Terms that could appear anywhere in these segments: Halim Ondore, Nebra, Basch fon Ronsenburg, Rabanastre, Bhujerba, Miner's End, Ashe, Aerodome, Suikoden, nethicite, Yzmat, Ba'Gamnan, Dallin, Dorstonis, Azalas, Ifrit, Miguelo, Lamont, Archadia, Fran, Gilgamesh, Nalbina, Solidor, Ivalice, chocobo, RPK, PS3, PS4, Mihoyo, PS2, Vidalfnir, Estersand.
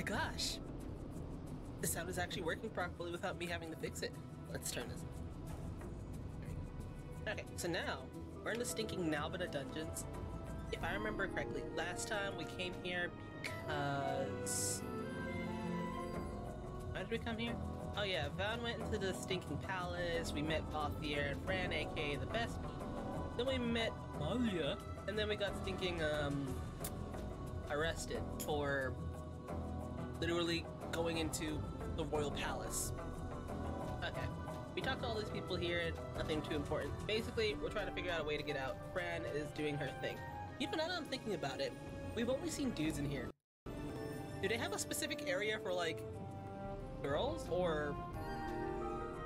my gosh. The sound is actually working properly without me having to fix it. Let's turn this. Okay, so now we're in the stinking Nalbina dungeons. If I remember correctly, last time we came here because... Why did we come here? Oh yeah, Vaan went into the stinking palace, we met Balthier and Fran, aka the best people. Then we met Malia, and then we got stinking, arrested for literally going into the royal palace. Okay. We talked to all these people here, nothing too important. Basically, we're trying to figure out a way to get out. Fran is doing her thing. You know, now that I'm thinking about it, we've only seen dudes in here. Do they have a specific area for, like, girls? Or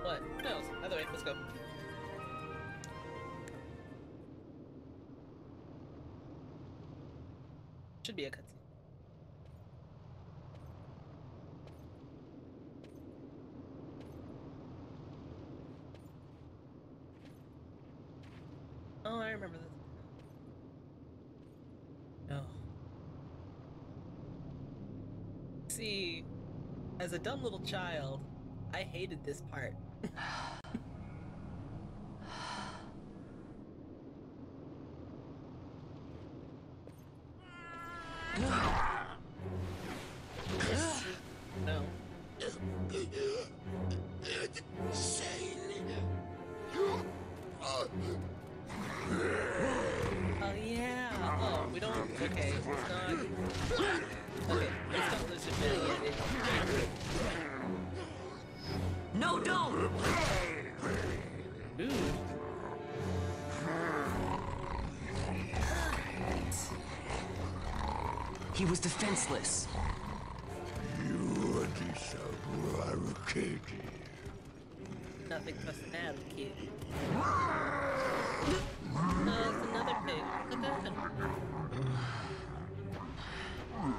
what? Who knows? Either way, let's go. Should be a cutscene. Oh, I remember this. No. See, as a dumb little child, I hated this part. No. Oh yeah. Oh, we don't. Okay, it's gone. Okay, let's not lose it yet. No, don't. Ooh. He was defenseless. You are disaggregated. Nothing but an advocate. No, it's another pig. Look at that. Huh?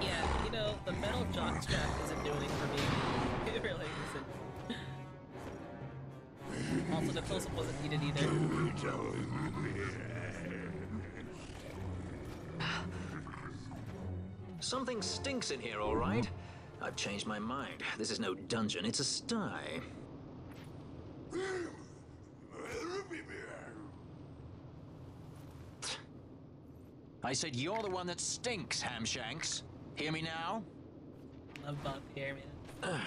Yeah, you know, the metal jockstrap isn't doing it for me. It really isn't. Also, the close-up wasn't needed either. Something stinks in here, all right? I've changed my mind. This is no dungeon, it's a sty. I said you're the one that stinks, Hamshanks. Hear me now? Love Bob here, man.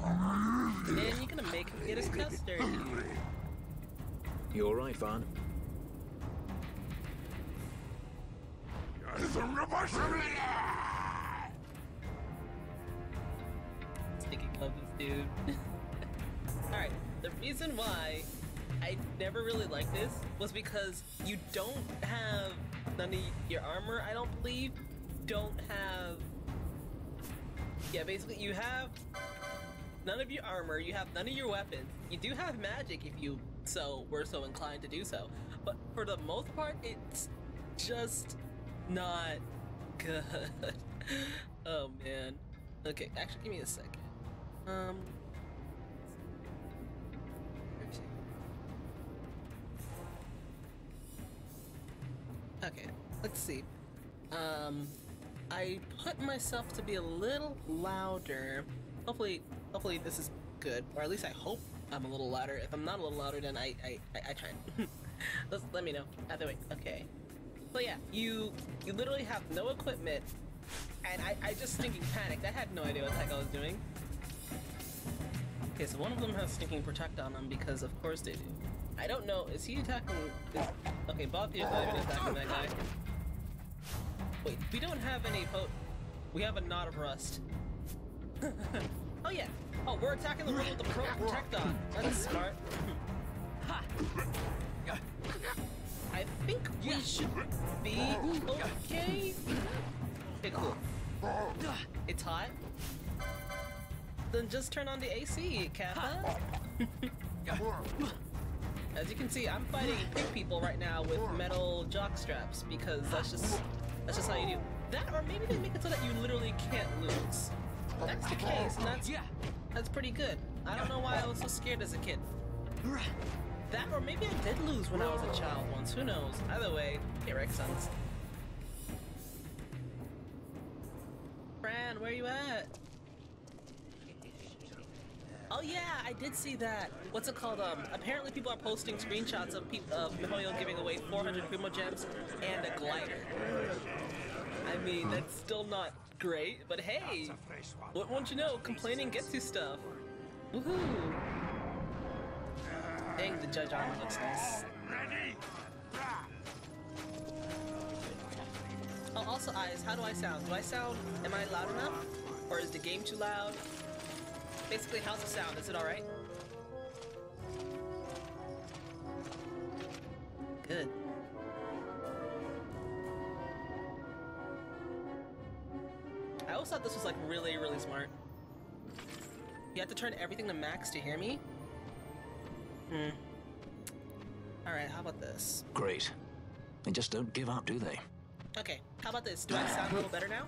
Man, you're gonna make him get his custard. You all right, Vaughn? Stinking love this dude. Alright, the reason why I never really liked this was because you don't have none of your armor, I don't believe. Don't have... Yeah, basically you have none of your armor, you have none of your weapons. You do have magic if you were so inclined to do so. But for the most part, it's just... not good. Oh man. Okay, actually give me a second. Okay, let's see. I put myself to be a little louder. Hopefully this is good, or at least I hope I'm a little louder. If I'm not a little louder, then I try. Let me know. Either way, okay. So yeah, you literally have no equipment, and I just stinking panicked. I had no idea what the heck I was doing. Okay, so one of them has stinking protect on them because of course they do. I don't know, is he attacking? Okay, Balthier's not even attacking that guy. Wait, we don't have any we have a knot of rust. Oh yeah. Oh, we're attacking the ring with the protect on. That's smart. Ha. I think we should be okay. Okay, cool. It's hot. Then just turn on the AC, Kappa. As you can see, I'm fighting pig people right now with metal jock straps because that's just how you do. That, or maybe they make it so that you literally can't lose. Well, that's the case, and that's pretty good. I don't know why I was so scared as a kid. That, or maybe I did lose when I was a child once. Who knows? Either way, it Reks us. Fran, where you at? Oh yeah, I did see that. What's it called? Apparently people are posting screenshots of Mihoyo giving away 400 Primo Gems and a glider. I mean, that's still not great, but hey, what won't you know? Complaining gets you stuff. Woohoo! Dang, the judge armor looks nice. Oh, also, eyes, how do I sound? Do I sound? Am I loud enough? Or is the game too loud? Basically, how's the sound? Is it all right? Good. I always thought this was like really, really smart. You have to turn everything to max to hear me? Hmm. All right, how about this? Great. They just don't give up, do they? Okay, how about this? Do I sound a little better now?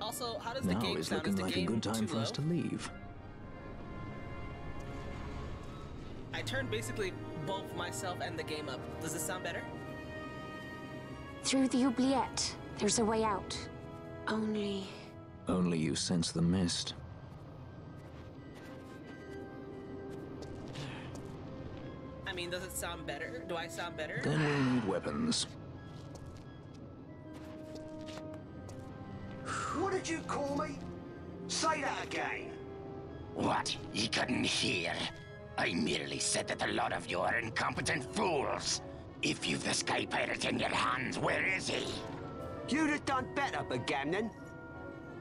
Also, how does the game sound? Is the game too low? Now it's looking like a good time for us to leave. I turned basically both myself and the game up. Does this sound better? Through the oubliette, there's a way out. Only... Only you sense the mist. I mean, does it sound better? Do I sound better? Then we'll need weapons. What did you call me? Say that again. What? You couldn't hear? I merely said that a lot of you are incompetent fools. If you've the Sky Pirate in your hands, where is he? You'd have done better, Ba'Gamnan.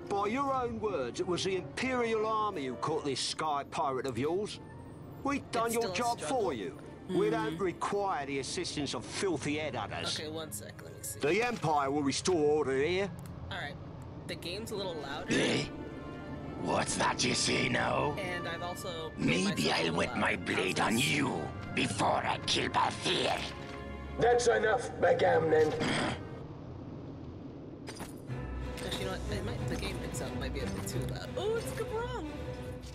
By your own words, it was the Imperial Army who caught this Sky Pirate of yours. We've done your job for you. We don't require the assistance of filthy headhunters. Okay, one sec, let me see. The Empire will restore order here. Alright. The game's a little louder. What's that you say now? And I've also... Maybe I'll wet my blade on you before I kill Balthier. That's enough, Ba'Gamnan. Actually, you know what? The game itself might be a bit too loud. Oh, it's wrong.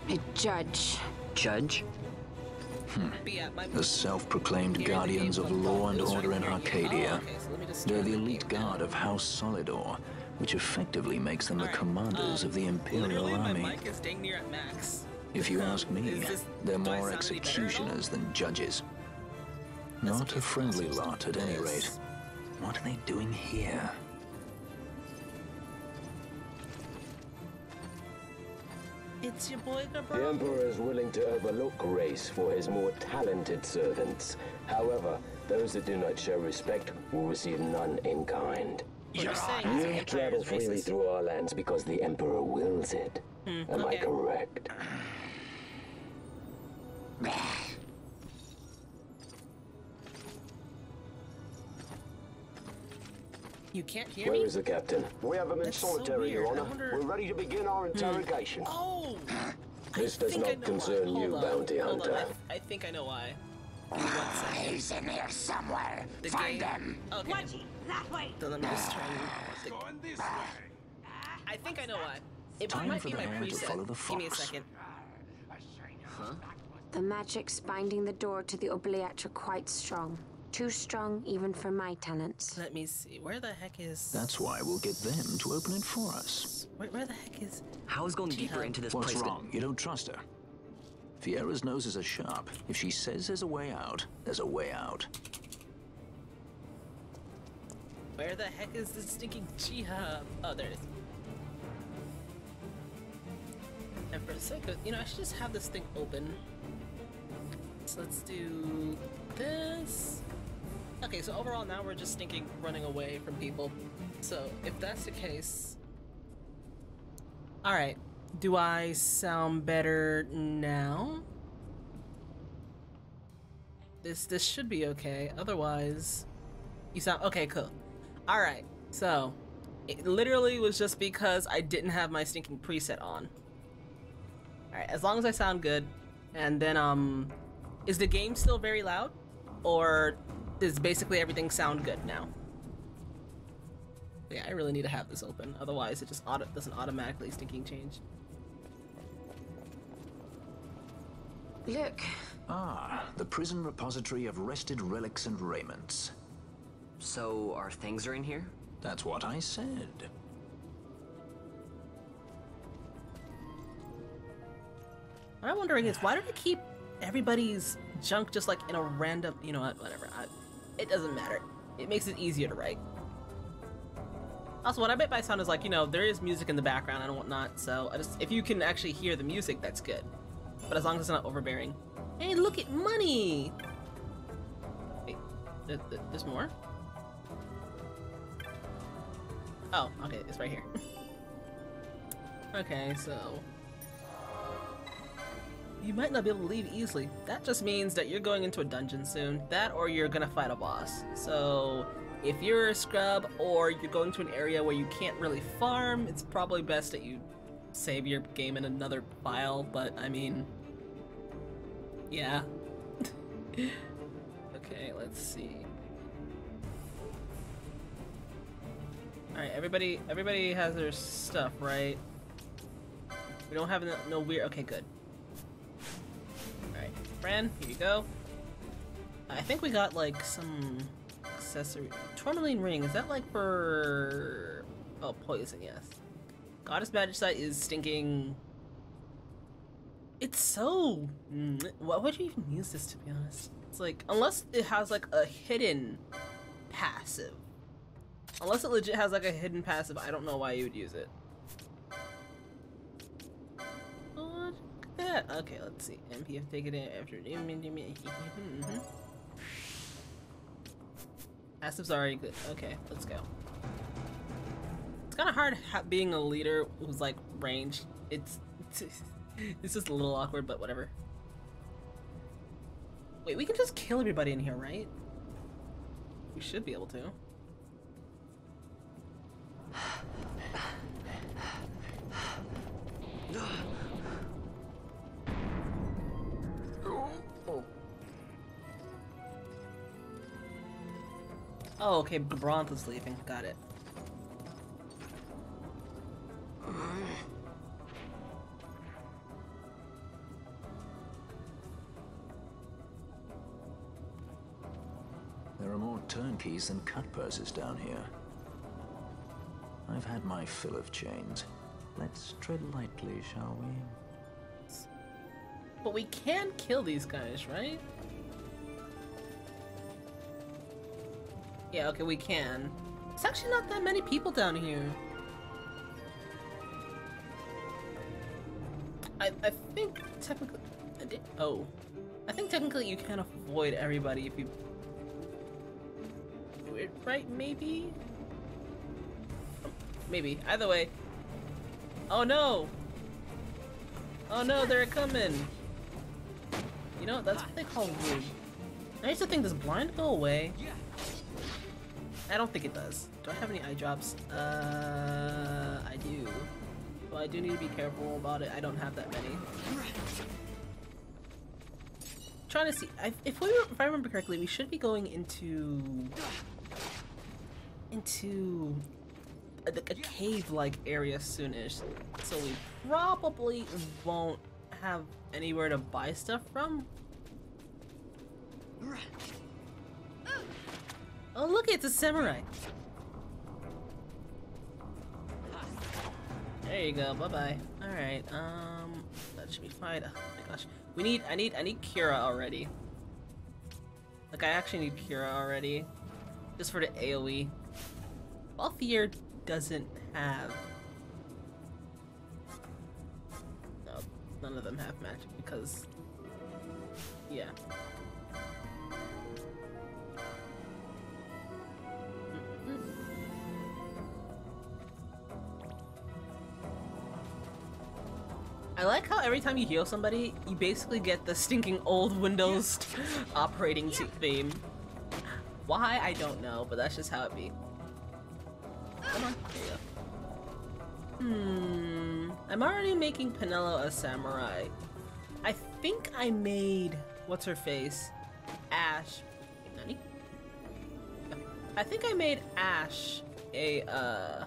A judge. Judge? The self-proclaimed guardians of law and order in Archadia. They're the elite guard of House Solidor, which effectively makes them the commanders of the Imperial Army. My mic is dang near at max. If you ask me, they're more executioners than judges. Not a friendly lot, at any rate. What are they doing here? It's your boy, Nebra. The Emperor is willing to overlook race for his more talented servants. However, those that do not show respect will receive none in kind. You travel freely through our lands because the Emperor wills it. Am I correct? You can't hear me? Where is the captain? We have him in solitary, Your Honor. We're ready to begin our interrogation. Oh! This does not concern you, bounty hunter. I think I know why. He's in here somewhere. Find him. Okay. That way. So let me just try to... I think I know why. It might be my preset. Give me a second. Huh? The magic's binding the door to the oubliette are quite strong. Too strong even for my talents. Let me see. Where the heck is... That's why we'll get them to open it for us. Where the heck is... How's going deeper into this place? What's wrong? You don't trust her. Fiera's noses are sharp. If she says there's a way out, there's a way out. Where the heck is this stinking G-Hub? Oh, there it is. And for a second, you know, I should just have this thing open. So let's do this. Okay, so overall now we're just thinking running away from people. So if that's the case... Alright. Do I sound better now? This should be okay. Otherwise, you sound okay. Cool. All right. So it literally was just because I didn't have my stinking preset on. All right. As long as I sound good, and then is the game still very loud, or does basically everything sound good now? Yeah, I really need to have this open, otherwise it just doesn't automatically stinking change. Look. Ah, the prison repository of rested relics and raiments. So, our things are in here? That's what I said. What I'm wondering is, why do they keep everybody's junk just like in a random, you know what, whatever. It doesn't matter. It makes it easier to write. Also, what I meant by sound is like, you know, there is music in the background and whatnot, so I just, if you can actually hear the music, that's good. But as long as it's not overbearing. Hey, look at money! Wait, there's more? Oh, okay, it's right here. Okay, so... You might not be able to leave easily. That just means that you're going into a dungeon soon. That or you're gonna fight a boss. So, if you're a scrub or you're going to an area where you can't really farm, it's probably best that you save your game in another file, but I mean... Yeah. Okay, let's see. Alright, everybody has their stuff, right? We don't have no weird... Okay, good. Alright, Fran, here you go. I think we got, like, some accessory... Tourmaline ring, is that, like, for... Oh, poison, yes. Goddess Magicite is stinking... It's so... What would you even use this, to be honest? It's like, unless it has, like, a hidden passive. Unless it legit has like a hidden passive, I don't know why you would use it. Oh, look at that. Okay, let's see. MPF take it in after. Passive's already good. Okay, let's go. It's kind of hard being a leader who's like ranged. It's just a little awkward, but whatever. Wait, we can just kill everybody in here, right? We should be able to. Oh, okay, Bronth is leaving. Got it. There are more turnkeys than cut purses down here. I've had my fill of chains. Let's tread lightly, shall we? But we can kill these guys, right? Yeah, okay, we can. It's actually not that many people down here. I think technically... Oh. I think technically you can avoid everybody if you... do it right, maybe? Maybe. Either way. Oh no! Oh no, they're coming! You know, that's what they call rude. I used to think, does blind go away? I don't think it does. Do I have any eye drops? I do. Well, I do need to be careful about it. I don't have that many. I'm trying to see. If I remember correctly, we should be going into a cave-like area soonish, so we probably won't have anywhere to buy stuff from. Oh look, it's a samurai. There you go. Bye bye. All right. That should be fine. Oh my gosh, I need Kira already. Like I actually need Kira already, just for the AOE. Balthier doesn't have. No, none of them have magic because. Yeah. I like how every time you heal somebody, you basically get the stinking old Windows operating theme. Why? I don't know, but that's just how it be. Come on, there you go. I'm already making Penelo a samurai. I think I made... What's her face? Ashe. Nani? I think I made Ashe a,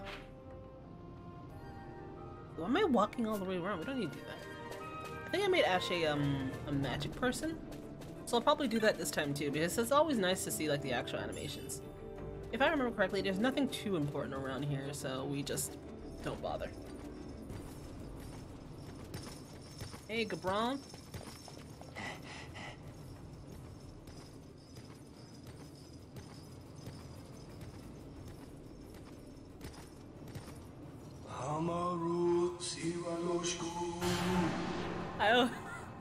why am I walking all the way around? We don't need to do that. I think I made Ashe a magic person. So I'll probably do that this time too, because it's always nice to see like the actual animations. If I remember correctly, there's nothing too important around here, so we just don't bother. Hey, Gabron.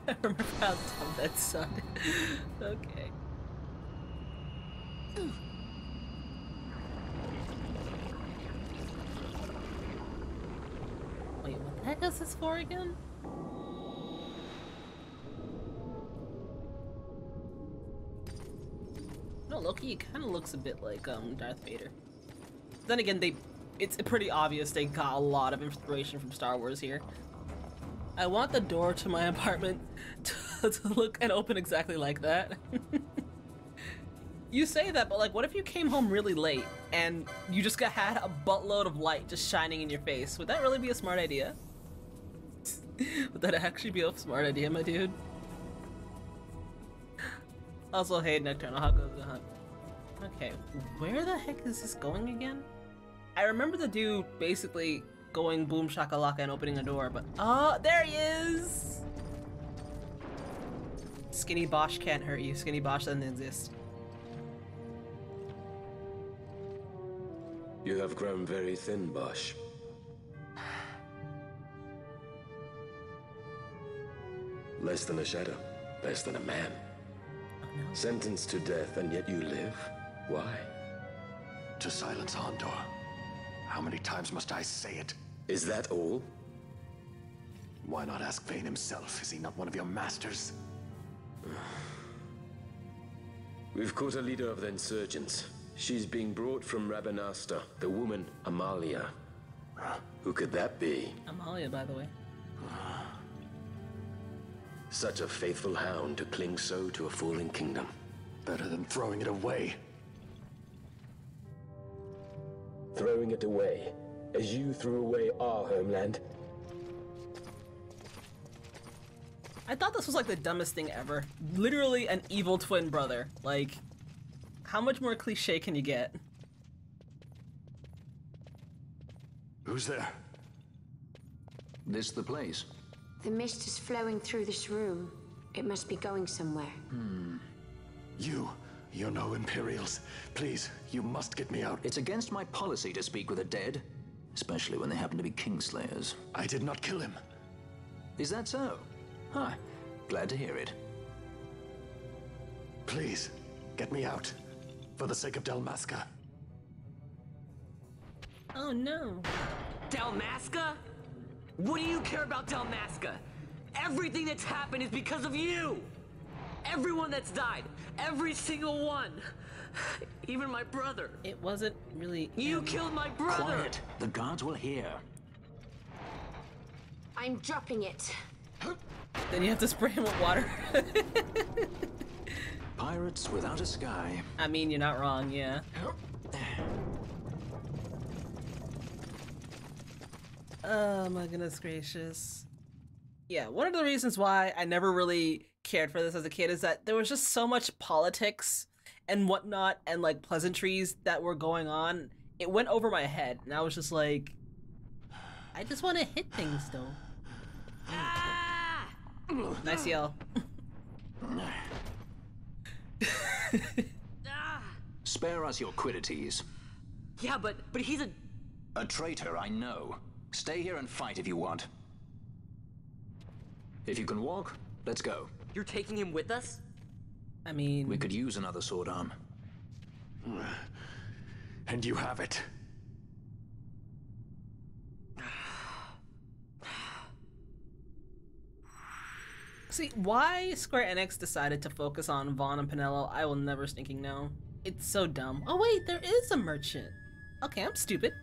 I remember how dumb that sounded. Okay. Ooh. Wait, what the heck is this for again? No, Loki, it kind of looks a bit like Darth Vader. Then again, it's pretty obvious they got a lot of inspiration from Star Wars here. I want the door to my apartment to look and open exactly like that. You say that, but like, what if you came home really late and you just had a buttload of light just shining in your face? Would that really be a smart idea? Would that actually be a smart idea, my dude? Also, hey, Nocturnal, how goes the hunt? Okay, where the heck is this going again? I remember the dude basically going boom shakalaka and opening a door, but oh, there he is! Skinny Bosch can't hurt you. Skinny Bosch doesn't exist. You have grown very thin, Bosch. Less than a shadow, less than a man. Oh, no. Sentenced to death, and yet you live? Why? To silence Ondore. How many times must I say it? Is that all? Why not ask Vayne himself? Is he not one of your masters? We've caught a leader of the insurgents. She's being brought from Rabanastre, the woman Amalia. Who could that be? Amalia, by the way. Such a faithful hound to cling so to a fallen kingdom. Better than throwing it away. Throwing it away, as you threw away our homeland. I thought this was like the dumbest thing ever. Literally an evil twin brother. Like, how much more cliche can you get? Who's there? This the place? The mist is flowing through this room. It must be going somewhere. You know Imperials. Please, you must get me out. It's against my policy to speak with the dead, especially when they happen to be Kingslayers. I did not kill him. Is that so? Huh. Glad to hear it. Please, get me out. For the sake of Dalmasca. Oh no. Dalmasca? What do you care about Dalmasca? Everything that's happened is because of you! Everyone that's died, every single one, even my brother. It wasn't really him. You killed my brother. Quiet. The guards will hear. I'm dropping it. Then you have to spray him with water. Pirates without a sky. I mean, you're not wrong. Yeah. Oh my goodness gracious. Yeah, one of the reasons why I never really cared for this as a kid is that there was just so much politics and whatnot and like pleasantries that were going on. It went over my head and I was just like, I just want to hit things though. Ah! Nice yell. Spare us your quiddities. Yeah, but he's a traitor, I know. Stay here and fight if you want. If you can walk, let's go. You're taking him with us? I mean... We could use another sword arm. And you have it. See, why Square Enix decided to focus on Vaan and Penelo, I will never stinking know. It's so dumb. Oh wait, there is a merchant. Okay, I'm stupid.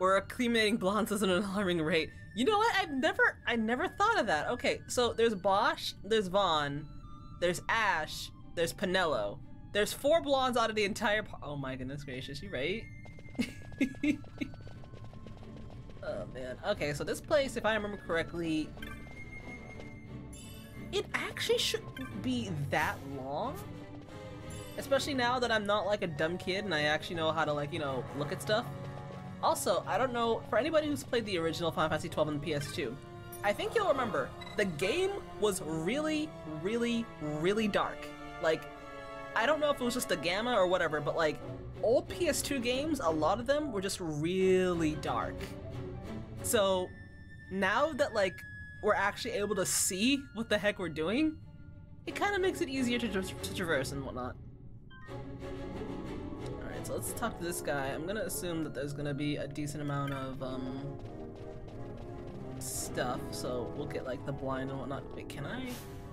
We're accumulating blondes at an alarming rate. You know what? I never thought of that. Okay, so there's Bosch, there's Vaan, there's Ashe, there's Penelo. There's 4 blondes out of the entire. Oh my goodness gracious, you right? Oh man. Okay, so this place, if I remember correctly, it actually shouldn't be that long. Especially now that I'm not like a dumb kid and I actually know how to, like, you know, look at stuff. Also, I don't know, for anybody who's played the original Final Fantasy XII on the PS2, I think you'll remember, the game was really, really, really dark. Like, I don't know if it was just the gamma or whatever, but like, old PS2 games, a lot of them were just really dark. So, now that like, we're actually able to see what the heck we're doing, it kind of makes it easier to traverse and whatnot. Alright, so let's talk to this guy. I'm gonna assume that there's gonna be a decent amount of, stuff, so we'll get like the blind and whatnot. Wait, can I?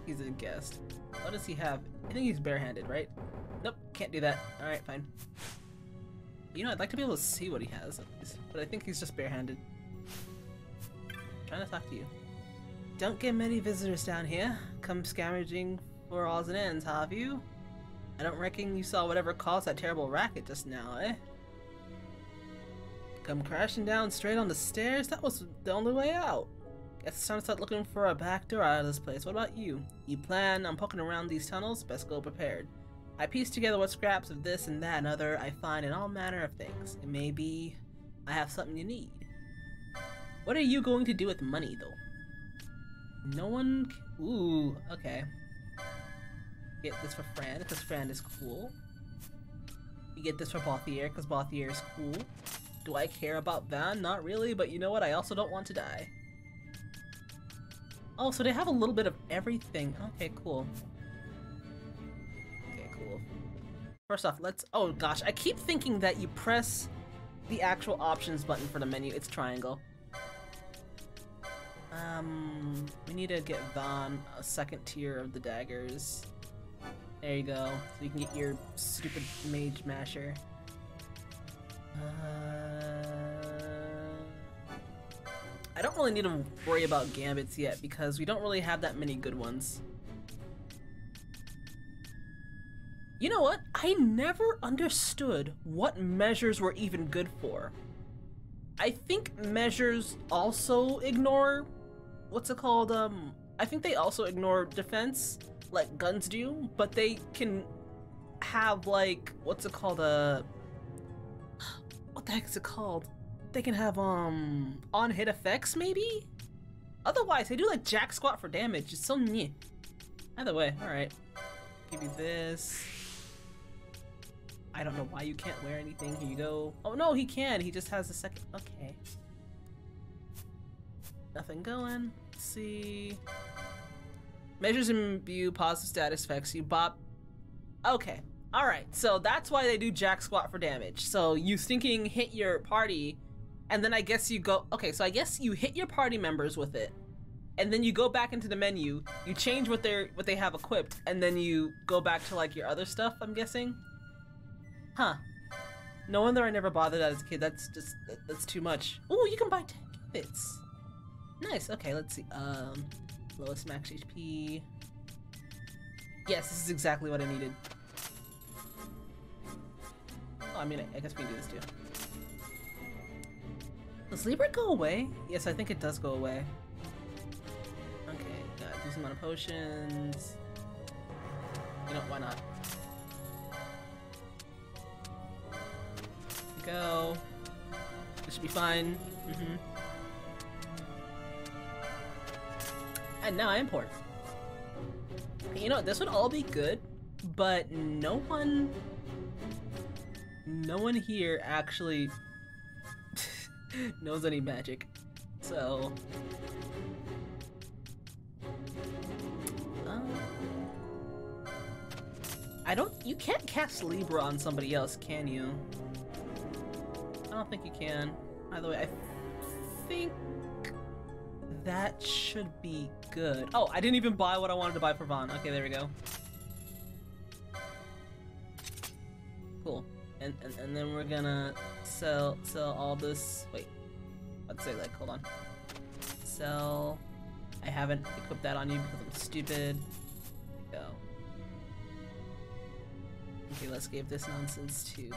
He's a guest. What does he have? I think he's barehanded, right? Nope, can't do that. Alright, fine. You know, I'd like to be able to see what he has, at least, but I think he's just barehanded. I'm trying to talk to you. Don't get many visitors down here. Come scavenging for odds and ends, have you? I don't reckon you saw whatever caused that terrible racket just now, eh? Come crashing down straight on the stairs? That was the only way out. Guess it's time to start looking for a back door out of this place. What about you? You plan on poking around these tunnels? Best go prepared. I piece together what scraps of this and that and other I find in all manner of things. It may be I have something you need. What are you going to do with money, though? No one. Ooh, okay. Get this for Fran, because Fran is cool. You get this for Balthier, because Balthier is cool. Do I care about Vaan? Not really, but you know what? I also don't want to die. Oh, so they have a little bit of everything. Okay, cool. Okay, cool. First off, let's. Oh gosh, I keep thinking that you press the actual options button for the menu. It's triangle. We need to get Vaan a second tier of the daggers. There you go. So you can get your stupid mage masher. I don't really need to worry about gambits yet because we don't really have that many good ones. You know what? I never understood what measures were even good for. I think measures also ignore... what's it called? I think they also ignore defense, like guns do, but they can have like, what's it called? What the heck is it called? They can have on-hit effects maybe? Otherwise, they do like jack squat for damage. It's so meh. Either way, alright. Give you this. I don't know why you can't wear anything. Here you go. Oh no, he can. He just has a second. Okay. Nothing going. Let's see. Measures imbue positive status effects. You bop. Okay. Alright, so that's why they do jack squat for damage. So you stinking hit your party, and then I guess you go... okay, so I guess you hit your party members with it, and then you go back into the menu, you change what they have equipped, and then you go back to like your other stuff, I'm guessing? Huh. No wonder I never bothered that as a kid. That's just... that's too much. Ooh, you can buy 10 gambits. Nice. Okay, let's see. Lowest max HP. Yes, this is exactly what I needed. Oh, I mean, I guess we can do this too. Does Libra go away? Yes, I think it does go away. Okay, got a decent amount of potions. You know, why not? There we go. This should be fine. Mm-hmm. And now I import. You know, this would all be good, but no one here actually knows any magic. So, you can't cast Libra on somebody else, can you? I don't think you can. Either way, I think that should be good. Oh, I didn't even buy what I wanted to buy for Vaan. Okay, there we go. Cool. And then we're gonna sell all this. Wait, I'd say like, hold on. Sell. I haven't equipped that on you because I'm stupid. There we go. Okay, let's give this nonsense to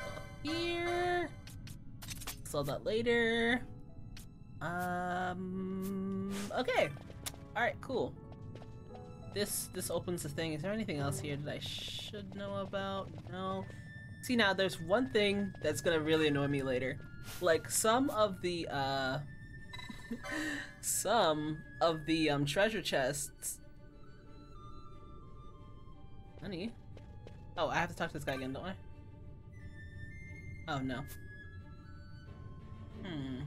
Balthier. Sell that later. Okay. Alright, cool. This opens the thing. Is there anything else here that I should know about? No. See, now there's one thing that's gonna really annoy me later. Like, some of the treasure chests. Honey. Oh, I have to talk to this guy again, don't I? Oh no. Hmm.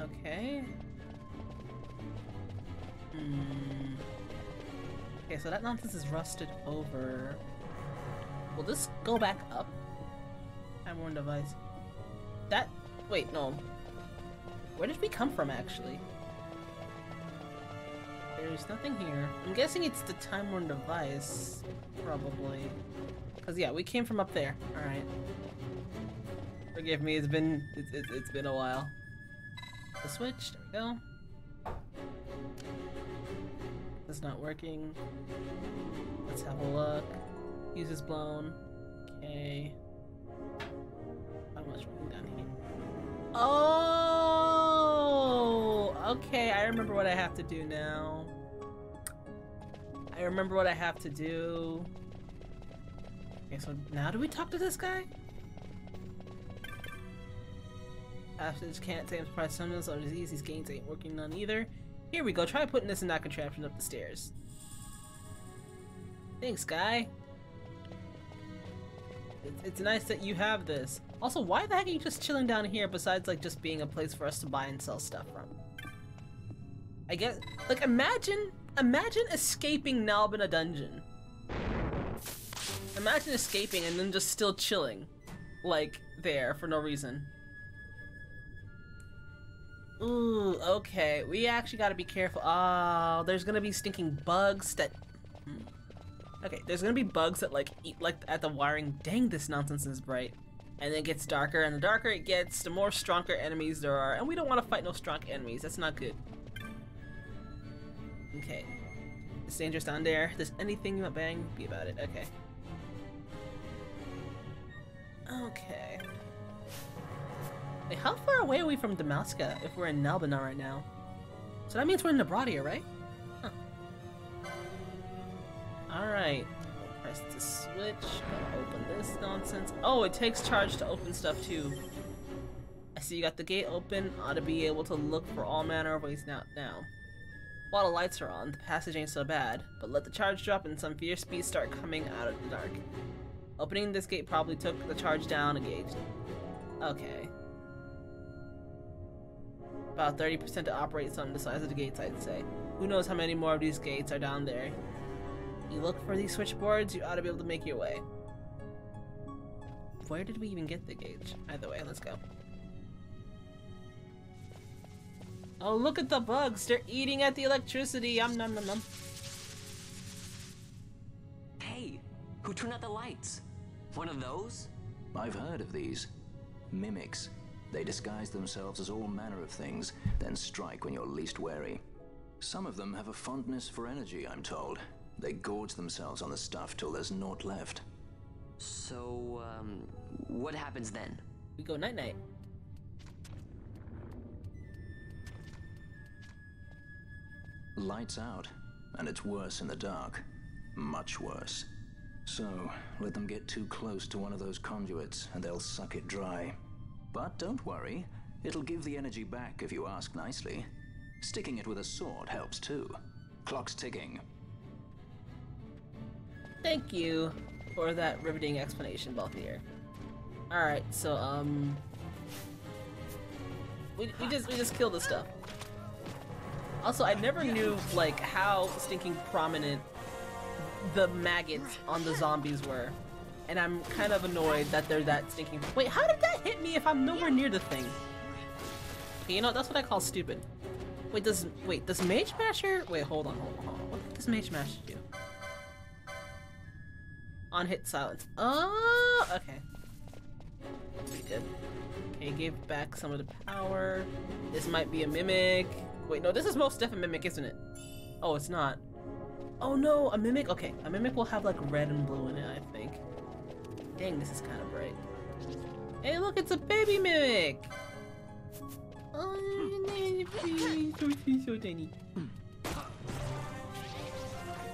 Okay. Hmm. Okay, so that nonsense is rusted over. Will this go back up? Time worn device. That. Wait, no. Where did we come from, actually? There's nothing here. I'm guessing it's the time worn device, probably. Cause yeah, we came from up there. All right. Forgive me. It's been a while. The switch. There we go. It's not working. Let's have a look. Fuse is blown. Okay. Not much working down here. Oh! Okay, I remember what I have to do now. I remember what I have to do. Okay, so now do we talk to this guy? Passage can't tame surprise summons or disease. These gains ain't working none either. Here we go, try putting this in that contraption up the stairs. Thanks, guy. It's nice that you have this. Also, why the heck are you just chilling down here besides, like, just being a place for us to buy and sell stuff from? I guess, like, imagine escaping Nalbina dungeon. Imagine escaping and then just still chilling, like, there for no reason. Ooh, okay. We actually gotta be careful. Oh, there's gonna be stinking bugs that... Okay, there's gonna be bugs that, like, eat, like, at the wiring. Dang, this nonsense is bright. And then it gets darker, and the darker it gets, the more stronger enemies there are. And we don't want to fight no strong enemies. That's not good. Okay. It's dangerous down there. If there's anything you want bang, be about it. Okay. Okay. Wait, how far away are we from Dalmasca if we're in Nalbina right now? So that means we're in Nebradia, right? Huh. Alright. Press the switch. Gotta open this nonsense. Oh, it takes charge to open stuff too. I see you got the gate open. Ought to be able to look for all manner of ways now. While the lights are on, the passage ain't so bad. But let the charge drop and some fierce beasts start coming out of the dark. Opening this gate probably took the charge down a gauge. Okay. About 30% to operate some of the size of the gates, I'd say. Who knows how many more of these gates are down there. You look for these switchboards, you ought to be able to make your way. Where did we even get the gauge? Either way, let's go. Oh, look at the bugs! They're eating at the electricity! Nom nom nom. Hey! Who turned out the lights? One of those? I've heard of these. Mimics. They disguise themselves as all manner of things, then strike when you're least wary. Some of them have a fondness for energy, I'm told. They gorge themselves on the stuff till there's naught left. So, what happens then? We go night-night. Lights out, and it's worse in the dark. Much worse. So, let them get too close to one of those conduits, and they'll suck it dry. But don't worry, it'll give the energy back if you ask nicely. Sticking it with a sword helps too. Clock's ticking. Thank you for that riveting explanation, Balthier. Alright, so we just kill this stuff. Also, I never knew, like, how stinking prominent the maggots on the zombies were. And I'm kind of annoyed that they're that stinking— Wait, how did that hit me if I'm nowhere near the thing? Okay, you know, that's what I call stupid. Wait, does Mage Masher— Wait, hold on. What does Mage Masher do? On hit silence. Oh, okay. Pretty good. Okay, gave back some of the power. This might be a mimic. Wait, no, this is most definitely a mimic, isn't it? Oh, it's not. Oh no, a mimic? Okay, a mimic will have, like, red and blue in it, I think. Dang, this is kind of bright. Hey, look, it's a baby mimic! Oh, she's so tiny.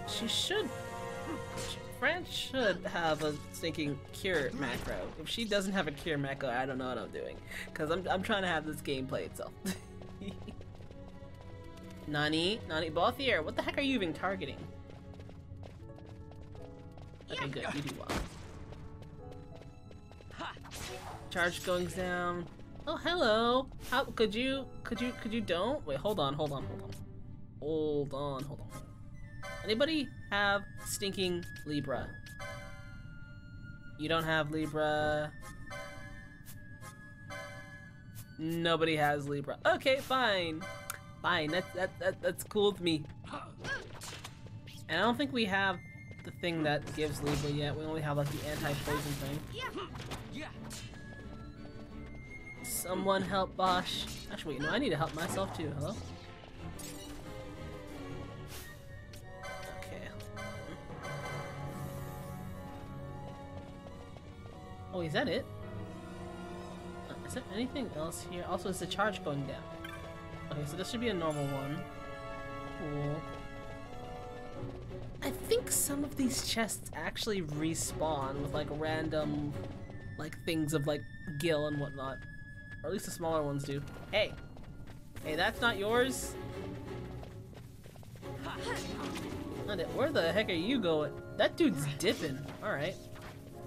She should. Fran should have a thinking cure macro. If she doesn't have a cure macro, I don't know what I'm doing. Because I'm trying to have this game play itself. Nani, Balthier, what the heck are you even targeting? Okay, good, you do well. Charge going down. Oh, hello. How could you don't? Wait, hold on. Anybody have stinking Libra? You don't have Libra. Nobody has Libra. Okay, fine. That's cool with me. And I don't think we have the thing that gives Libra yet. We only have like the anti-poison thing. Someone help Basch. Actually, wait, no, I need to help myself too. Hello? Okay. Oh, is that it? Is there anything else here? Also, is the charge going down? Okay, so this should be a normal one. Cool. I think some of these chests actually respawn with like random like things of like gill and whatnot. Or at least the smaller ones do. Hey! Hey, that's not yours! Where the heck are you going? That dude's dipping. Alright.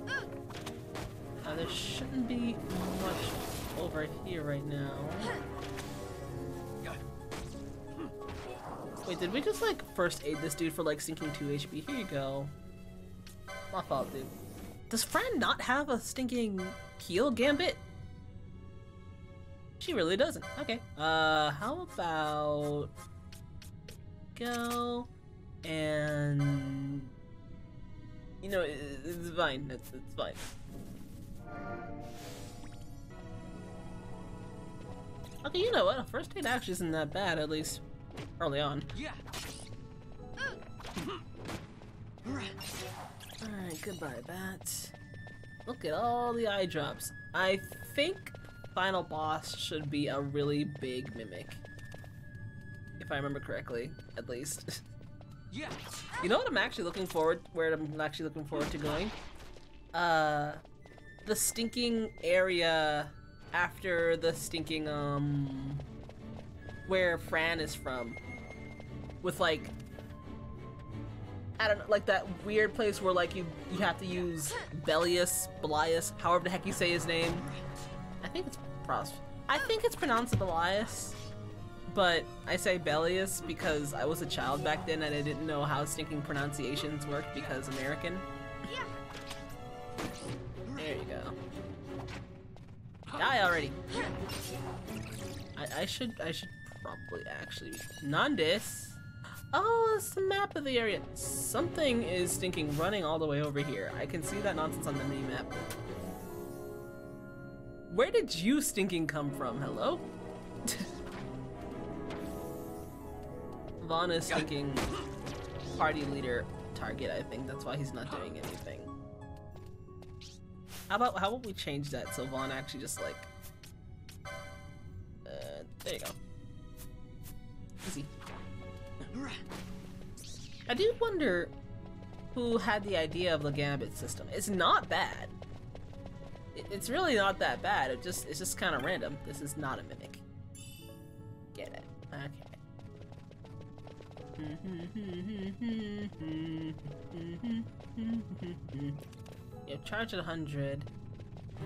Now there shouldn't be much over here right now. Wait, did we just like first aid this dude for like sinking 2 HP? Here you go. My fault, dude. Does Fran not have a stinking heal gambit? She really doesn't. Okay. How about go and you know it's Vayne. It's Vayne. Okay, you know what? First aid actually isn't that bad, at least early on. Yeah. All right. Goodbye, bats. Look at all the eye drops. I think. Final boss should be a really big mimic, if I remember correctly, at least. Yeah. You know what I'm actually looking forward, to going? The stinking area after the stinking where Fran is from, with like, I don't know, like that weird place where like you have to use Belius, however the heck you say his name. I think it's pronounced Ivalice, but I say Belius because I was a child back then and I didn't know how stinking pronunciations worked because American. Yeah. There you go. Die already. I should probably actually Nandis. Oh, it's the map of the area. Something is stinking running all the way over here. I can see that nonsense on the mini map. Where did you stinking come from? Hello? Vaan is stinking party leader target, I think. That's why he's not doing anything. How about we change that so Vaan actually just like... there you go. Easy. I do wonder who had the idea of the gambit system. It's not bad. It's really not that bad. It's just kind of random. This is not a mimic. Get it? Okay. Yeah, charge at 100.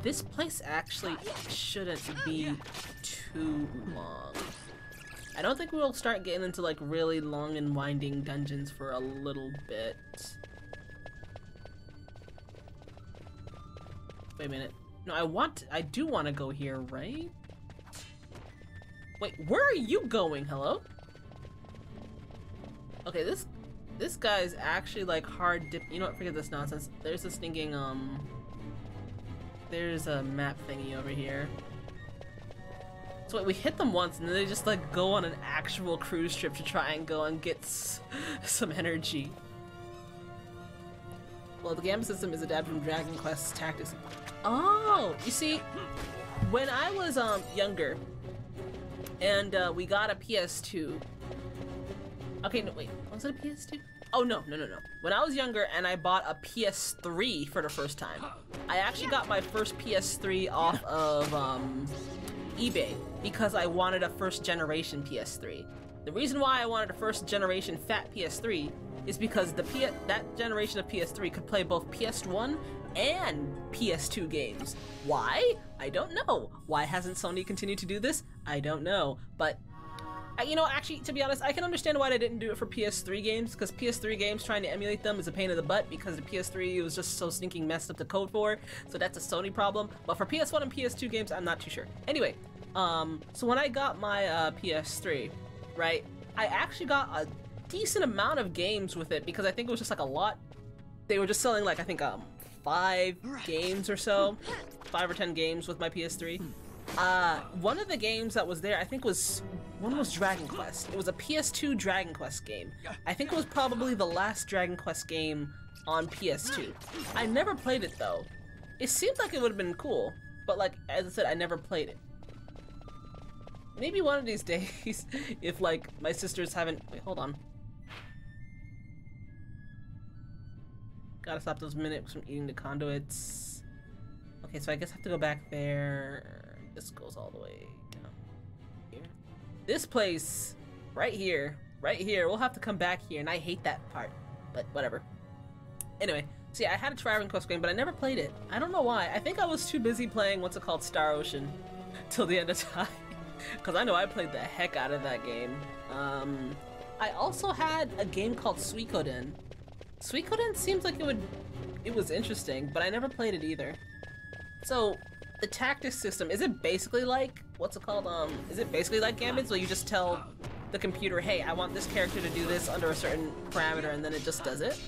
This place actually shouldn't be too long. I don't think we'll start getting into like really long and winding dungeons for a little bit. Wait a minute. No, I do want to go here, right? Wait, where are you going? Hello? Okay, this guy's actually like hard dip. You know what? Forget this nonsense. There's this stinking there's a map thingy over here. So wait, we hit them once and then they just like go on an actual cruise trip to try and go and get some energy. Well, the GAM system is adapted from Dragon Quest Tactics. Oh, you see, when I was younger, and we got a PS2. Okay, no, wait, was it a PS2? Oh, no. When I was younger and I bought a PS3 for the first time, I actually got my first PS3 off of eBay because I wanted a first generation PS3. The reason why I wanted a first generation fat PS3 is because that generation of PS3 could play both PS1 and PS2 games. Why? I don't know. Why hasn't Sony continued to do this? I don't know. But you know, actually, to be honest, I can understand why they didn't do it for PS3 games, because PS3 games, trying to emulate them is a pain in the butt, because the PS3 was just so stinking messed up the code for, so that's a Sony problem. But for PS1 and PS2 games, I'm not too sure. Anyway, so when I got my PS3, right, I actually got a decent amount of games with it, because I think it was just like a lot. They were just selling like, I think, 5 games or so, 5 or 10 games with my PS3. One of the games that was there, I think, was one was Dragon Quest. It was a PS2 Dragon Quest game. I think it was probably the last Dragon Quest game on PS2. I never played it though. It seemed like it would have been cool, but like, as I said, I never played it. Maybe one of these days, if like my sisters haven't, wait, hold on. Gotta stop those minutes from eating the conduits. Okay, so I guess I have to go back there. This goes all the way down here. This place, right here, we'll have to come back here, and I hate that part, but whatever. Anyway, see, I had a Dragon Quest game, but I never played it. I don't know why. I think I was too busy playing what's it called, Star Ocean, till the end of time, because I know I played the heck out of that game. I also had a game called Suikoden. Suikoden seems like it was interesting, but I never played it either. So, the tactics system, is it basically like, what's it called, is it basically like Gambits, where you just tell the computer, hey, I want this character to do this under a certain parameter, and then it just does it?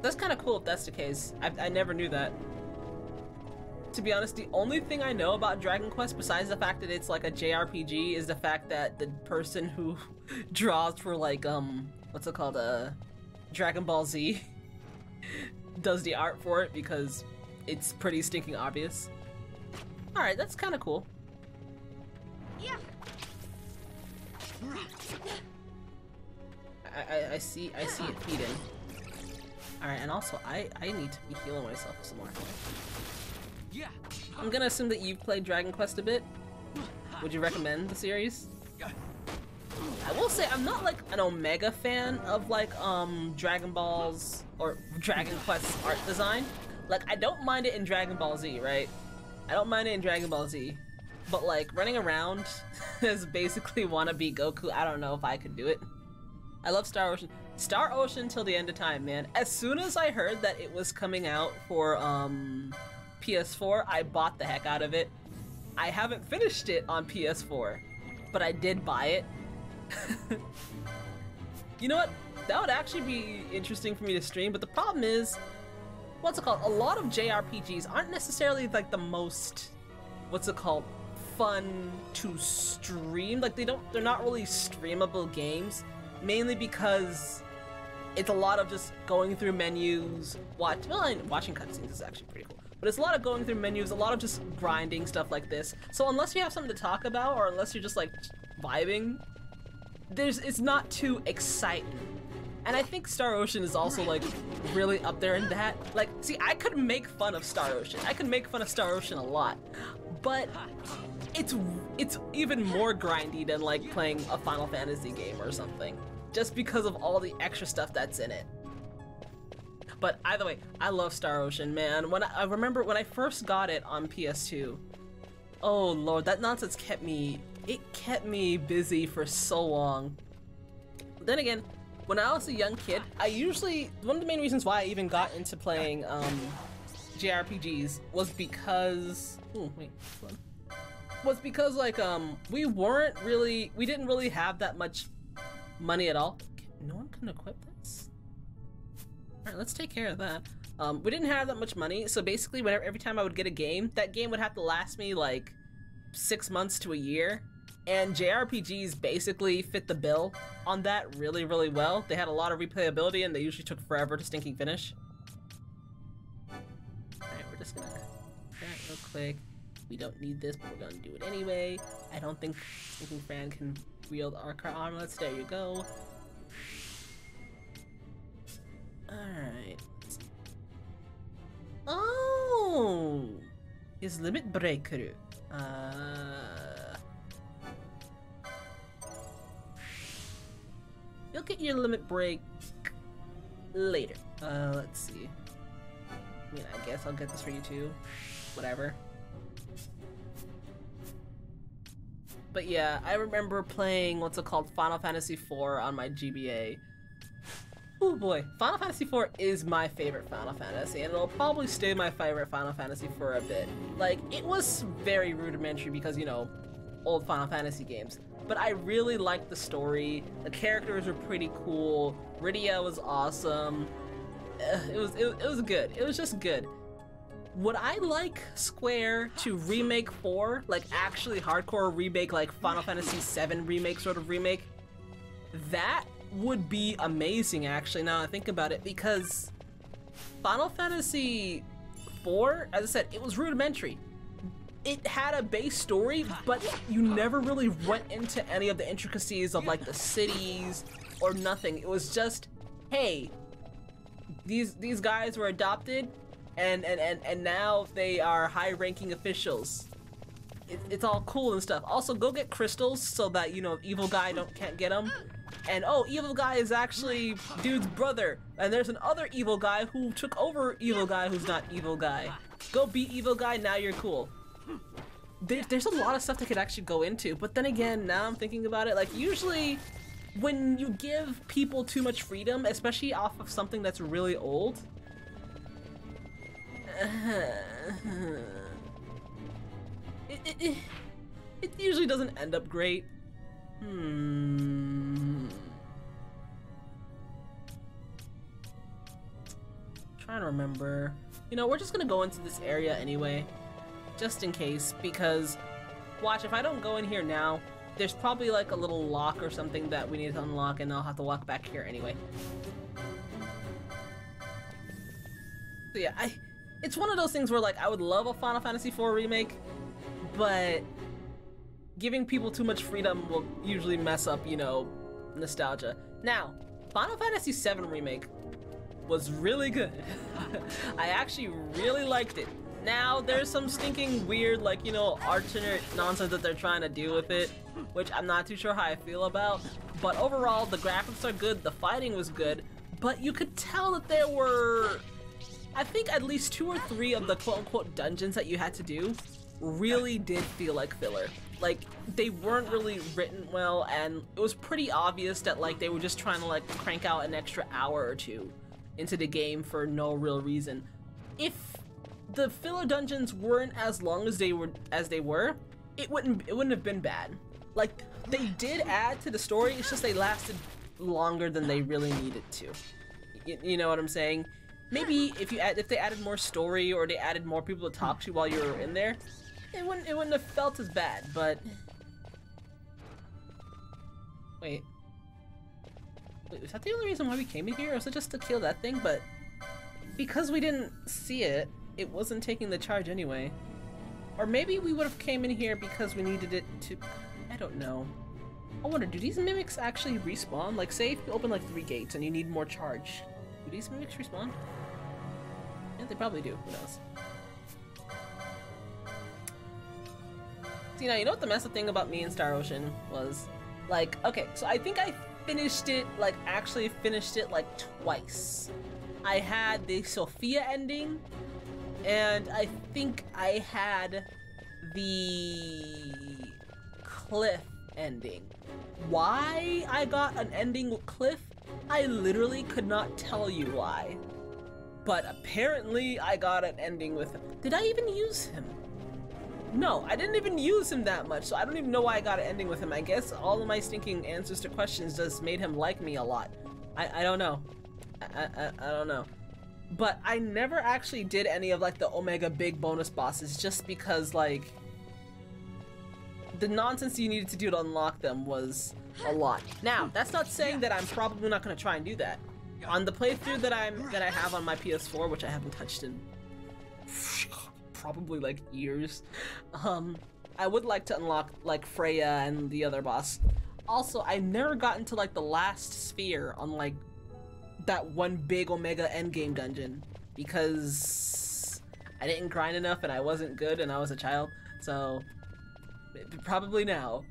That's kind of cool if that's the case. I never knew that. To be honest, the only thing I know about Dragon Quest, besides the fact that it's like a JRPG, is the fact that the person who draws for like, what's it called, Dragon Ball Z does the art for it, because it's pretty stinking obvious. Alright, that's kind of cool. Yeah. I see it feeding. Alright, and also I need to be healing myself some more. Yeah. I'm gonna assume that you've played Dragon Quest a bit. Would you recommend the series? I will say I'm not like an omega fan of like Dragon Ball's or Dragon Quest's art design. Like, I don't mind it in Dragon Ball Z, right? I don't mind it in Dragon Ball Z, but like, running around as basically wannabe Goku, I don't know if I could do it. I love Star Ocean. Star Ocean till the end of time, man. As soon as I heard that it was coming out for PS4, I bought the heck out of it. I haven't finished it on PS4, but I did buy it. You know what? That would actually be interesting for me to stream, but the problem is, what's it called? A lot of JRPGs aren't necessarily like the most, what's it called, fun to stream. Like they're not really streamable games, mainly because it's a lot of just going through menus, watching cutscenes is actually pretty cool. But it's a lot of going through menus, a lot of just grinding stuff like this. So unless you have something to talk about, or unless you're just like vibing, it's not too exciting. And I think Star Ocean is also like really up there in that. Like, see, I could make fun of Star Ocean. I could make fun of Star Ocean a lot, but it's even more grindy than like playing a Final Fantasy game or something, just because of all the extra stuff that's in it. But either way, I love Star Ocean, man. When I remember when I first got it on PS2, oh Lord, that nonsense kept me busy for so long. Then again, when I was a young kid, one of the main reasons why I even got into playing JRPGs was because, like, we didn't really have that much money at all. No one can equip this? All right, let's take care of that. We didn't have that much money, so basically every time I would get a game, that game would have to last me like 6 months to a year. and JRPGs basically fit the bill on that really, really well. They had a lot of replayability and they usually took forever to stinking finish. Alright, we're just gonna do that real quick. We don't need this, but we're gonna do it anyway. I don't think Fran can wield our armlets. There you go. Alright. Oh! His limit breaker. You'll get your limit break later. Let's see. I mean, I guess I'll get this for you too. Whatever. But yeah, I remember playing what's it called, Final Fantasy IV on my GBA. Oh boy, Final Fantasy IV is my favorite Final Fantasy, and it'll probably stay my favorite Final Fantasy for a bit. Like, it was very rudimentary because, you know, old Final Fantasy games. But I really liked the story, the characters were pretty cool, Rydia was awesome, it was good, it was just good. Would I like Square to remake 4? Like actually hardcore remake, like Final Fantasy VII remake sort of remake? That would be amazing actually, now I think about it, because Final Fantasy IV, as I said, it was rudimentary. It had a base story, but you never really went into any of the intricacies of like the cities or nothing. It was just, hey, these guys were adopted, and now they are high-ranking officials. It's all cool and stuff. Also, go get crystals so that, you know, evil guy can't get them. And oh, evil guy is actually dude's brother. And there's another evil guy who took over evil guy who's not evil guy. Go beat evil guy, now you're cool. There's a lot of stuff that could actually go into, but then again, now I'm thinking about it, like usually when you give people too much freedom, especially off of something that's really old, it usually doesn't end up great. I'm trying to remember. You know, we're just gonna go into this area anyway, just in case, because watch, if I don't go in here now, there's probably like a little lock or something that we need to unlock, and I'll have to walk back here anyway. So yeah, it's one of those things where, like, I would love a Final Fantasy IV remake, but giving people too much freedom will usually mess up, you know, nostalgia. Now, Final Fantasy VII Remake was really good. I actually really liked it. Now, there's some stinking weird, like, you know, alternate nonsense that they're trying to do with it, which I'm not too sure how I feel about, but overall, the graphics are good, the fighting was good, but you could tell that there were, I think, at least 2 or 3 of the quote-unquote dungeons that you had to do really did feel like filler. Like, they weren't really written well, and it was pretty obvious that, like, they were just trying to, like, crank out an extra hour or 2 into the game for no real reason. If the filler dungeons weren't as long as they were, it wouldn't have been bad. Like, they did add to the story, it's just they lasted longer than they really needed to. You know what I'm saying? Maybe if they added more story or they added more people to talk to while you were in there, it wouldn't have felt as bad. But wait, was that the only reason why we came in here? Or was it just to kill that thing? But because we didn't see it, it wasn't taking the charge anyway. Or maybe we would have came in here because we needed it to. I don't know. I wonder, do these mimics actually respawn? Like, say if you open like 3 gates and you need more charge, do these mimics respawn? Yeah, they probably do. Who knows? See, now, you know what the messed up thing about me and Star Ocean was? Like, okay, so I think I finished it, like, actually finished it, like, twice. I had the Sophia ending, and I think I had the Cliff ending. Why I got an ending with Cliff? I literally could not tell you why, but apparently I got an ending with him. Did I even use him? No, I didn't even use him that much, so I don't even know why I got an ending with him. I guess all of my stinking answers to questions just made him like me a lot. I don't know. I don't know. But I never actually did any of like the Omega Big bonus bosses just because like the nonsense you needed to do to unlock them was a lot. Now, that's not saying that I'm probably not going to try and do that. On the playthrough that I have on my PS4, which I haven't touched in probably like years, I would like to unlock like Freya and the other boss. Also, I never got into like the last sphere on like that one big Omega endgame dungeon because I didn't grind enough and I wasn't good and I was a child. So probably now.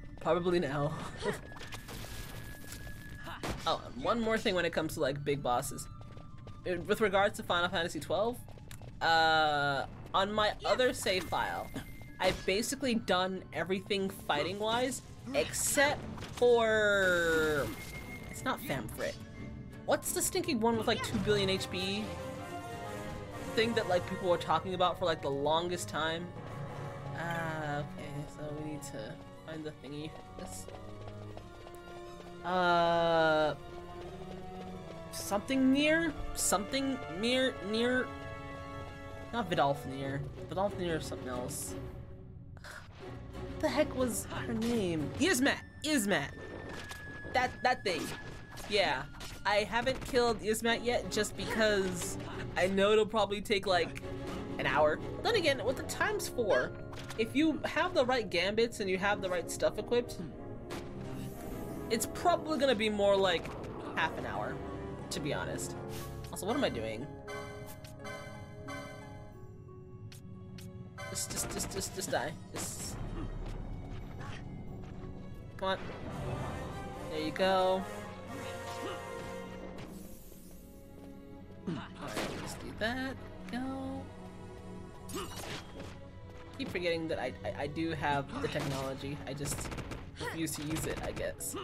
Oh, and one more thing when it comes to like big bosses. With regards to Final Fantasy XII, on my other save file, I've basically done everything fighting-wise, except for... It's not Famfrit. What's the stinking one with like 2 billion HP? The thing that like people were talking about for like the longest time? Okay, so we need to find the thingy for this. Something near... Not Vidalfnir. Vidalfnir is something else. What the heck was her name? Yzmat! That thing. Yeah. I haven't killed Yzmat yet just because I know it'll probably take like an hour. Then again, with the ×4, if you have the right gambits and you have the right stuff equipped, it's probably gonna be more like half an hour, to be honest. Also, what am I doing? Just die. Just... Come on. There you go. Alright, just do that. Go. Keep forgetting that I do have the technology. I just refuse to use it, I guess.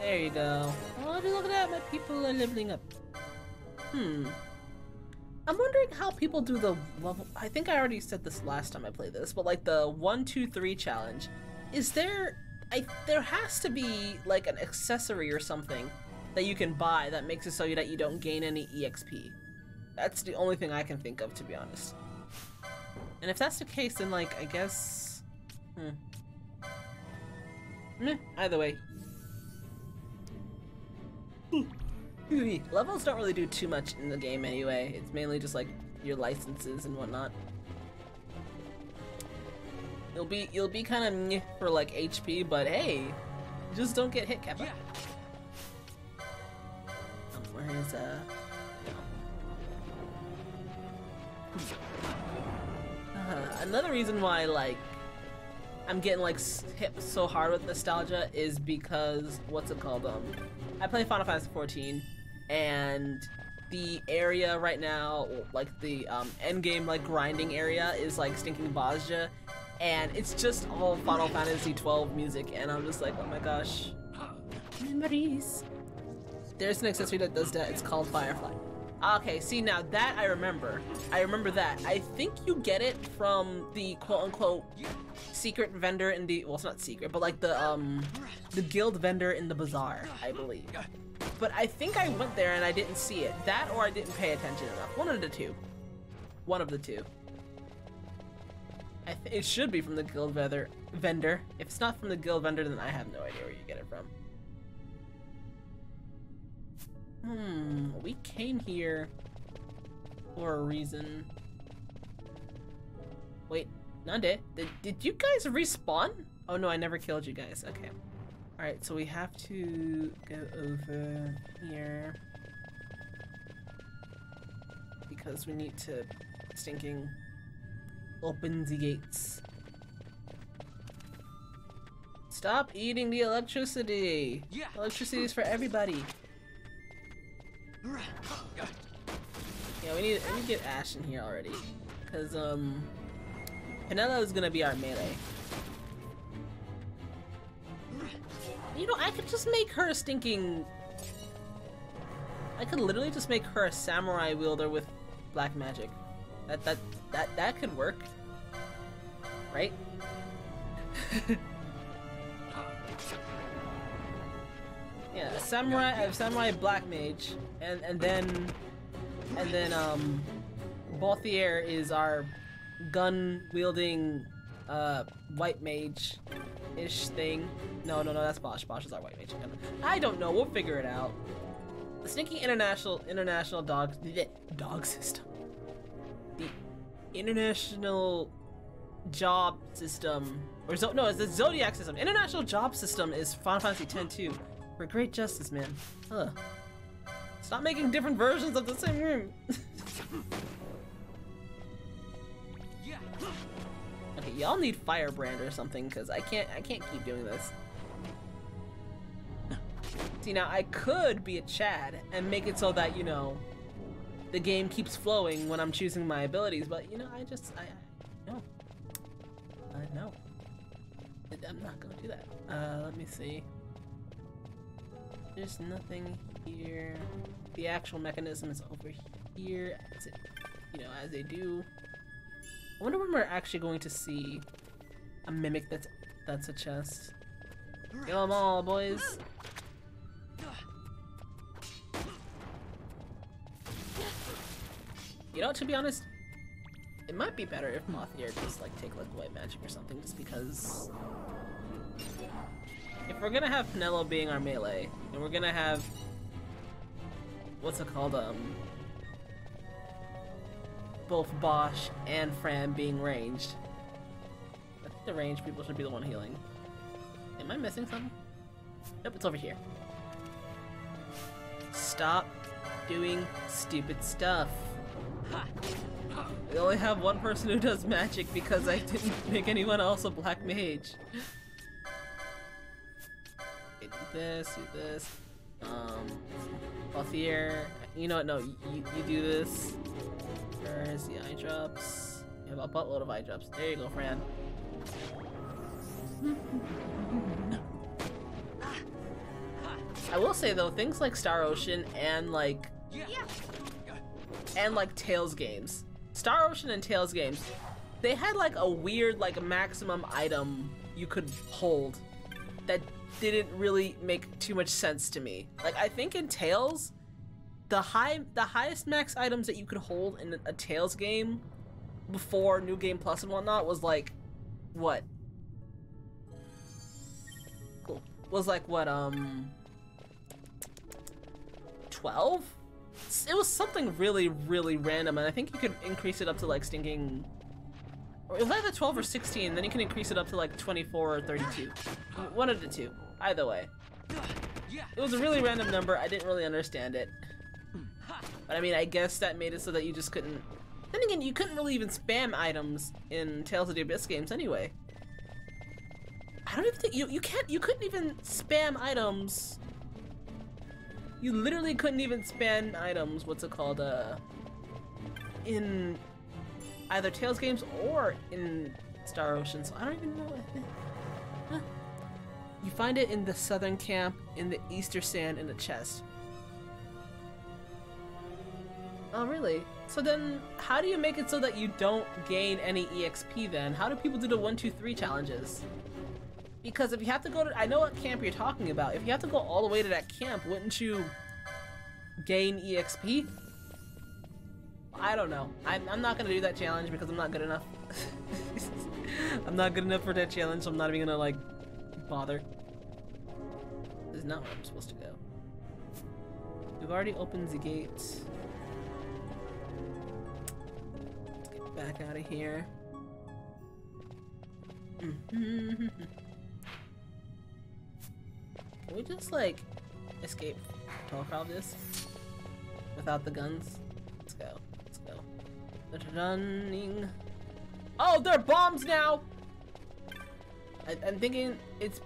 There you go. Oh, look at that. My people are leveling up. I'm wondering how people do the level... I think I already said this last time I played this, but like the 1, 2, 3 challenge. Is there... There has to be like an accessory or something that you can buy that makes it so that you don't gain any EXP. That's the only thing I can think of, to be honest. And if that's the case, then like, I guess... Either way. Levels don't really do too much in the game anyway. It's mainly just like your licenses and whatnot. You'll be kind of meh for like HP, but hey, just don't get hit, Kappa. Yeah. Where is another reason why like I'm getting like hit so hard with nostalgia is because what's it called? I play Final Fantasy XIV. And the area right now, like the end game, like grinding area, is like stinking Bosja, and it's just all Final Fantasy XII music, and I'm just like, oh my gosh, memories. There's an accessory that does that. It's called Firefly. Okay, see now that I remember, that. I think you get it from the quote-unquote secret vendor in the, well, it's not secret, but like the guild vendor in the bazaar, I believe. But I think I went there and I didn't see it. That or I didn't pay attention enough. One of the two. It should be from the guild vendor. If it's not from the guild vendor, then I have no idea where you get it from. We came here for a reason. Wait, Nande, did you guys respawn? Oh no, I never killed you guys. Okay. Alright, so we have to go over here because we need to stinking open the gates. Stop eating the electricity! Yeah. Electricity is for everybody. Yeah, we need to get Ashe in here already. Cause Penelo is gonna be our melee. You know, I could just make her a stinking... I could literally just make her a samurai wielder with black magic. That could work. Right? Yeah, a samurai black mage. And then Balthier is our gun-wielding white mage-ish thing. No, that's Bosch. Bosch is our white mage. I don't know. We'll figure it out. The sneaky international dog system. The international job system, or no, it's the Zodiac system. International job system is Final Fantasy X-2. For great justice, man. Ugh. Stop making different versions of the same room. Okay, y'all need Firebrand or something, cause I can't keep doing this. See, now I could be a Chad and make it so that, you know, the game keeps flowing when I'm choosing my abilities, but you know, I know. I'm not gonna do that. Let me see. There's nothing here. The actual mechanism is over here, as it, you know, as they do. I wonder when we're actually going to see a mimic that's a chest. Kill them all, boys. You know, to be honest, it might be better if Mothier just like take like white magic or something, just because if we're gonna have Penelo being our melee, and we're gonna have what's it called, both Bosch and Fran being ranged, I think the ranged people should be the one healing. Am I missing something? Nope, it's over here. Stop doing stupid stuff. We only have one person who does magic because I didn't make anyone else a black mage. Okay, do this. Balthier, you know what, no, you do this. Where's the eye drops? You have a buttload of eye drops. There you go, Fran. I will say though, things like Star Ocean and like Tails games. Star Ocean and Tails games, they had like a weird like maximum item you could hold that didn't really make too much sense to me. Like I think in Tails, the highest max items that you could hold in a Tails game before New Game Plus and whatnot was like what? Cool. Was like what 12? It was something really, really random, and I think you could increase it up to like stinking. Or it was either 12 or 16, then you can increase it up to like 24 or 32. One of the two. Either way. It was a really random number, I didn't really understand it. But I mean, I guess that made it so that you just couldn't. Then again, you couldn't really even spam items in Tales of the Abyss games anyway. I don't even think. You couldn't even spam items. You literally couldn't even spam items, in either Tails games or in Star Ocean, so I don't even know what. Huh. You find it in the Southern Camp, in the Estersand, in the chest. Oh, really? So then, how do you make it so that you don't gain any EXP then? How do people do the 1, 2, 3 challenges? Because if you have to go to, I know what camp you're talking about. If you have to go all the way to that camp, wouldn't you gain EXP? I don't know. I'm not gonna do that challenge because I'm not good enough. I'm not good enough for that challenge, so I'm not even gonna like bother. This is not where I'm supposed to go. We've already opened the gate. Let's get back out of here. Can we just like escape talk all this without the guns? Let's go. They're running. Oh, they're bombs now. I'm thinking it's.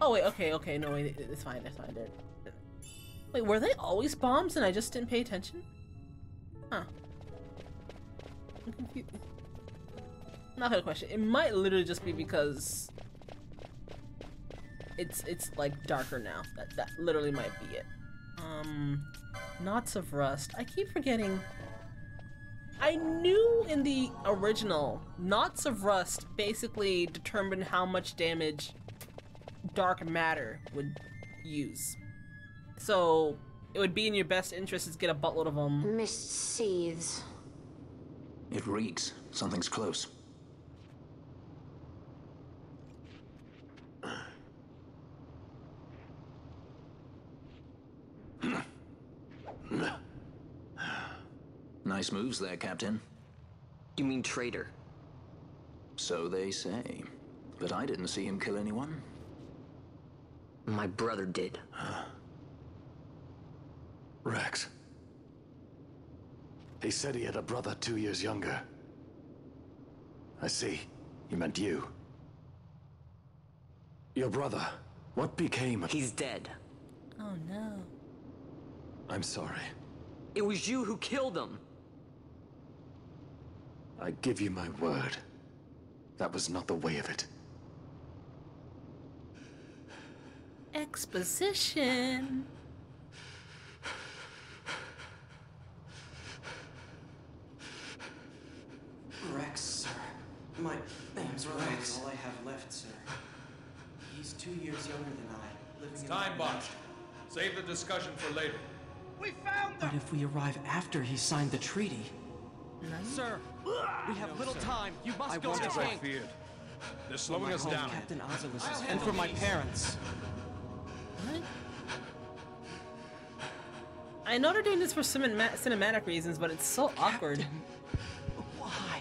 Oh wait, okay, no wait, it's fine, they're. Wait, were they always bombs and I just didn't pay attention? Huh. I'm confused. Not gonna question. It might literally just be because it's like darker now. That literally might be it. Knots of rust. I keep forgetting. I knew in the original, knots of rust basically determined how much damage dark matter would use. So it would be in your best interest to get a buttload of them. Mist seethes. It reeks. Something's close. Nice moves there, Captain. You mean traitor? So they say. But I didn't see him kill anyone. My brother did. Reks. He said he had a brother 2 years younger. I see. He meant you. Your brother. What became of... He's dead. Oh, no. I'm sorry. It was you who killed him. I give you my word. That was not the way of it. Exposition. Reks, sir. My name's Reks. Is all I have left, sir. He's 2 years younger than I. Living it's in time, Basch. Save the discussion for later. We found them! But if we arrive after he signed the treaty... No. Sir, we have no, little sir. Time. You must go to the feared. They're slowing us down. Captain Ozilis is and for my parents. What? I know they're doing this for cinematic reasons, but it's so awkward. Captain, why?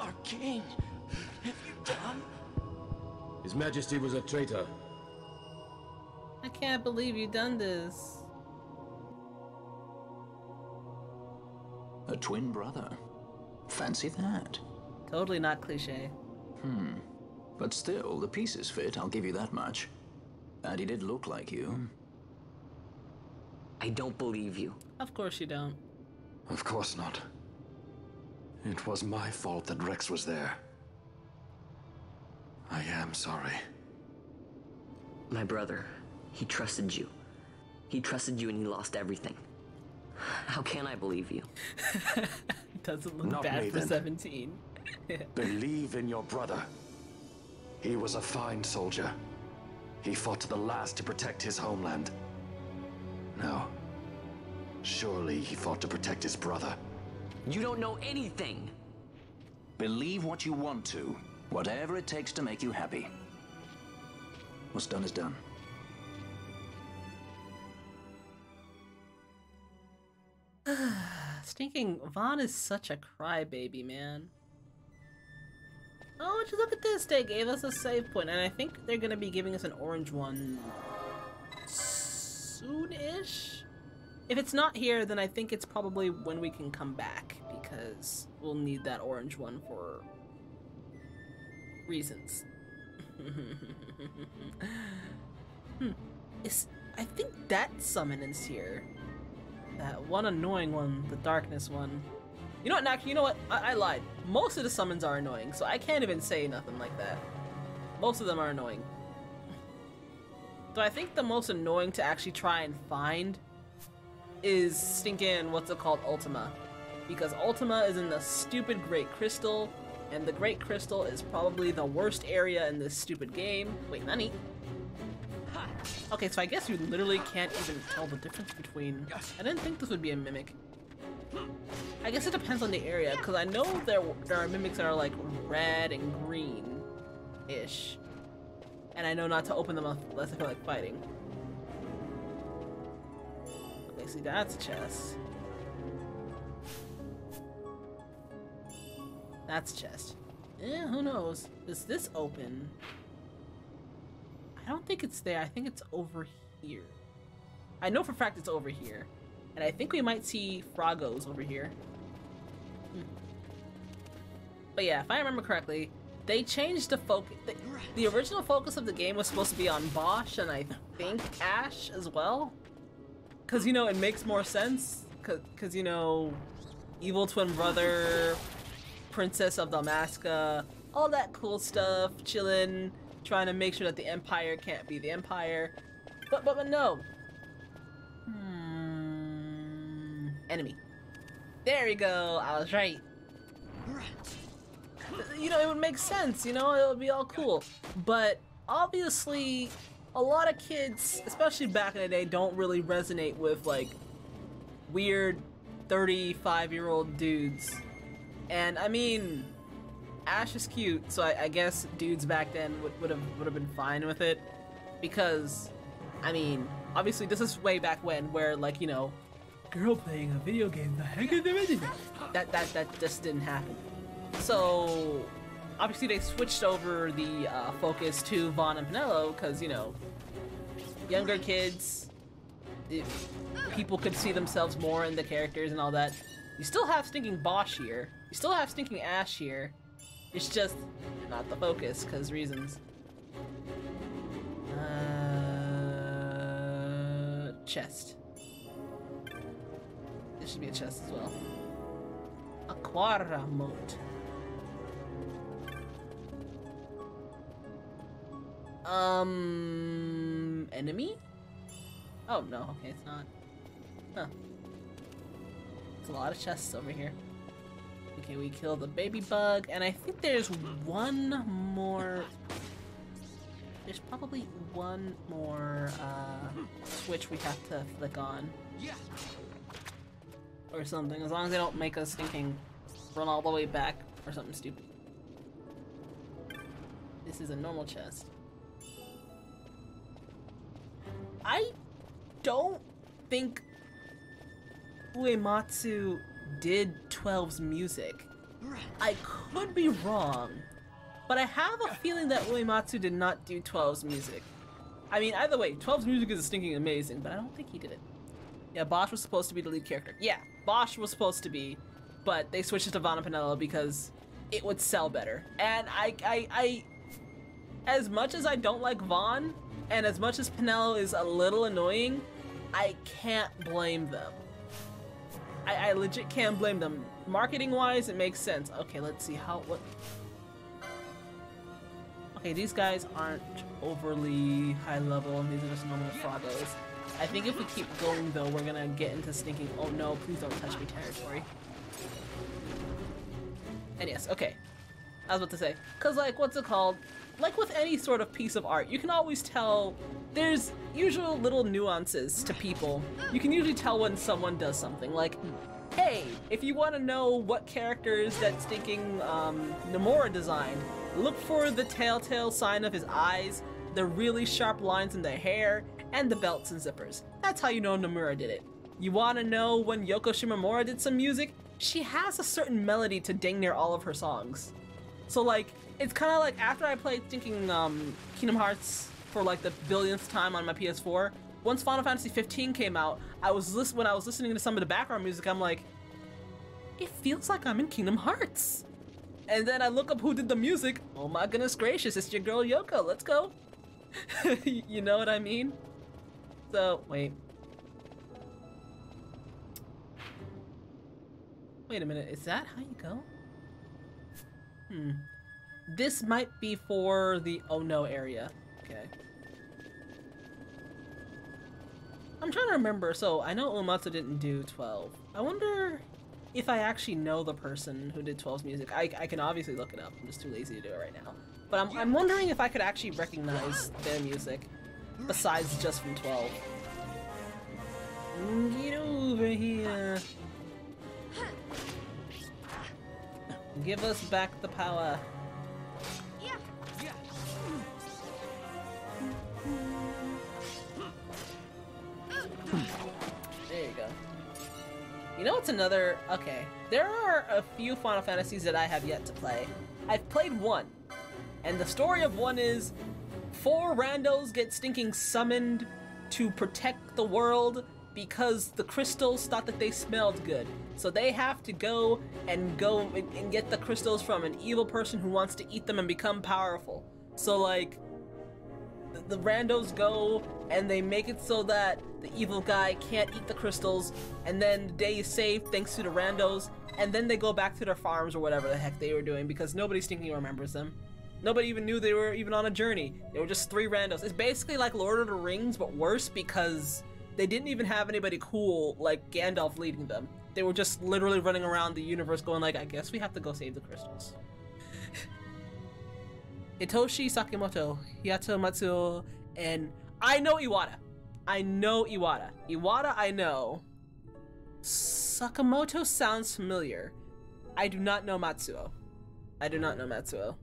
Our king, what have you done? His Majesty was a traitor. I can't believe you done this. A twin brother. Fancy that. Totally not cliche. But still, the pieces fit, I'll give you that much. And he did look like you. I don't believe you. Of course you don't. Of course not. It was my fault that Reks was there. I am sorry. My brother, he trusted you. He trusted you and he lost everything. How can I believe you? Doesn't look not bad me, for then. 17. Believe in your brother. He was a fine soldier. He fought to the last to protect his homeland. No. Surely he fought to protect his brother. You don't know anything. Believe what you want to. Whatever it takes to make you happy. What's done is done. Stinking Vaan is such a crybaby, man. Oh, just look at this. They gave us a save point, and I think they're gonna be giving us an orange one soon-ish. If it's not here, then I think it's probably when we can come back, because we'll need that orange one for reasons. I think that summon is here. That one annoying one, the darkness one. You know what, Nak, you know what? I lied. Most of the summons are annoying, so I can't even say nothing like that. Most of them are annoying. So I think the most annoying to actually try and find is stinking, what's it called, Ultima. Because Ultima is in the stupid Great Crystal, and the Great Crystal is probably the worst area in this stupid game. Wait, Nani? Okay, so I guess you literally can't even tell the difference between... I didn't think this would be a mimic. I guess it depends on the area, because I know there are mimics that are like red and green-ish. And I know not to open them up unless I feel like fighting. Okay, see, that's a chest. That's a chest. Yeah, who knows? Is this open? I don't think it's there. I think it's over here. I know for a fact it's over here. And I think we might see Frogos over here. But yeah, if I remember correctly, they changed the focus. The original focus of the game was supposed to be on Basch and I think Ashe as well. Because, you know, it makes more sense. Because, you know, evil twin brother, princess of Dalmasca, all that cool stuff, chillin'. Trying to make sure that the Empire can't be the Empire. But no. Enemy. There you go. I was right. You know, it would make sense, you know? It would be all cool. But obviously, a lot of kids, especially back in the day, don't really resonate with, like, weird 35-year-old dudes. And, I mean... Ashe is cute, so I guess dudes back then would have been fine with it, because, I mean, obviously this is way back when, where, like, you know, girl playing a video game. The heck is that just didn't happen. So obviously they switched over the focus to Vaan and Penelo because, you know, younger kids, people could see themselves more in the characters and all that. You still have stinking Basch here. You still have stinking Ashe here. It's just not the focus because reasons. Chest. There should be a chest as well. Aquara moat. Enemy? Oh no, okay, it's not. Huh. There's a lot of chests over here. Okay, we killed the baby bug, and I think there's one more. There's probably one more switch we have to flick on. Yeah. Or something, as long as they don't make us thinking run all the way back or something stupid. This is a normal chest. I don't think Uematsu did 12's music. I could be wrong. But I have a feeling that Uematsu did not do 12's music. I mean, either way, 12's music is stinking amazing, but I don't think he did it. Yeah, Basch was supposed to be the lead character. Yeah, Basch was supposed to be, but they switched it to Vaan and Penelo because it would sell better. And I as much as I don't like Vaan, and as much as Penelo is a little annoying, I can't blame them. I legit can't blame them. Marketing-wise, it makes sense. Okay, let's see how, what... Okay, these guys aren't overly high level, and these are just normal Froggos. I think if we keep going, though, we're gonna get into stinking, oh no, please don't touch me territory. And yes, okay. I was about to say, because, like, what's it called? Like with any sort of piece of art, you can always tell there's usual little nuances to people. You can usually tell when someone does something, like, hey, if you want to know what characters that stinking Nomura designed, look for the telltale sign of his eyes, the really sharp lines in the hair, and the belts and zippers. That's how you know Nomura did it. You want to know when Yoko Shimomura did some music? She has a certain melody to dang near all of her songs. So like, it's kind of like after I played thinking Kingdom Hearts for like the billionth time on my PS4, once Final Fantasy 15 came out, when I was listening to some of the background music, I'm like, it feels like I'm in Kingdom Hearts. And then I look up who did the music. Oh my goodness gracious, it's your girl Yoko, let's go. You know what I mean? So, wait. Wait a minute, is that how you go? Hmm. This might be for the oh no area. Okay. I'm trying to remember, so I know Uematsu didn't do 12. I wonder if I actually know the person who did 12's music. I can obviously look it up. I'm just too lazy to do it right now. But I'm wondering if I could actually recognize their music besides just from 12. Get over here. Give us back the power. Yeah. Yeah. There you go. You know what's another... Okay. There are a few Final Fantasies that I have yet to play. I've played one. And the story of one is... 4 randos get stinking summoned to protect the world because the crystals thought that they smelled good. So they have to go and get the crystals from an evil person who wants to eat them and become powerful. So like, the randos go and they make it so that the evil guy can't eat the crystals, and then the day is saved thanks to the randos, and then they go back to their farms or whatever the heck they were doing because nobody stinking remembers them. Nobody even knew they were even on a journey. They were just 3 randos. It's basically like Lord of the Rings, but worse because they didn't even have anybody cool like Gandalf leading them. They were just literally running around the universe going like, I guess we have to go save the crystals. Hitoshi Sakimoto, Hiyato Matsuo, and I know Iwata. I know Iwata. Iwata I know. Sakamoto sounds familiar. I do not know Matsuo. I do not know Matsuo.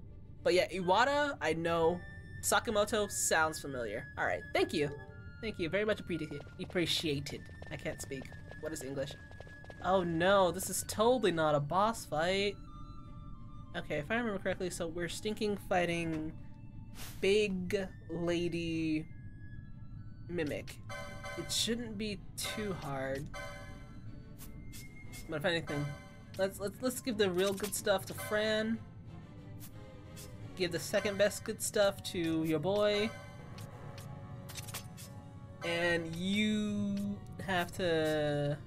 But yeah, Iwata I know. Sakamoto sounds familiar. Alright, thank you. Thank you, very much appreciated. I can't speak. What is English? Oh no, this is totally not a boss fight. Okay, if I remember correctly, so we're stinking fighting big lady mimic. It shouldn't be too hard. But if anything, let's give the real good stuff to Fran. Give the second best good stuff to your boy. And you have to.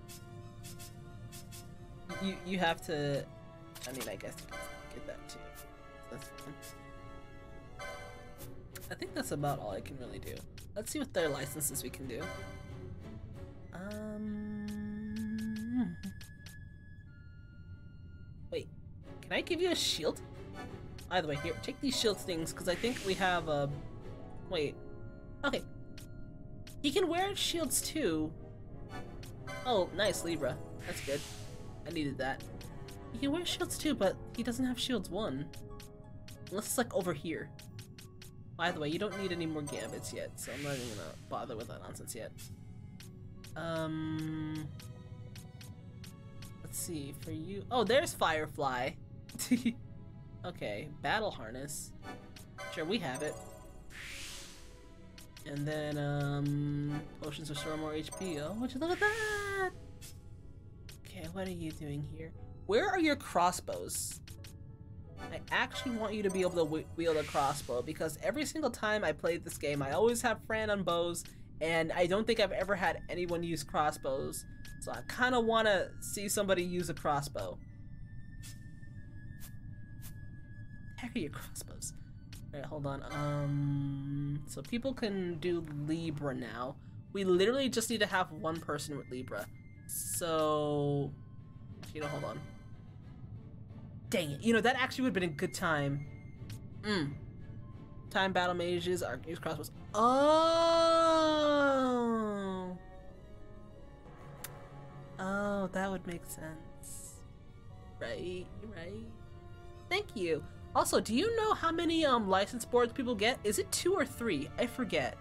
You have to. I mean, I guess you can get that too. That's fine. I think that's about all I can really do. Let's see what their licenses we can do. Wait, can I give you a shield? Either way, here, take these shield things, because I think we have a... Wait. Okay. He can wear shields too. Oh, nice, Libra. That's good. I needed that. He can wear shields too, but he doesn't have shields 1. Unless it's like over here. By the way, you don't need any more gambits yet, so I'm not even gonna bother with that nonsense yet. Let's see, for you... Oh, there's Firefly! Okay, Battle Harness. Sure, we have it. And then, Potions restore more HP. Oh, would you look at that! Okay, what are you doing here? Where are your crossbows? I actually want you to be able to wield a crossbow, because every single time I played this game, I always have Fran on bows, and I don't think I've ever had anyone use crossbows. So I kind of want to see somebody use a crossbow. Heck are your crossbows? Alright, hold on. So people can do Libra now. We literally just need to have one person with Libra. So... you know, hold on. Dang it. You know, that actually would have been a good time. Time battle mages are use crossbows. Oh! Oh, that would make sense. Right, right. Thank you. Also, do you know how many license boards people get? Is it 2 or 3? I forget.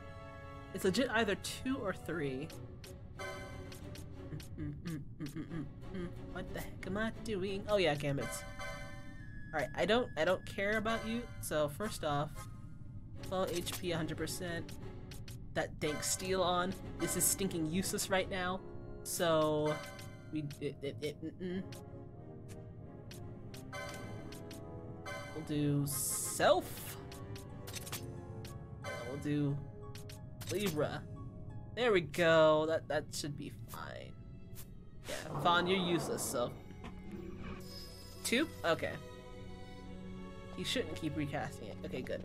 It's legit either 2 or 3. What the heck am I doing? Oh yeah, gambits. Alright, I don't care about you. So first off, 12 HP 100%. That dank steel on. This is stinking useless right now. So we we'll do self. And we'll do Libra. There we go. That should be fine. Yeah, Vaughn, you're useless, so... 2? Okay. He shouldn't keep recasting it. Okay, good.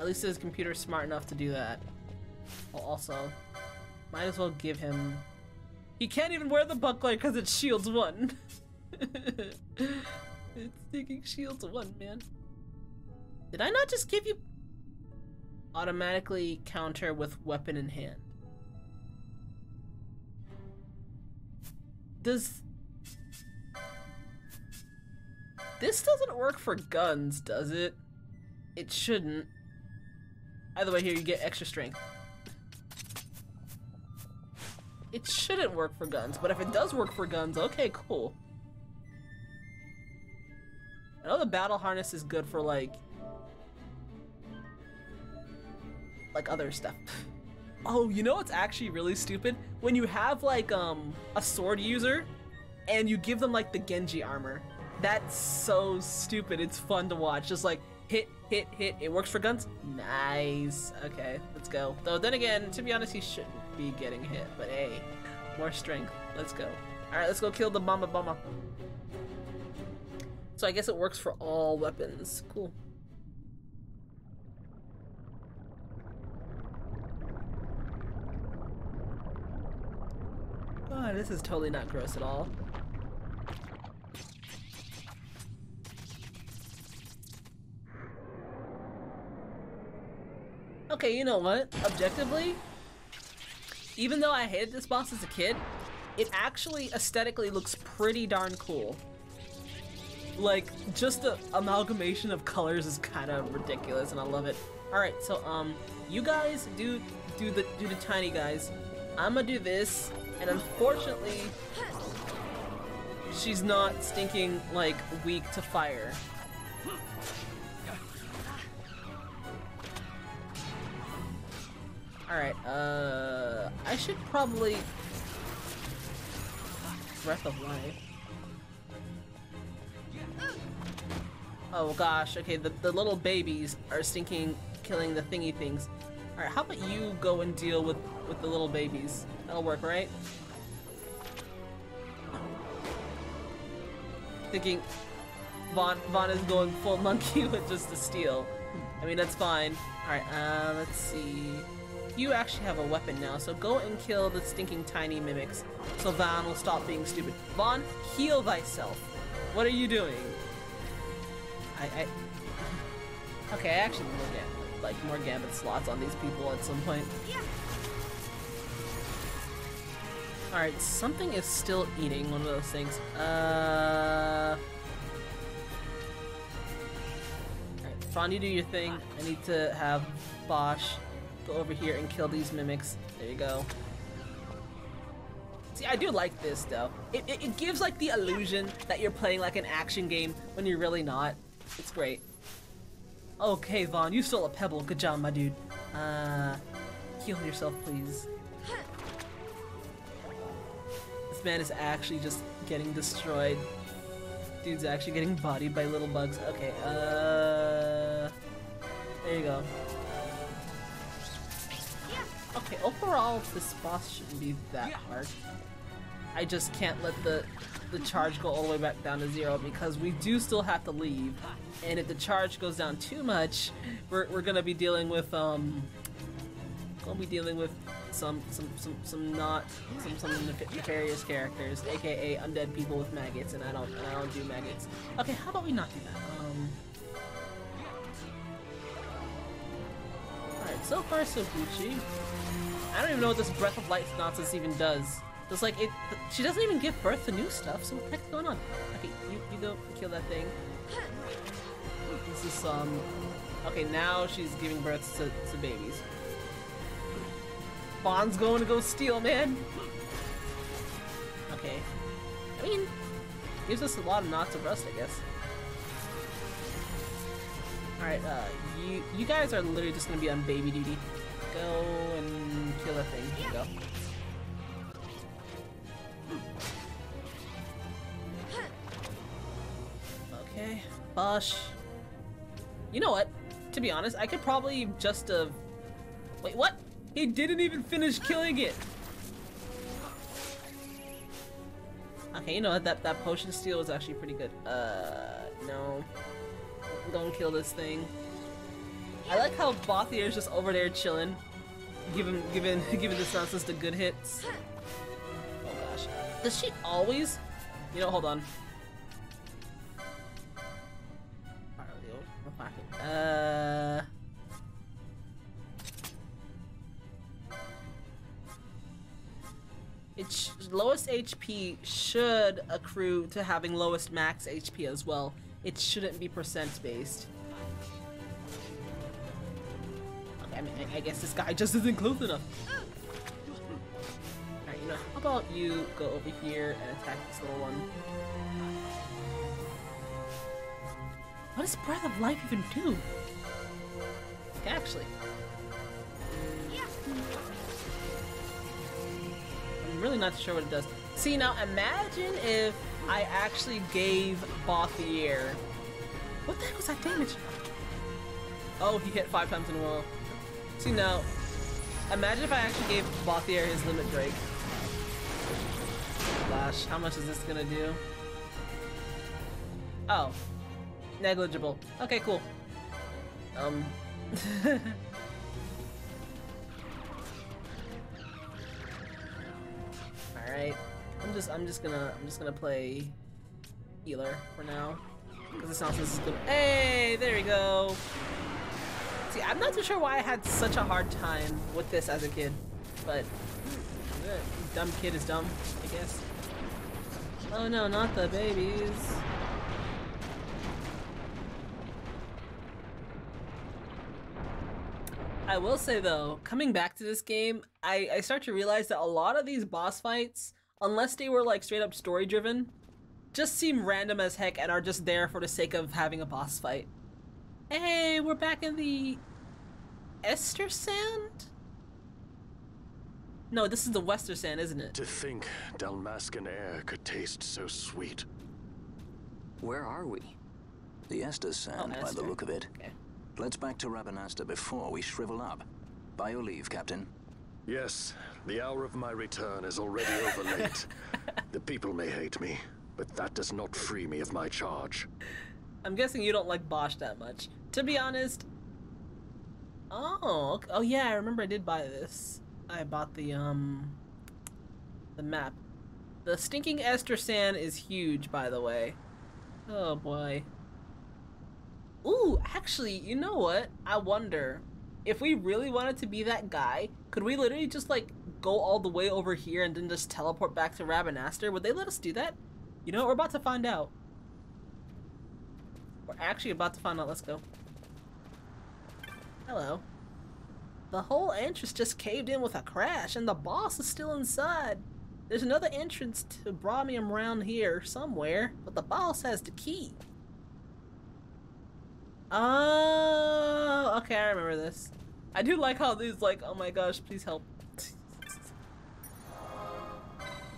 At least his computer's smart enough to do that. Well, also, might as well give him... He can't even wear the buckler because it's shields 1. It's taking shields 1, man. Did I not just give you... Automatically counter with weapon in hand. Does... This doesn't work for guns, does it? It shouldn't. Either way, here you get extra strength. It shouldn't work for guns, but if it does work for guns, okay, cool. I know the battle harness is good for like other stuff. Oh, you know what's actually really stupid? When you have like a sword user and you give them like the Genji armor. That's so stupid. It's fun to watch. Just like hit, hit, hit. It works for guns? Nice. Okay, let's go. Though then again, to be honest, he shouldn't be getting hit, but hey, more strength. Let's go. All right, let's go kill the mama mama. So I guess it works for all weapons. Cool. Oh, this is totally not gross at all. Okay, you know what? Objectively, even though I hated this boss as a kid, it actually aesthetically looks pretty darn cool. Like, just the amalgamation of colors is kind of ridiculous, and I love it. All right, so you guys do the tiny guys. I'm gonna do this. and unfortunately, she's not stinking, like, weak to fire. Alright, I should probably... Breath of Life. Oh gosh, okay, the little babies are stinking, killing the thingy things. Alright, how about you go and deal with the little babies? That'll work, right? Thinking Vaan is going full monkey with just the steel. I mean, that's fine. Alright, let's see. You actually have a weapon now, so go and kill the stinking tiny mimics so Vaan will stop being stupid. Vaan, heal thyself. What are you doing? Okay, I actually will get, like, more gambit slots on these people at some point. Yeah. Alright, something is still eating one of those things. Alright, Fran, you do your thing. I need to have Basch go over here and kill these mimics. There you go. See, I do like this, though. It gives, like, the illusion that you're playing, like, an action game when you're really not. It's great. Okay, Vaan, you stole a pebble. Good job, my dude. Heal yourself, please. This man is actually just getting destroyed. Dude's actually getting bodied by little bugs. Okay, there you go. Okay, overall, this boss shouldn't be that hard. I just can't let the charge go all the way back down to zero because we do still have to leave. And if the charge goes down too much, we're gonna be dealing with some nefarious characters, aka undead people with maggots, and I don't do maggots. Okay, how about we not do that? Alright, so far so Gucci. I don't even know what this Breath of Light nonsense even does. It's like, she doesn't even give birth to new stuff, so what the heck's going on? Okay, you go kill that thing. This is okay, now she's giving birth to babies. Vaughn's going to go steal, man! Okay. I mean, gives us a lot of knots of rust, I guess. Alright, you guys are literally just gonna be on baby duty. Go and kill that thing. There you go. Okay, Basch. You know what? To be honest, I could probably just wait, what? He didn't even finish killing it! Okay, you know what? That potion steal was actually pretty good. No. Go and kill this thing. I like how Balthier is just over there chilling, giving this nonsense the good hits. Oh gosh, does she always? You know, hold on. Its lowest HP should accrue to having lowest max HP as well. It shouldn't be percent-based. Okay, I mean, I guess this guy just isn't close enough. Alright, you know, how about you go over here and attack this little one? What does Breath of Life even do? Okay, actually. I'm really not sure what it does. See, now imagine if I actually gave Balthier. What the heck was that damage? Oh, he hit 5 times in a row. See now, imagine if I actually gave Balthier his limit break. Gosh, how much is this gonna do? Oh, negligible. Okay, cool. All right. I'm just gonna play healer for now. Because it sounds like this is good. Hey, there we go. See, I'm not too sure why I had such a hard time with this as a kid, but dumb kid is dumb, I guess. Oh no, not the babies. I will say though, coming back to this game, I start to realize that a lot of these boss fights, unless they were like straight up story driven, just seem random as heck and are just there for the sake of having a boss fight. Hey, we're back in the Estersand? No, this is the Westersand, isn't it? To think Dalmascan air could taste so sweet. Where are we? The Estersand, by the look of it. Okay. Let's back to Rabanastre before we shrivel up. By your leave, Captain. Yes, the hour of my return is already over late. The people may hate me, but that does not free me of my charge. I'm guessing you don't like Basch that much. To be honest... Oh, oh yeah, I remember I did buy this. I bought the map. The stinking Estersand is huge, by the way. Oh boy. Ooh, actually, you know what? I wonder, if we really wanted to be that guy, could we literally just like go all the way over here and then just teleport back to Rabanastre? Would they let us do that? You know what? We're about to find out. We're actually about to find out. Let's go. Hello. The whole entrance just caved in with a crash and the boss is still inside. There's another entrance to Brahmium around here somewhere, but the boss has the key. Oh, okay, I remember this. I do like how these like, oh my gosh, please help.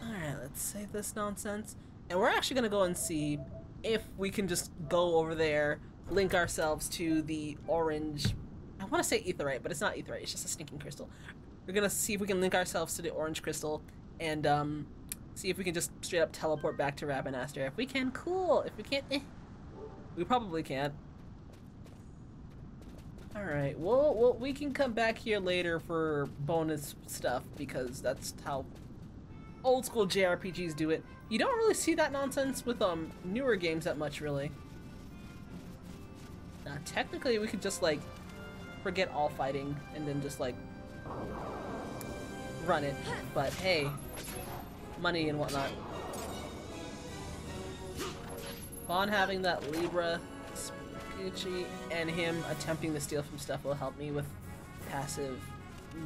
Alright, let's save this nonsense. And we're actually gonna go and see if we can just go over there, link ourselves to the orange, I wanna say etherite, but it's not etherite, it's just a stinking crystal. We're gonna see if we can link ourselves to the orange crystal and see if we can just straight up teleport back to Rabanastre. If we can, cool. If we can't, eh. We probably can't. Alright, well, we can come back here later for bonus stuff because that's how old school JRPGs do it. You don't really see that nonsense with newer games that much, really. Now, technically, we could just, like, forget all fighting and then just, like, run it. But, hey, money and whatnot. Vaan having that Libra... and him attempting to steal from stuff will help me with passive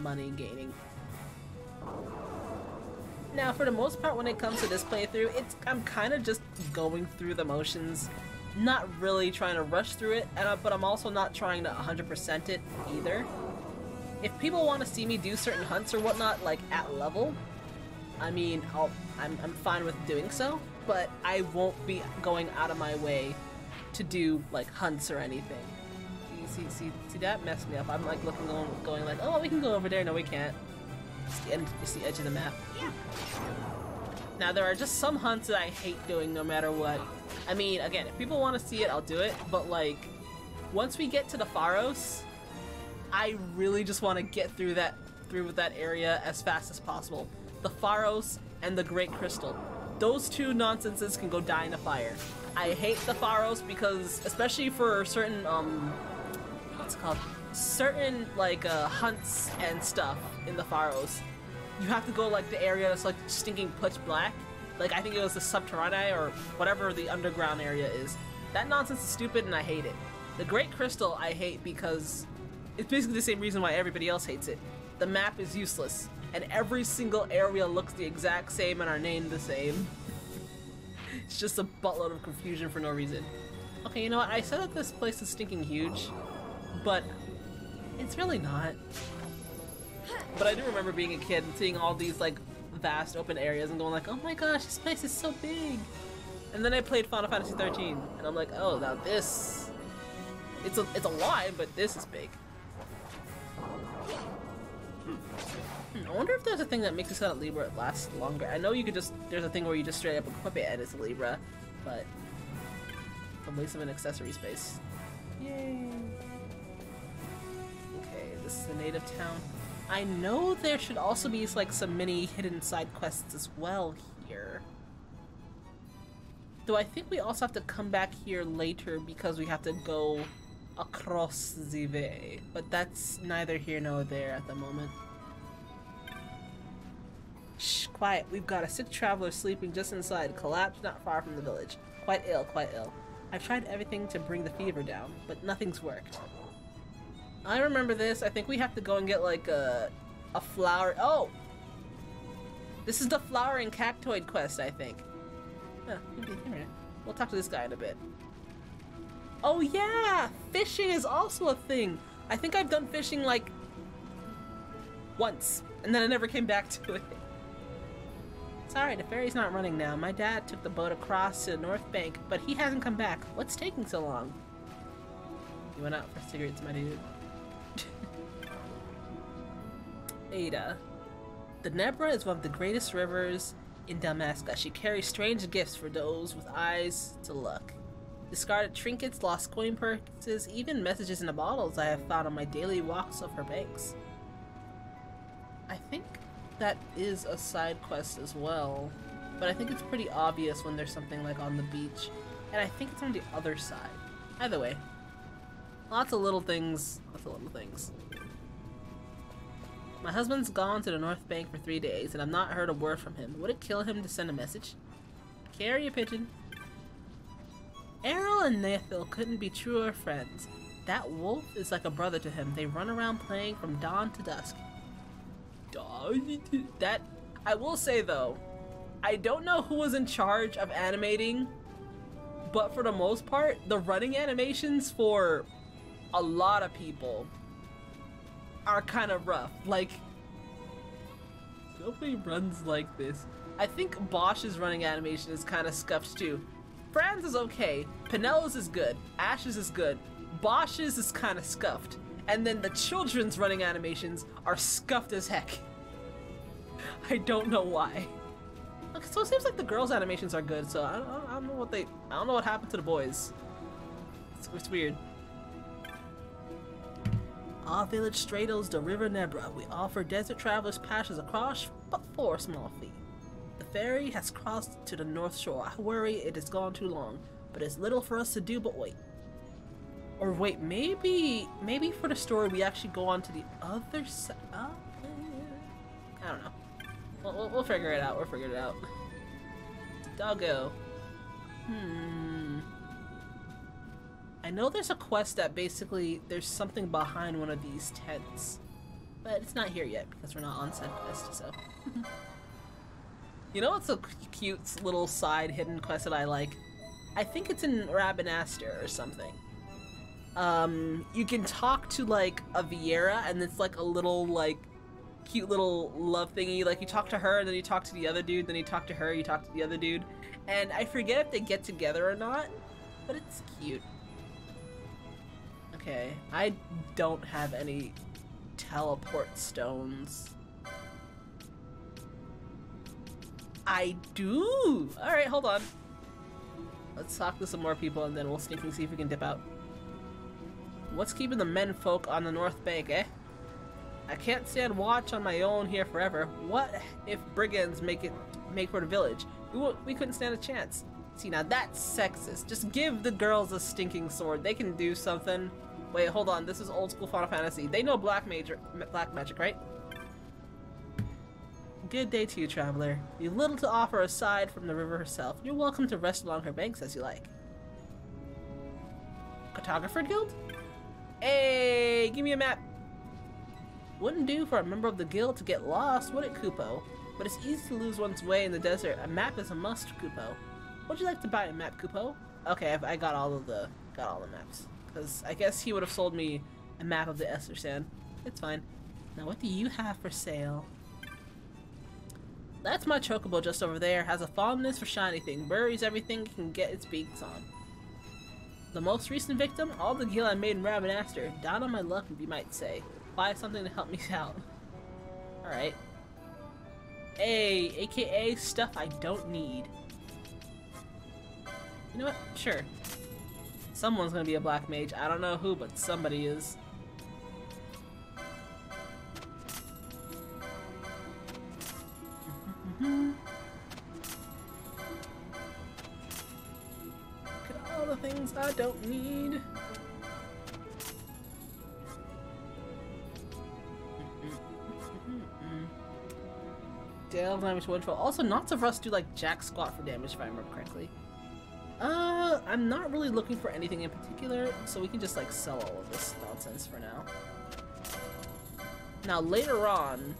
money gaining. Now, for the most part, when it comes to this playthrough, I'm kind of just going through the motions, not really trying to rush through it, but I'm also not trying to 100% it either. If people want to see me do certain hunts or whatnot, like at level, I mean, I'm fine with doing so, but I won't be going out of my way to do like hunts or anything. See, that messed me up. I'm like looking on, going like, oh, we can go over there. No, we can't. It's the edge of the map. Yeah. Now there are just some hunts that I hate doing, no matter what. I mean, again, if people want to see it, I'll do it. But like, once we get to the Pharos, I really just want to get through that area as fast as possible. The Pharos and the Great Crystal. Those two nonsenses can go die in a fire. I hate the Pharos because, especially for certain, what's it called? Certain, like, hunts and stuff in the Pharos. You have to go, like, the area that's, like, stinking pitch black. Like, I think it was the Subterranea or whatever the underground area is. That nonsense is stupid and I hate it. The Great Crystal I hate because it's basically the same reason why everybody else hates it. The map is useless, and every single area looks the exact same and are named the same. It's just a buttload of confusion for no reason. Okay, you know what? I said that this place is stinking huge, but it's really not. But I do remember being a kid and seeing all these, like, vast open areas and going like, oh my gosh, this place is so big! And then I played Final Fantasy XIII, and I'm like, oh, now this... It's a lie, but this is big. I wonder if there's a thing that makes this out of Libra last longer. I know you could just, there's a thing where you just straight up equip it and it's a Libra, but I'm wasting an accessory space. Yay! Okay, this is a native town. I know there should also be like some mini hidden side quests as well here. Though I think we also have to come back here later because we have to go across the bay, but that's neither here nor there at the moment. Shh, quiet. We've got a sick traveler sleeping just inside, collapsed not far from the village. Quite ill, quite ill. I've tried everything to bring the fever down, but nothing's worked. I remember this. I think we have to go and get like a flower. Oh! This is the flowering cactoid quest, I think. Huh, we'll talk to this guy in a bit. Oh yeah! Fishing is also a thing! I think I've done fishing like once, and then I never came back to it. It's alright, the ferry's not running now. My dad took the boat across to the north bank, but he hasn't come back. What's taking so long? You went out for cigarettes, my dude. Ada. The Nebra is one of the greatest rivers in Dalmasca. She carries strange gifts for those with eyes to look. Discarded trinkets, lost coin purses, even messages in the bottles I have found on my daily walks of her banks. I think that is a side quest as well, but I think it's pretty obvious when there's something like on the beach, and I think it's on the other side. Either way, lots of little things, lots of little things. My husband's gone to the north bank for 3 days, and I've not heard a word from him. Would it kill him to send a message? Carry a pigeon. Errol and Nathil couldn't be truer friends. That wolf is like a brother to him. They run around playing from dawn to dusk. That, I will say though, I don't know who was in charge of animating, but for the most part, the running animations for a lot of people are kind of rough. Like, nobody runs like this. I think Bosch's running animation is kind of scuffed too. Fran's is okay, Penelo's is good, Ash's is good, Bosch's is kind of scuffed. And then the children's running animations are scuffed as heck. I don't know why. Okay, so it seems like the girls' animations are good. So I don't know what I don't know what happened to the boys. It's weird. Our village straddles the river Nebra. We offer desert travelers passes across, but for a small fee. The ferry has crossed to the north shore. I worry it has gone too long, but there's little for us to do but wait. Or wait, maybe for the story we actually go on to the other side. I don't know. We'll figure it out. We'll figure it out. Doggo. I know there's a quest that basically there's something behind one of these tents, but it's not here yet because we're not on side quest. So, you know what's a cute little side hidden quest that I like? I think it's in Rabanastre or something. You can talk to like a Viera, and it's like a little like cute little love thingy. Like you talk to her and then you talk to the other dude, then you talk to her, you talk to the other dude. And I forget if they get together or not, but it's cute. Okay, I don't have any teleport stones. I do! Alright, hold on. Let's talk to some more people and then we'll sneak and see if we can dip out. What's keeping the menfolk on the north bank, eh? I can't stand watch on my own here forever. What if brigands make for the village? We couldn't stand a chance. See, now that's sexist. Just give the girls a stinking sword. They can do something. Wait, hold on. This is old school Final Fantasy. They know black magic, right? Good day to you, traveler. You've little to offer aside from the river herself. You're welcome to rest along her banks as you like. Cartographer Guild? Hey, give me a map. Wouldn't do for a member of the guild to get lost, would it, Kupo? But it's easy to lose one's way in the desert. A map is a must, Kupo. Would you like to buy a map, Kupo? Okay, I got all of the maps. Because I guess he would have sold me a map of the Estersand. It's fine. Now, what do you have for sale? That's my chocobo just over there. Has a fondness for shiny thing. Buries everything it can get its beaks on. The most recent victim, all the gil I made in Rabanastre. Down on my luck, you might say. Buy something to help me out. Alright. Hey, aka stuff I don't need. You know what? Sure. Someone's gonna be a black mage. I don't know who, but somebody is. The things I don't need. Dale damage to windfall. Also, knots of rust do like jack squat for damage if I remember correctly. I'm not really looking for anything in particular, so we can just like sell all of this nonsense for now. Now later on,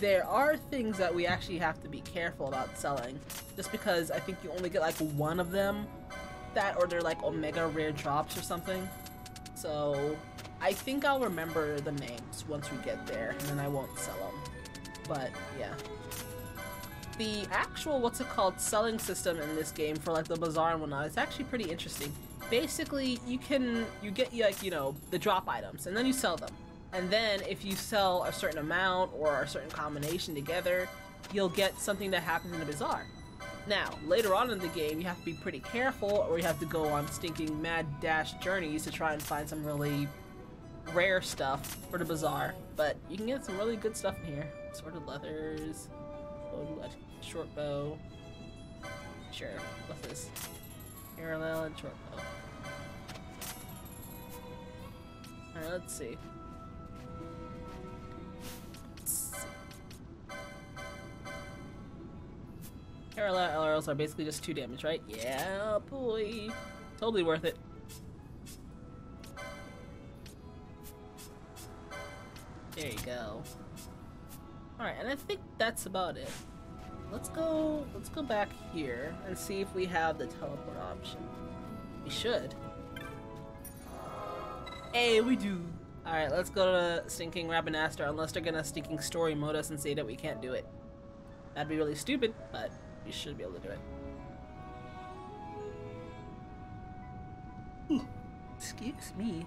there are things that we actually have to be careful about selling, just because I think you only get like one of them, that or they're like omega rare drops or something. So I think I'll remember the names once we get there, and then I won't sell them. But yeah. The actual, what's it called, selling system in this game for like the bazaar and whatnot is actually pretty interesting. Basically, you get like, you know, the drop items, and then you sell them. And then if you sell a certain amount or a certain combination together, you'll get something that happens in the bazaar. Now, later on in the game, you have to be pretty careful, or you have to go on stinking mad dash journeys to try and find some really rare stuff for the bazaar. But you can get some really good stuff in here. Sorted leathers, short bow. Sure, what's this? Parallel and short bow. Alright, let's see. Parallel LRLs are basically just 2 damage, right? Yeah, boy. Totally worth it. There you go. Alright, and I think that's about it. Let's go back here and see if we have the teleport option. We should. Hey, we do. Alright, let's go to stinking Rabanastre, unless they're gonna stinking story mode us and say that we can't do it. That'd be really stupid, but you should be able to do it. Ooh, excuse me.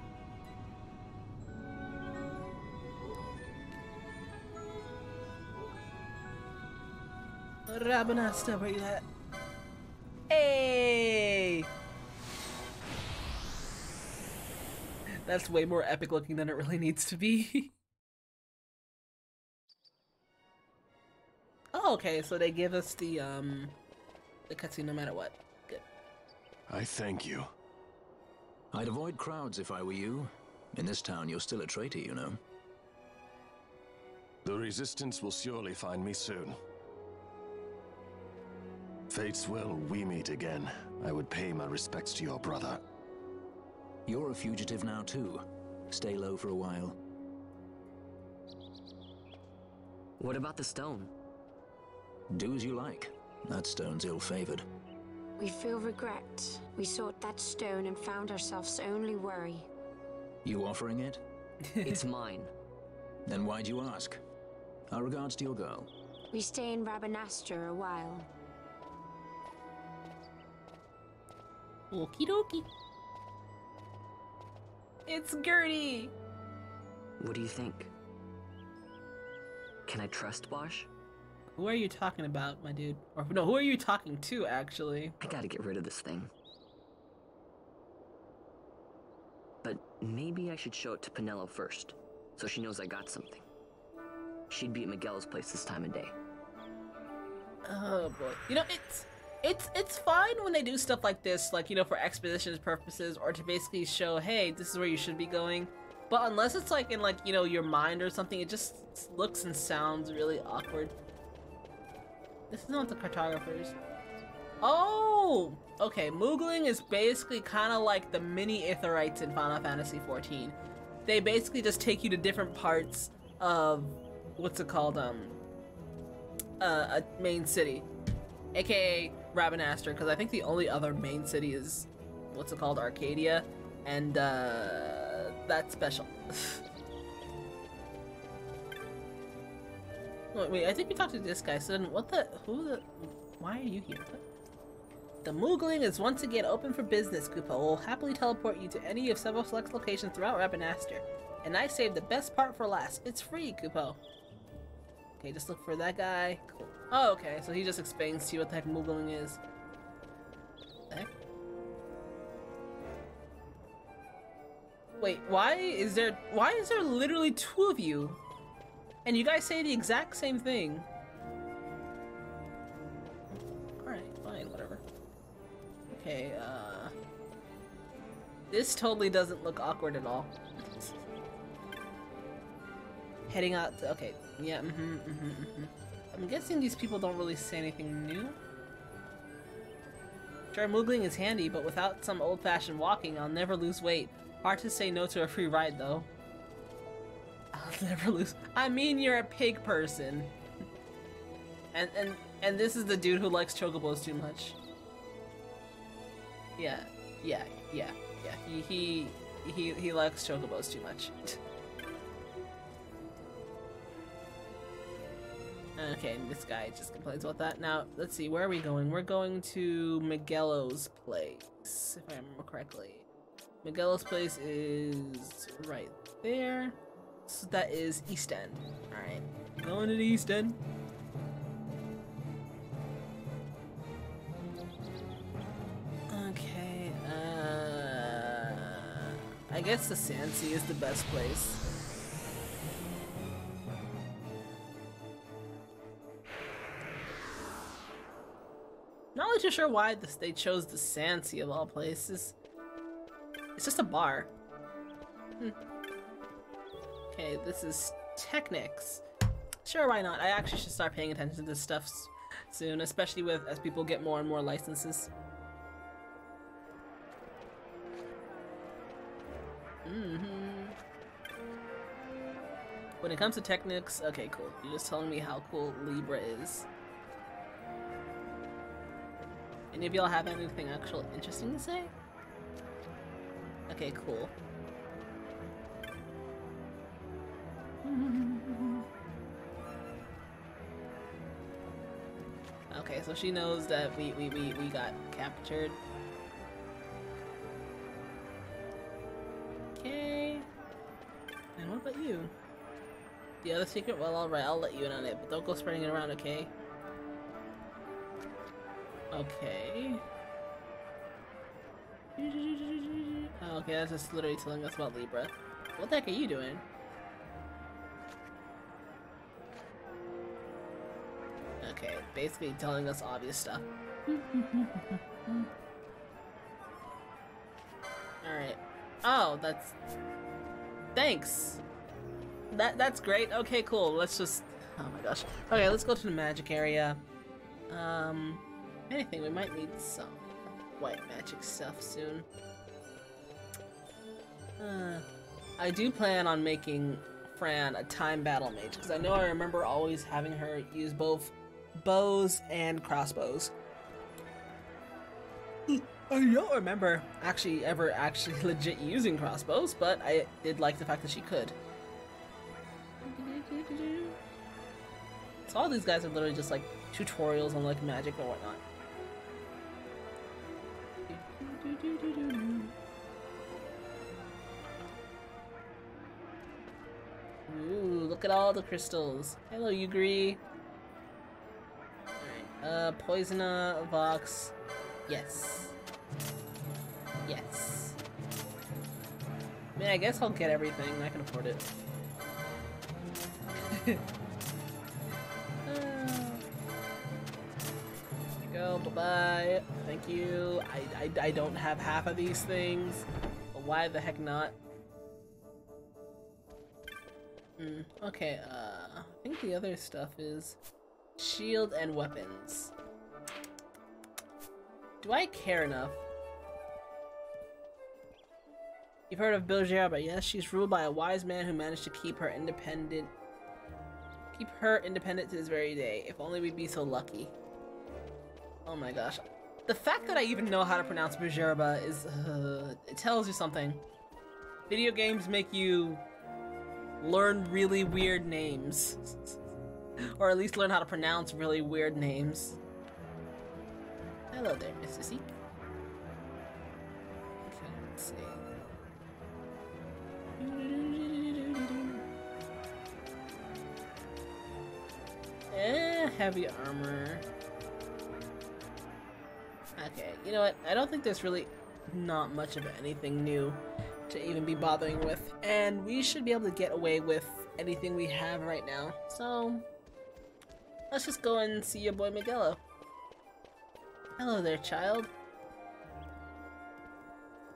Rabanastre, where you at? Hey! That's way more epic looking than it really needs to be. Oh, okay, so they give us the cutscene no matter what. Good. I thank you. I'd avoid crowds if I were you. In this town, you're still a traitor, you know. The resistance will surely find me soon. Fate's will, we meet again. I would pay my respects to your brother. You're a fugitive now, too. Stay low for a while. What about the stone? Do as you like. That stone's ill-favored. We feel regret. We sought that stone and found ourselves only worry. You offering it? It's mine. Then why'd you ask? Our regards to your girl. We stay in Rabanastre a while. Okie dokie. It's Gertie! What do you think? Can I trust Basch? Who are you talking about, my dude? Or no, who are you talking to, actually? I gotta get rid of this thing. But maybe I should show it to Penelo first, so she knows I got something. She'd be at Miguel's place this time of day. Oh boy. You know, it's fine when they do stuff like this, like, you know, for exposition purposes, or to basically show, hey, this is where you should be going. But unless it's like in, like, you know, your mind or something, it just looks and sounds really awkward. This is not the cartographers. Oh! Okay, Moogling is basically kind of like the mini Itharites in Final Fantasy XIV. They basically just take you to different parts of, what's it called, a main city. AKA Rabanastre, because I think the only other main city is, what's it called, Archadia. And, that's special. Wait, I think we talked to this guy, so then why are you here? The Moogling is once again open for business, Koopa. We'll happily teleport you to any of several select locations throughout Rabanastre. And I saved the best part for last. It's free, Koopa. Okay, just look for that guy. Cool. Oh, okay, so he just explains to you what the heck Moogling is. What the heck? Wait, why is there literally 2 of you? And you guys say the exact same thing. Alright, fine, whatever. Okay, this totally doesn't look awkward at all. Heading out to, okay, yeah, I'm guessing these people don't really say anything new. Jarmuggling is handy, but without some old-fashioned walking, I'll never lose weight. Hard to say no to a free ride, though. I'll never lose... I mean, you're a pig person. And this is the dude who likes chocobos too much. Yeah. He likes chocobos too much. Okay, this guy just complains about that. Now, let's see, where are we going? We're going to Miguelo's place, if I remember correctly. Miguelo's place is right there. So that is East End. Alright, going to the East End. Okay, I guess the Sand Sea is the best place. Not too sure why they chose the Sand Sea of all places. It's just a bar. Okay, this is Technics. Sure, why not? I actually should start paying attention to this stuff soon, especially as people get more and more licenses. When it comes to Technics, okay, cool. You're just telling me how cool Libra is. Any of y'all have anything actually interesting to say? Okay, cool. Okay, so she knows that we got captured. Okay. And what about you? The other secret? Well, alright, I'll let you in on it, but don't go spreading it around, okay? Okay. Okay, that's just literally telling us about Libra. What the heck are you doing? Okay, basically telling us obvious stuff. Alright. Oh, that's... Thanks! That's great. Okay, cool. Let's just... Oh my gosh. Okay, let's go to the magic area. Anything, we might need some white magic stuff soon. I do plan on making Fran a time battle mage, because I know I remember always having her use both bows and crossbows. I don't remember actually ever actually legit using crossbows, but I did like the fact that she could. So all these guys are literally just like tutorials on like magic or whatnot. Ooh, look at all the crystals. Hello, Yugri. Alright, Poisona, Vox. Yes. Yes. I mean, I guess I'll get everything. I can afford it. Go, bye-bye. Thank you. I don't have half of these things. But why the heck not? Okay, I think the other stuff is shield and weapons. Do I care enough? You've heard of Bhujerba, yes? She's ruled by a wise man who managed to keep her independent to this very day. If only we'd be so lucky. Oh my gosh. The fact that I even know how to pronounce Bhujerba is, it tells you something. Video games make you learn really weird names. Or at least learn how to pronounce really weird names. Hello there, Mr. Zeke. Okay, let's see. Heavy armor. Okay, you know what? I don't think there's really not much of anything new to even be bothering with, and we should be able to get away with anything we have right now. So, let's just go and see your boy Miguelo. Hello there, child.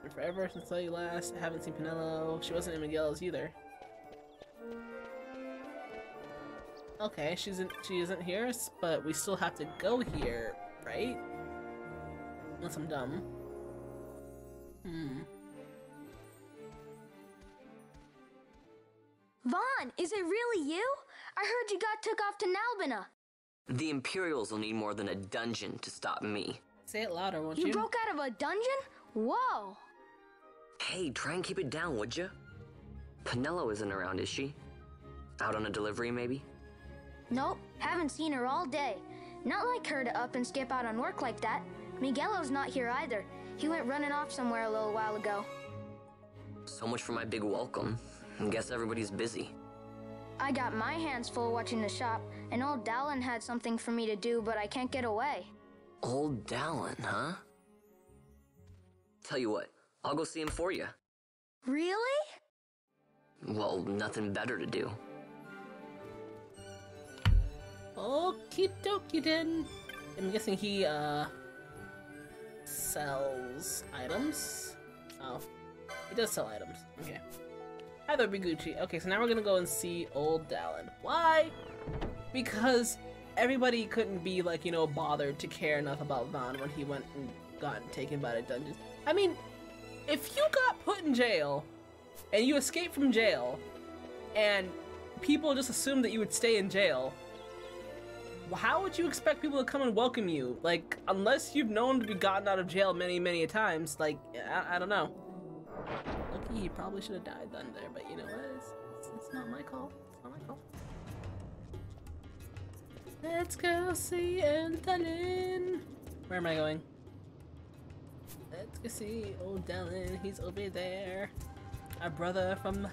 Been forever since I saw you last. I haven't seen Penelo. She wasn't in Miguelo's either. Okay, she isn't here, but we still have to go here, right? unless I'm dumb. Vaan, is it really you? I heard you got took off to Nalbina. The Imperials will need more than a dungeon to stop me. Say it louder, won't you? You broke out of a dungeon? Whoa! Hey, try and keep it down, would ya? Penelo isn't around, is she? Out on a delivery, maybe? Nope, haven't seen her all day. Not like her to up and skip out on work like that. Miguelo's not here either. He went running off somewhere a little while ago. So much for my big welcome. I guess everybody's busy. I got my hands full watching the shop, and old Dallin had something for me to do, but I can't get away. Old Dallin, huh? Tell you what, I'll go see him for you. Really? Well, nothing better to do. Okie dokie then. I'm guessing he, sells items? Oh, he does sell items. Okay. Hi there, Biguchi. Okay, so now we're gonna go and see old Dallin. Why? Because everybody couldn't be, like, you know, bothered to care enough about Vaan when he went and got taken by the dungeons. I mean, if you got put in jail, and you escaped from jail, and people just assumed that you would stay in jail, how would you expect people to come and welcome you? Like, unless you've known to be gotten out of jail many, many times, like, I don't know. Lucky he probably should have died then there, but you know what? It's not my call. It's not my call. Let's go see old Dallin. Where am I going? Let's go see old Dallin. He's over there. Our brother from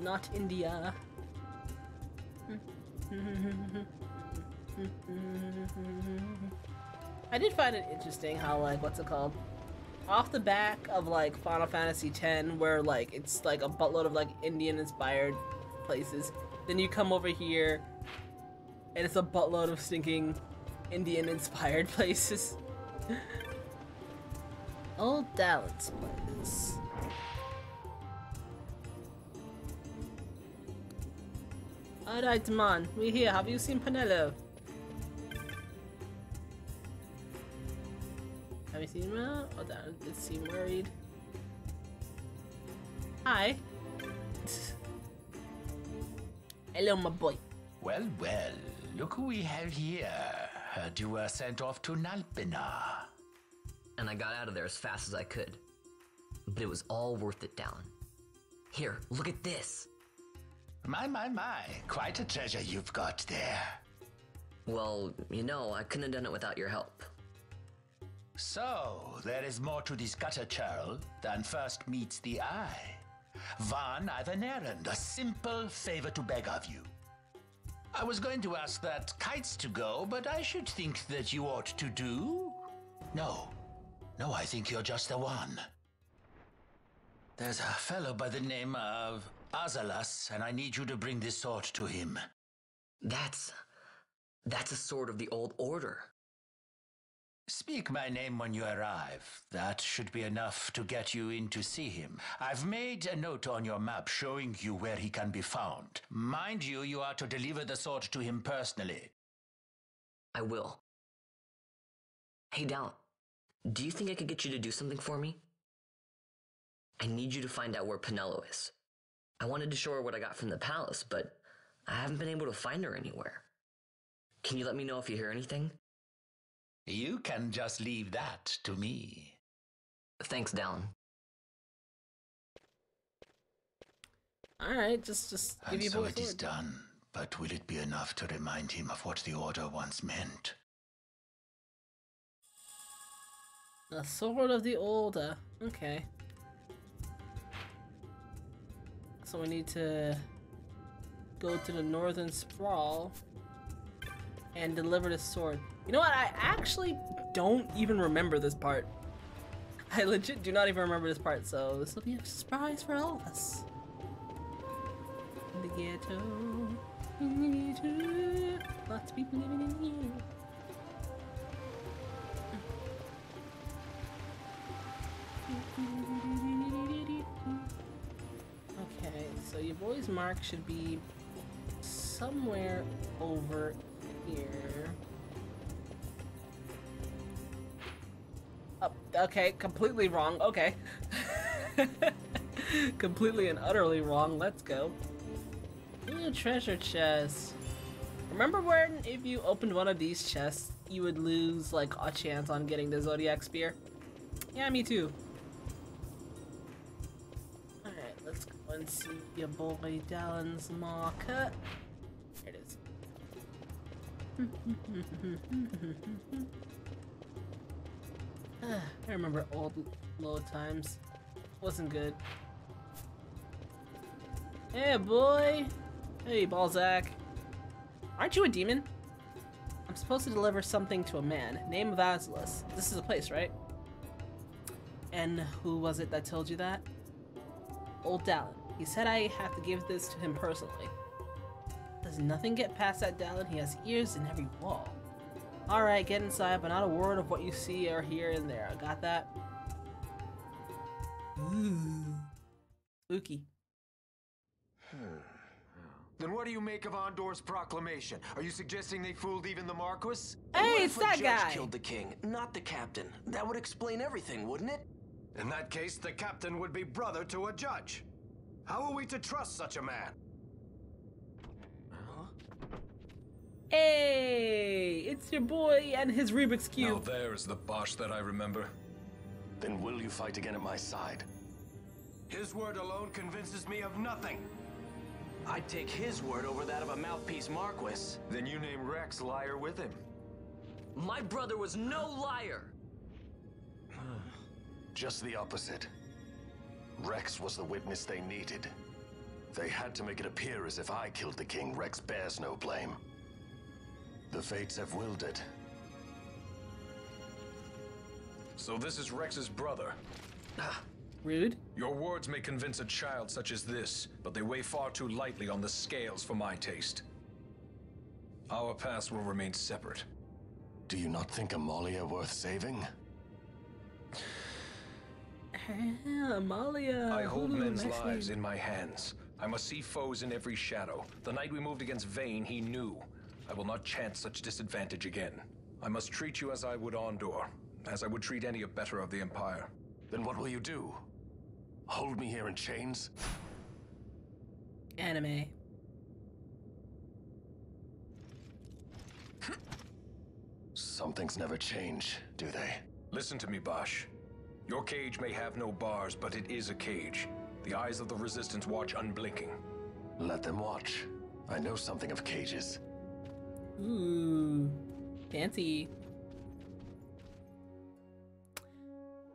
not India. I did find it interesting how, like, what's it called? Off the back of, like, Final Fantasy X, where, like, it's, like, a buttload of, like, Indian-inspired places. Then you come over here, and it's a buttload of stinking Indian-inspired places. Old Dallin's place. Alright, man, we're here. Have you seen Penelo? Have you seen her? Oh, that did seem worried. Hi. Hello, my boy. Well, well, look who we have here. Heard you were sent off to Nalbina. And I got out of there as fast as I could. But it was all worth it, Dallin. Here, look at this. My, quite a treasure you've got there. Well, you know, I couldn't have done it without your help. So, there is more to this gutter churl than first meets the eye. Vaan, I've an errand, a simple favor to beg of you. I was going to ask that kites to go, but I should think that you ought to do. No, I think you're just the one. There's a fellow by the name of Azalas, and I need you to bring this sword to him. That's a sword of the old order. Speak my name when you arrive. That should be enough to get you in to see him. I've made a note on your map showing you where he can be found. Mind you, you are to deliver the sword to him personally. I will. Hey, Dallin, do you think I could get you to do something for me? I need you to find out where Penelo is. I wanted to show her what I got from the palace, but I haven't been able to find her anywhere. Can you let me know if you hear anything? You can just leave that to me. Thanks, Dallin. Alright, just give you both. And so it is done, but will it be enough to remind him of what the Order once meant? The Sword of the Order. Okay. So we need to go to the northern sprawl and deliver the sword. You know what? I actually don't even remember this part. I legit do not even remember this part, so this will be a surprise for all of us. In the ghetto. Lots of people living in here. So your boy's mark should be somewhere over here. Oh, Okay, completely wrong. Okay. Completely and utterly wrong. Let's go. Ooh, treasure chest. Remember when if you opened one of these chests, you would lose like a chance on getting the Zodiac Spear? Yeah, me too. Alright, let's go and see your boy Dallin's marker. There it is. I remember old load times. Wasn't good. Hey, boy! Hey, Balzac. Aren't you a demon? I'm supposed to deliver something to a man. Name of Azalus. This is a place, right? And who was it that told you that? Old Dallin. He said I have to give this to him personally. Does nothing get past that Dallin? He has ears in every wall. Alright, get inside, but not a word of what you see or hear in there. I got that. Ooh. Spooky. Then what do you make of Ondore's proclamation? Are you suggesting they fooled even the Marquis? Hey, it's that guy! Killed the king, not the captain. That would explain everything, wouldn't it? In that case, the captain would be brother to a judge. How are we to trust such a man? Huh? Hey, it's your boy and his Rubik's Cube. Now there is the Basch that I remember. Then will you fight again at my side? His word alone convinces me of nothing. I'd take his word over that of a mouthpiece Marquis. Then you name Reks liar with him. My brother was no liar! Just the opposite. Reks was the witness they needed. They had to make it appear as if I killed the king. Reks bears no blame. The fates have willed it. So this is Rex's brother. Rude. Your words may convince a child such as this, but they weigh far too lightly on the scales for my taste. Our paths will remain separate. Do you not think Amalia worth saving? Amalia. I hold men's lives in my hands. I must see foes in every shadow. The night we moved against Vayne, he knew. I will not chance such disadvantage again. I must treat you as I would Ondore, as I would treat any abettor of the Empire. Then what will you do? Hold me here in chains? Anime. Some things never change, do they? Listen to me, Basch. Your cage may have no bars, but it is a cage. The eyes of the Resistance watch unblinking. Let them watch. I know something of cages. Ooh, fancy.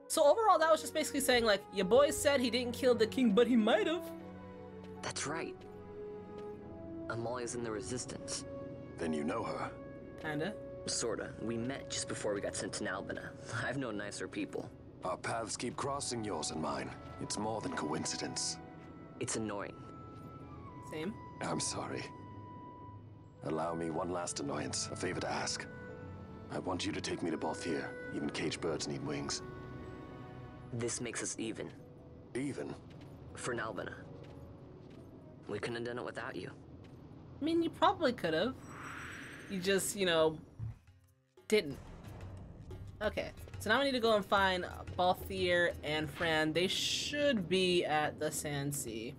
So overall, that was just basically saying, like, your boy said he didn't kill the king, but he might have. That's right. Amalia's in the Resistance. Then you know her. Kinda. Sorta. We met just before we got sent to Nalbina. I've known nicer people. Our paths keep crossing, yours and mine. It's more than coincidence. It's annoying. Same. I'm sorry. Allow me one last annoyance, a favor to ask. I want you to take me to Balthier. Even caged birds need wings. This makes us even. Even? For Nalbina. We couldn't have done it without you. I mean, you probably could have. You just, you know, didn't. Okay, so now we need to go and find Balthier and Fran. They should be at the Sand Sea.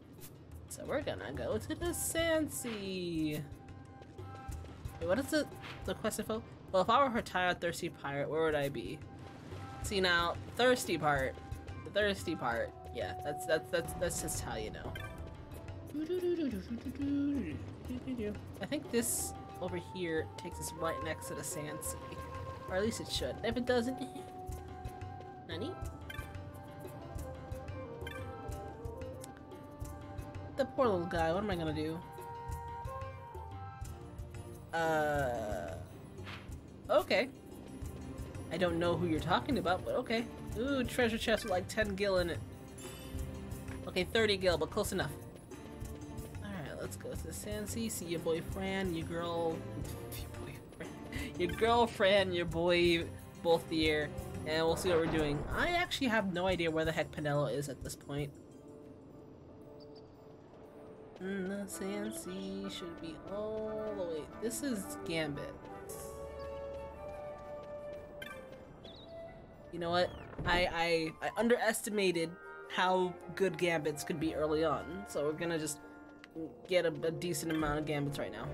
So we're gonna go to the Sand Sea. Wait, what is the quest info? Well, if I were her tired, thirsty pirate, where would I be? See now, thirsty part, the thirsty part. Yeah, that's just how you know. I think this over here takes us right next to the Sand Sea, or at least it should. If it doesn't, honey. The poor little guy. What am I gonna do? Okay. I don't know who you're talking about, but okay. Ooh, treasure chest with like 10 gil in it. Okay, 30 gil, but close enough. Alright, let's go to the Sand Sea, see your boyfriend, your girl... Your girlfriend, your boy, Balthier, and we'll see what we're doing. I actually have no idea where the heck Penelo is at this point. The Sand Sea should be all the way... This is Gambit. You know what? I underestimated how good gambits could be early on, so we're gonna just get a decent amount of gambits right now.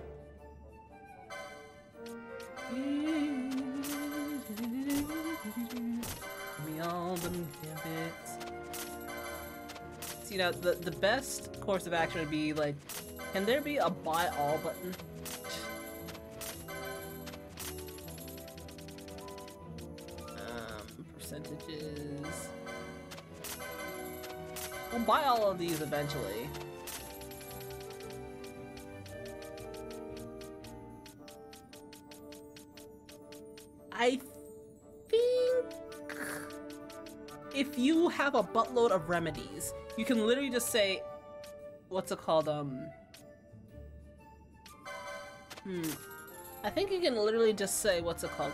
Give me all them gambits. So, you know, the best course of action would be like, can there be a buy all button? Percentages. We'll buy all of these eventually. I think if you have a buttload of remedies, you can literally just say, what's it called? I think you can literally just say, what's it called?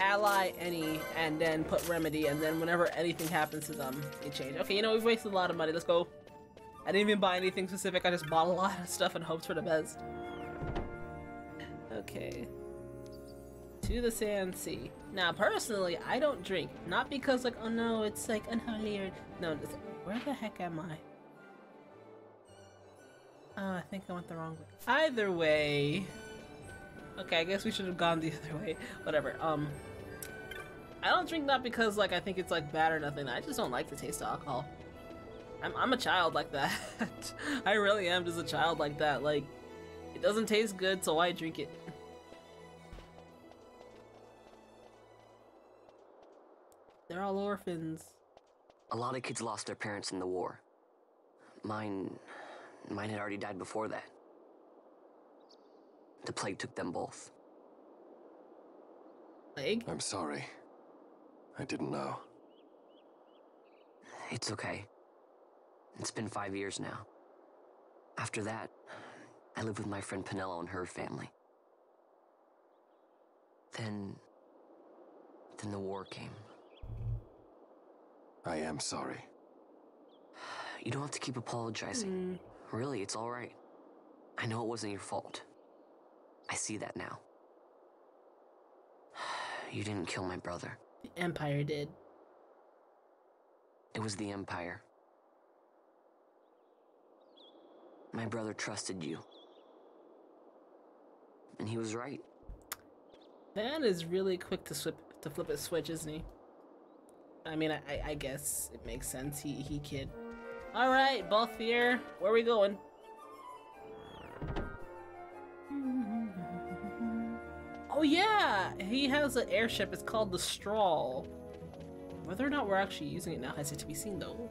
Ally any, and then put remedy, and then whenever anything happens to them, they change. Okay, you know, we've wasted a lot of money. Let's go. I didn't even buy anything specific. I just bought a lot of stuff in hopes for the best. Okay. To the Sand Sea. Now, personally, I don't drink. Not because, like, oh no, it's like unholy or... No, it's like, where the heck am I? Oh, I think I went the wrong way. Either way... Okay, I guess we should have gone the other way. Whatever. I don't drink that because, like, I think it's, like, bad or nothing. I just don't like the taste of alcohol. I'm a child like that. I really am just a child like that. Like, it doesn't taste good, so why drink it? They're all orphans. A lot of kids lost their parents in the war. Mine had already died before that. The plague took them both. Plague? I'm sorry. I didn't know. It's okay. It's been 5 years now. After that, I lived with my friend Penelo and her family. Then the war came. I am sorry. You don't have to keep apologizing. Really, it's all right. I know it wasn't your fault. I see that now. You didn't kill my brother. The Empire did. It was the Empire. My brother trusted you. And he was right. That is really quick to flip a switch, isn't he? I mean, I guess it makes sense. He kid. All right, Balthier, where are we going? Oh yeah, he has an airship. It's called the Strahl. Whether or not we're actually using it now has yet to be seen, though.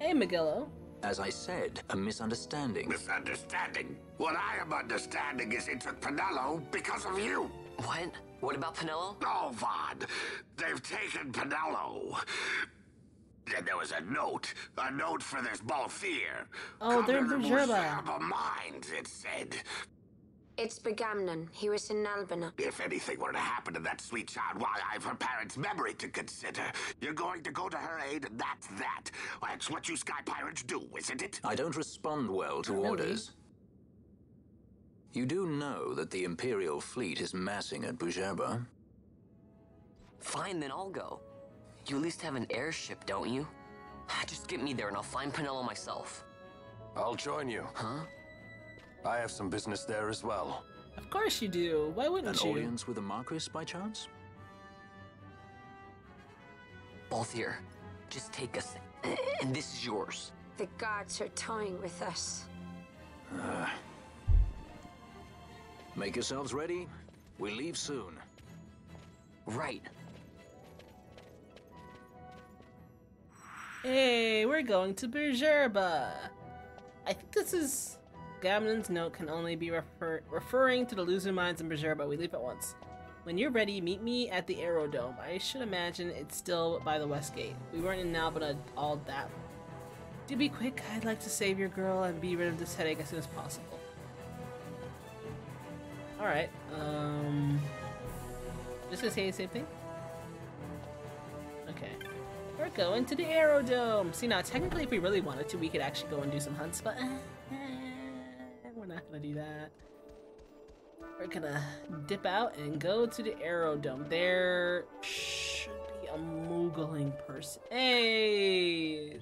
Hey, Miguelo. As I said, a misunderstanding. Misunderstanding? What I am understanding is it took Penelo because of you. What? What about Penelo? Oh, Vaan. They've taken Penelo. And there was a note for this Balthier. Oh, they're Bhujerba. Mines, it said. It's Ba'Gamnan. He was in Nalbina. If anything were to happen to that sweet child, why, I've her parents' memory to consider. You're going to go to her aid, and that's that. That's what you sky pirates do, isn't it? I don't respond well to orders. You do know that the Imperial fleet is massing at Bhujerba. Fine, then I'll go. You at least have an airship, don't you? Just get me there, and I'll find Penelo myself. I'll join you. Huh? I have some business there as well. Of course you do. Why wouldn't you? An audience with the Marquis, by chance? Balthier, just take us, and this is yours. The gods are toying with us. Make yourselves ready. We leave soon. Right. Hey, we're going to Bhujerba. I think this is... Ba'Gamnan's note can only be referring to the Lhusu mines in Bhujerba. We leap at once. When you're ready, meet me at the Aerodome. I should imagine it's still by the West Gate. We weren't in Nalbina all that. Do be quick. I'd like to save your girl and be rid of this headache as soon as possible. Alright. Just gonna say the same thing? Okay. We're going to the Aerodome! See, now, technically, if we really wanted to, we could actually go and do some hunts, but... We're not gonna do that. We're gonna dip out and go to the Aerodome. There should be a Moogling person. Hey!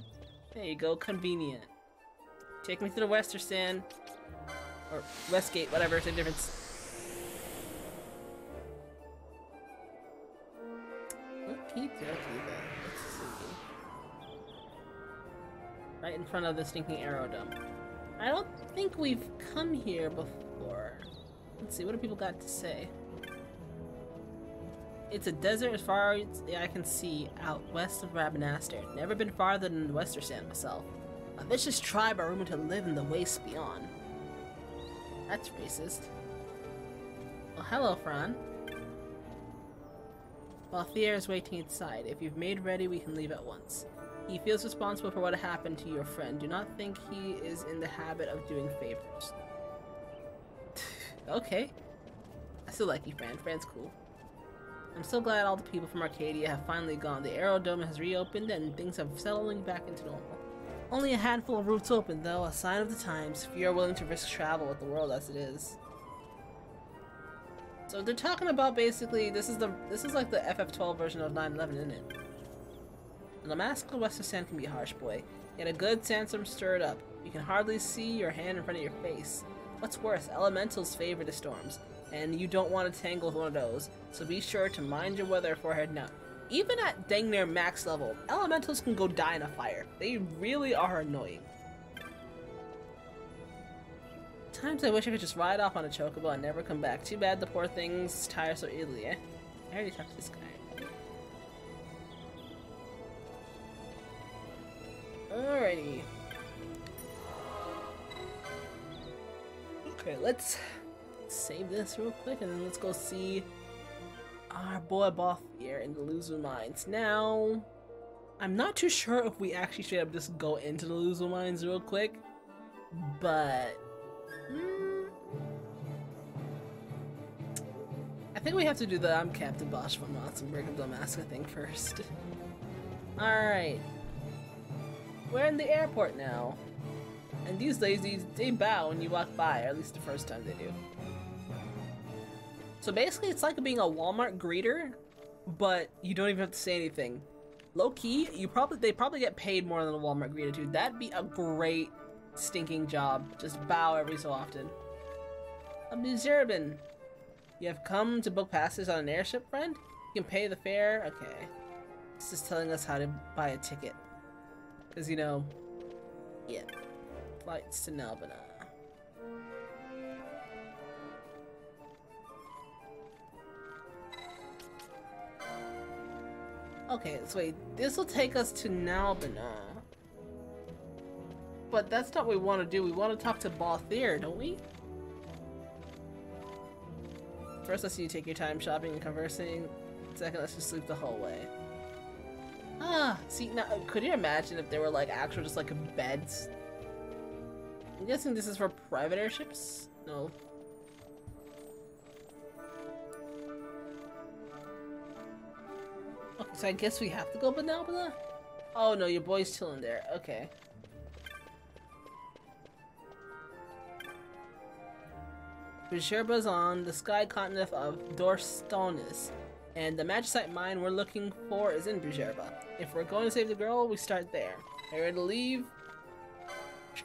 There you go, convenient. Take me to the Estersand. Or Westgate, whatever, same difference. Right in front of the stinking Aerodome. I don't think we've come here before. Let's see, what do people got to say? It's a desert as far as I can see out west of Rabanastre. Never been farther than the Estersand myself. A vicious tribe are rumored to live in the waste beyond. That's racist. Well, hello, Fran. Balthier is waiting inside. If you've made ready, we can leave at once. He feels responsible for what happened to your friend. Do not think he is in the habit of doing favors. Okay. I still like you, Fran. Fran's cool. I'm so glad all the people from Archadia have finally gone. The Aerodome has reopened and things are settling back into normal. Only a handful of routes open, though, a sign of the times. Few are willing to risk travel with the world as it is. So they're talking about basically this is like the FF12 version of 9/11, isn't it? The mask of Estersand can be harsh, boy. Yet a good sandstorm stirred up. You can hardly see your hand in front of your face. What's worse, elementals favor the storms, and you don't want to tangle with one of those. So be sure to mind your weather before heading out. Even at dang near max level, elementals can go die in a fire. They really are annoying. Times I wish I could just ride off on a chocobo and never come back. Too bad the poor things tire so easily, eh? I already talked to this guy. Alrighty. Okay, let's save this real quick and then let's go see our boy Balthier in the Lhusu Mines. Now, I'm not too sure if we actually straight up just go into the Lhusu Mines real quick, but I think we have to do the I'm Captain Basch fon Ronsenburg of Dalmasca thing first. Alright. We're in the airport now, and these ladies, they bow when you walk by, or at least the first time they do. So basically it's like being a Walmart greeter, but you don't even have to say anything. Low-key, they probably get paid more than a Walmart greeter too. That'd be a great stinking job, just bow every so often. A Bhujerba, you have come to book passes on an airship, friend? You can pay the fare, okay. This is telling us how to buy a ticket. Because, you know, yeah, flights to Nalbina. Okay, so wait, this will take us to Nalbina. But that's not what we want to do. We want to talk to Balthier, don't we? First, let's see you take your time shopping and conversing. Second, let's just sleep the whole way. Ah, see, now, could you imagine if there were, like, actual just, like, beds? I'm guessing this is for private airships? No. Okay, so I guess we have to go Nalbina? Oh, no, your boy's chilling there. Okay. Bhujerba's on the sky continent of Dorstonis. And the magicite mine we're looking for is in Bhujerba. If we're going to save the girl, we start there. Are you ready to leave?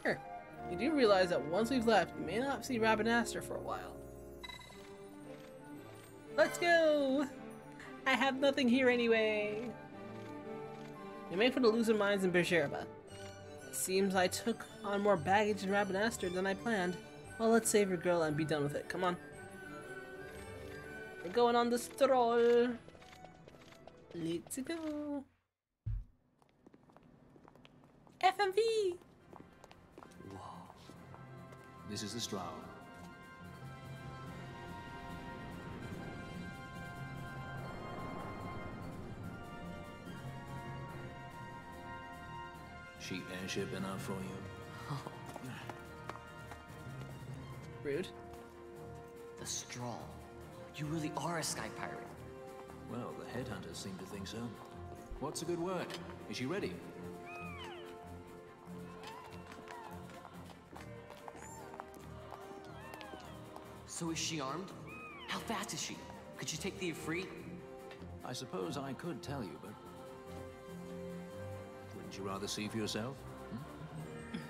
Sure. You do realize that once we've left, you may not see Rabanastre for a while. Let's go! I have nothing here anyway! We made for the Lhusu Mines in Bhujerba. It seems I took on more baggage in Rabanastre than I planned. Well, let's save your girl and be done with it. Come on. We're going on the Strahl. Let's go. FMV. Wow. This is the Strahl. She airship enough for you. Rude. The Strahl. You really are a sky pirate. Well, the headhunters seem to think so. What's a good word? Is she ready? So is she armed? How fast is she? Could you take the Ifrit? I suppose I could tell you, but... wouldn't you rather see for yourself?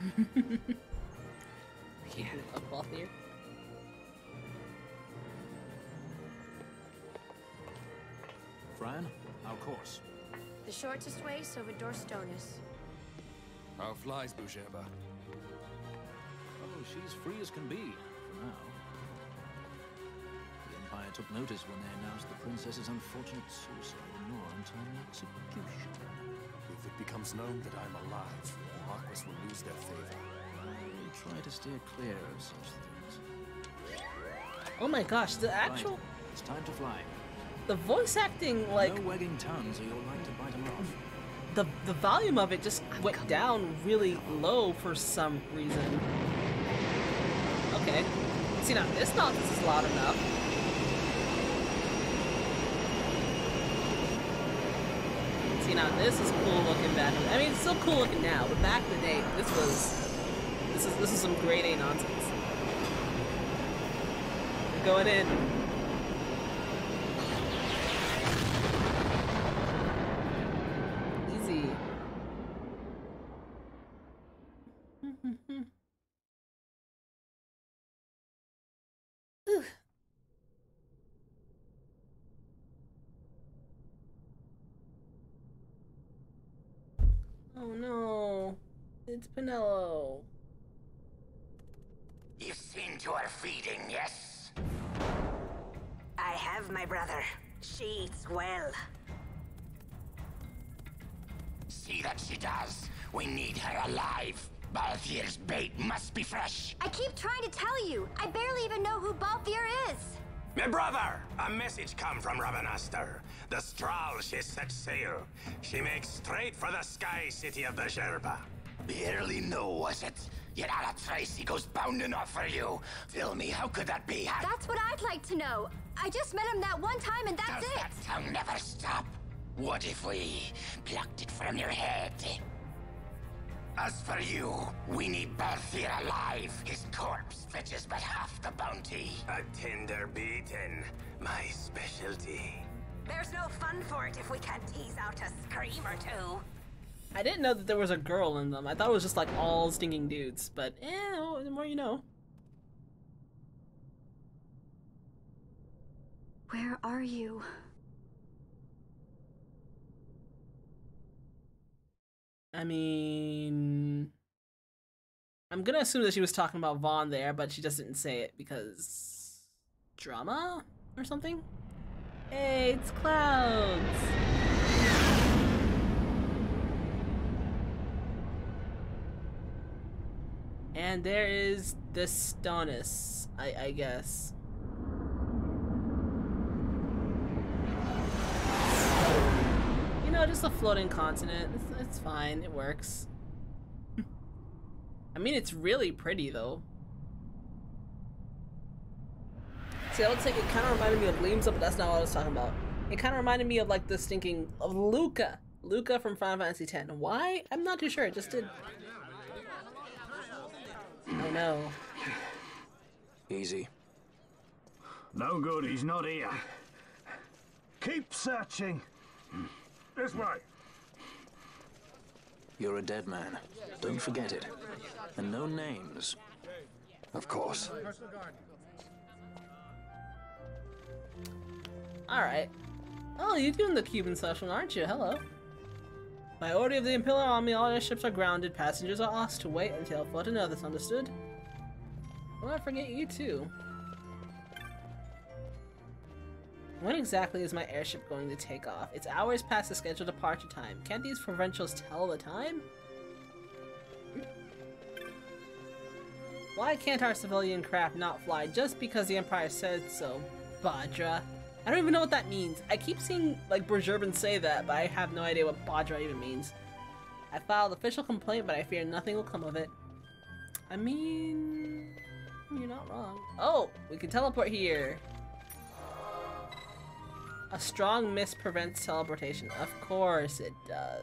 Hmm? Yeah. Up off here. Fran, our course. The shortest way is over Dorstonis. How flies, Bhujerba? Oh, she's free as can be, for now. The Empire took notice when they announced the princess's unfortunate suicide and your untimely execution. If it becomes known that I'm alive, the Marquis will lose their favor. I try to steer clear of such things. Oh my gosh, the actual... Right. It's time to fly. The voice acting, like... No wagging tongues or you'll like to bite them off. The volume of it just went down really low for some reason. Okay. See, now this nonsense is loud enough. See, now this is cool looking back. I mean, it's still cool looking now, but back in the day, this is some grade A nonsense. We're going in. It's Penelo. You've seen to her feeding, yes? I have, my brother. She eats well. See that she does. We need her alive. Balthier's bait must be fresh. I keep trying to tell you. I barely even know who Balthier is. My brother, a message come from Rabanastre. The Strahl, she set sail. She makes straight for the sky city of Bhujerba. Barely know, was it? Yet out of trace, he goes bounding off for you. Fill me, how could that be? That's what I'd like to know. I just met him that one time and that's it. Does that tongue never stop? What if we plucked it from your head? As for you, we need Balthier alive. His corpse fetches but half the bounty. A tender beating, my specialty. There's no fun for it if we can't tease out a scream or two. I didn't know that there was a girl in them. I thought it was just like all stinging dudes, but well, the more you know. Where are you? I mean... I'm gonna assume that she was talking about Vaan there, but she just didn't say it because... drama? Or something? Hey, it's clouds! And there is the Stonis, I guess. You know, just a floating continent. It's fine. It works. I mean, it's really pretty, though. See, I would say it kind of reminded me of Lamsa, but that's not what I was talking about. It kind of reminded me of, like, the stinking of Luca. Luca from Final Fantasy X. Why? I'm not too sure. It just did. Oh no. Easy. No good, he's not here. Keep searching. This way. You're a dead man. Don't forget it. And no names. Of course. Alright. Oh, you're doing the Cuban session, aren't you? Hello. By order of the Imperial Army, all their ships are grounded. Passengers are asked to wait until further notice. Understood? Well, I forget you too. When exactly is my airship going to take off? It's hours past the scheduled departure time. Can't these provincials tell the time? Why can't our civilian craft not fly just because the Empire said so? Badra. I don't even know what that means. I keep seeing, like, Bhujerban say that, but I have no idea what Badra even means. I filed official complaint, but I fear nothing will come of it. I mean... you're not wrong. Oh! We can teleport here! A strong mist prevents teleportation. Of course it does.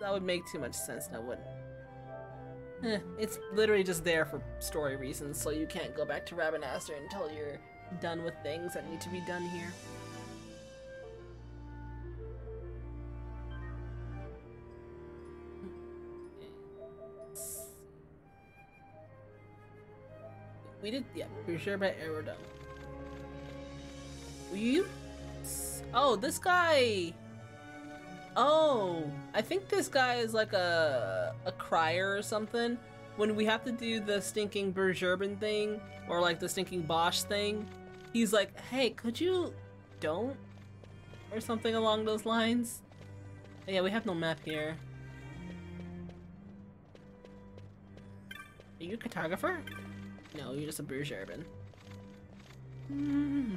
That would make too much sense, now wouldn't. It's literally just there for story reasons, so you can't go back to Rabanastre until you're done with things that need to be done here. We did, yeah, Bhujerba Aerodome. You? Oh, this guy! Oh, I think this guy is like a crier or something. When we have to do the stinking Bhujerban thing, or like the stinking Bosch thing, he's like, hey, could you don't? Or something along those lines. But yeah, we have no map here. Are you a cartographer? No, you're just a Bhujerban. I'm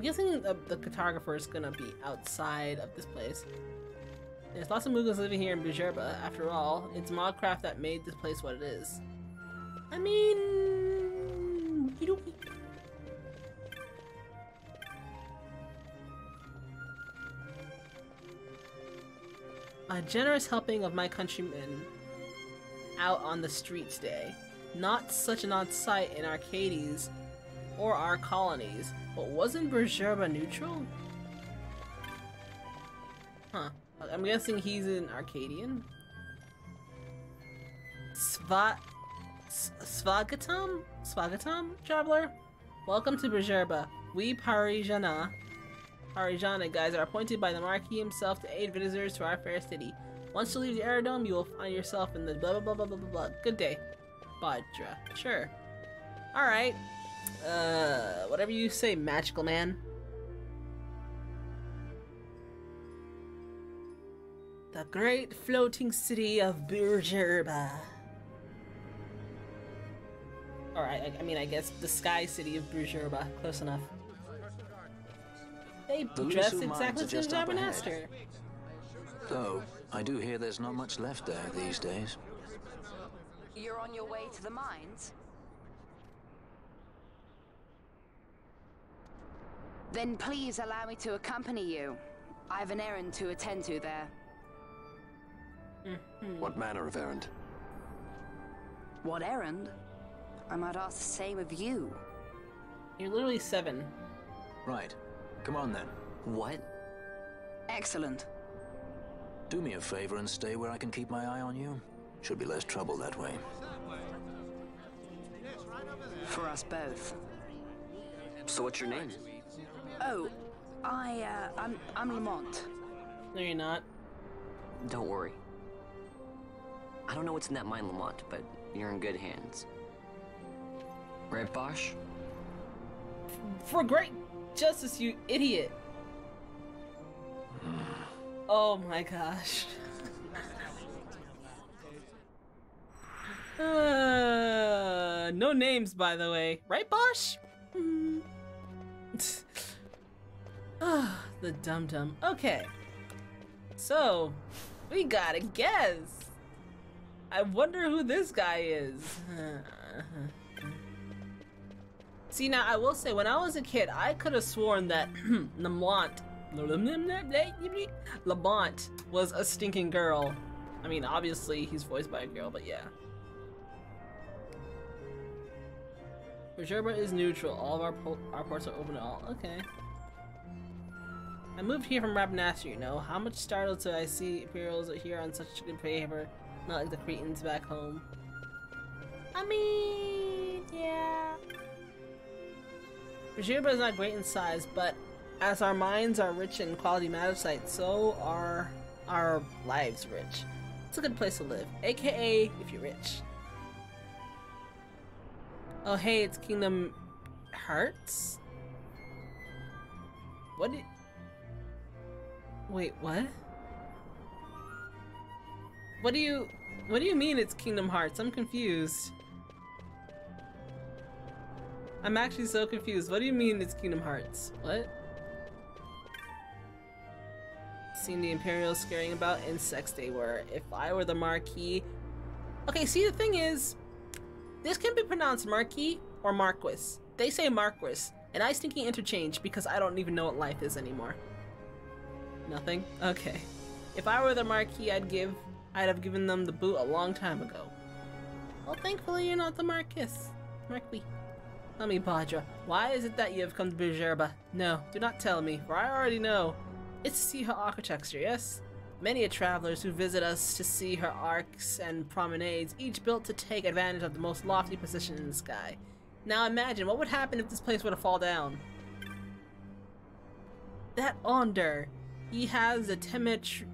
guessing the cartographer is gonna be outside of this place. There's lots of Mughals living here in Bhujerba. After all, it's Mogcraft that made this place what it is. I mean, a generous helping of my countrymen out on the streets day. Not such an odd sight in Arcades or our colonies, but wasn't Bhujerba neutral? Huh. I'm guessing he's an Arcadian. Svagatam? Svagatam, traveler? Welcome to Bhujerba. We Parijana guys are appointed by the Marquis himself to aid visitors to our fair city. Once you leave the Aerodome, you will find yourself in the blah blah blah blah blah blah. Good day, Badra. Sure. Alright. Whatever you say, magical man. The great floating city of Bhujerba. Alright, I mean, I guess the sky city of Bhujerba. Close enough. They dress exactly as Rabanastre. Though, I do hear there's not much left there these days. You're on your way to the mines? Then please allow me to accompany you. I've an errand to attend to there. What manner of errand? What errand? I might ask the same of you. You're literally 7. Right. Come on then. What? Excellent. Do me a favor and stay where I can keep my eye on you. Should be less trouble that way. For us both. So what's your name? Oh, I'm Lamont. No, you're not. Don't worry. I don't know what's in that mine, Lamont, but you're in good hands. Right, Bosch? For great justice, you idiot. Oh my gosh. No names, by the way. Right, Bosch? The dum-dum. Okay. So, we gotta guess. I wonder who this guy is. See, now, I will say, when I was a kid, I could have sworn that Lamont was a stinking girl. I mean, obviously, he's voiced by a girl, but yeah. Bhujerba is neutral. All of our ports are open to all. Okay. I moved here from Rabanastre, you know. How much startled do I see Imperials here on such good paper? Not like the Cretans back home. I mean, yeah. Bhujerba is not great in size, but as our minds are rich in quality mattersites, so are our lives rich. It's a good place to live, aka if you're rich. Oh hey, it's Kingdom Hearts? What did... Wait, what? What do you mean it's Kingdom Hearts? I'm confused. I'm actually so confused. What do you mean it's Kingdom Hearts? What? Seen the Imperials scaring about insects they were. If I were the Marquis... Okay, see the thing is... This can be pronounced Marquis or Marquis. They say Marquis, and I stinking interchange because I don't even know what life is anymore. Nothing? Okay. If I were the Marquis, I'd have given them the boot a long time ago. Well, thankfully you're not the Marquis. Tell me, Badra, why is it that you have come to Bhujerba? No, do not tell me, for I already know. It's to see her architecture, yes? Many a travelers who visit us to see her arcs and promenades, each built to take advantage of the most lofty position in the sky. Now imagine, what would happen if this place were to fall down? That Ondore, he has the temerity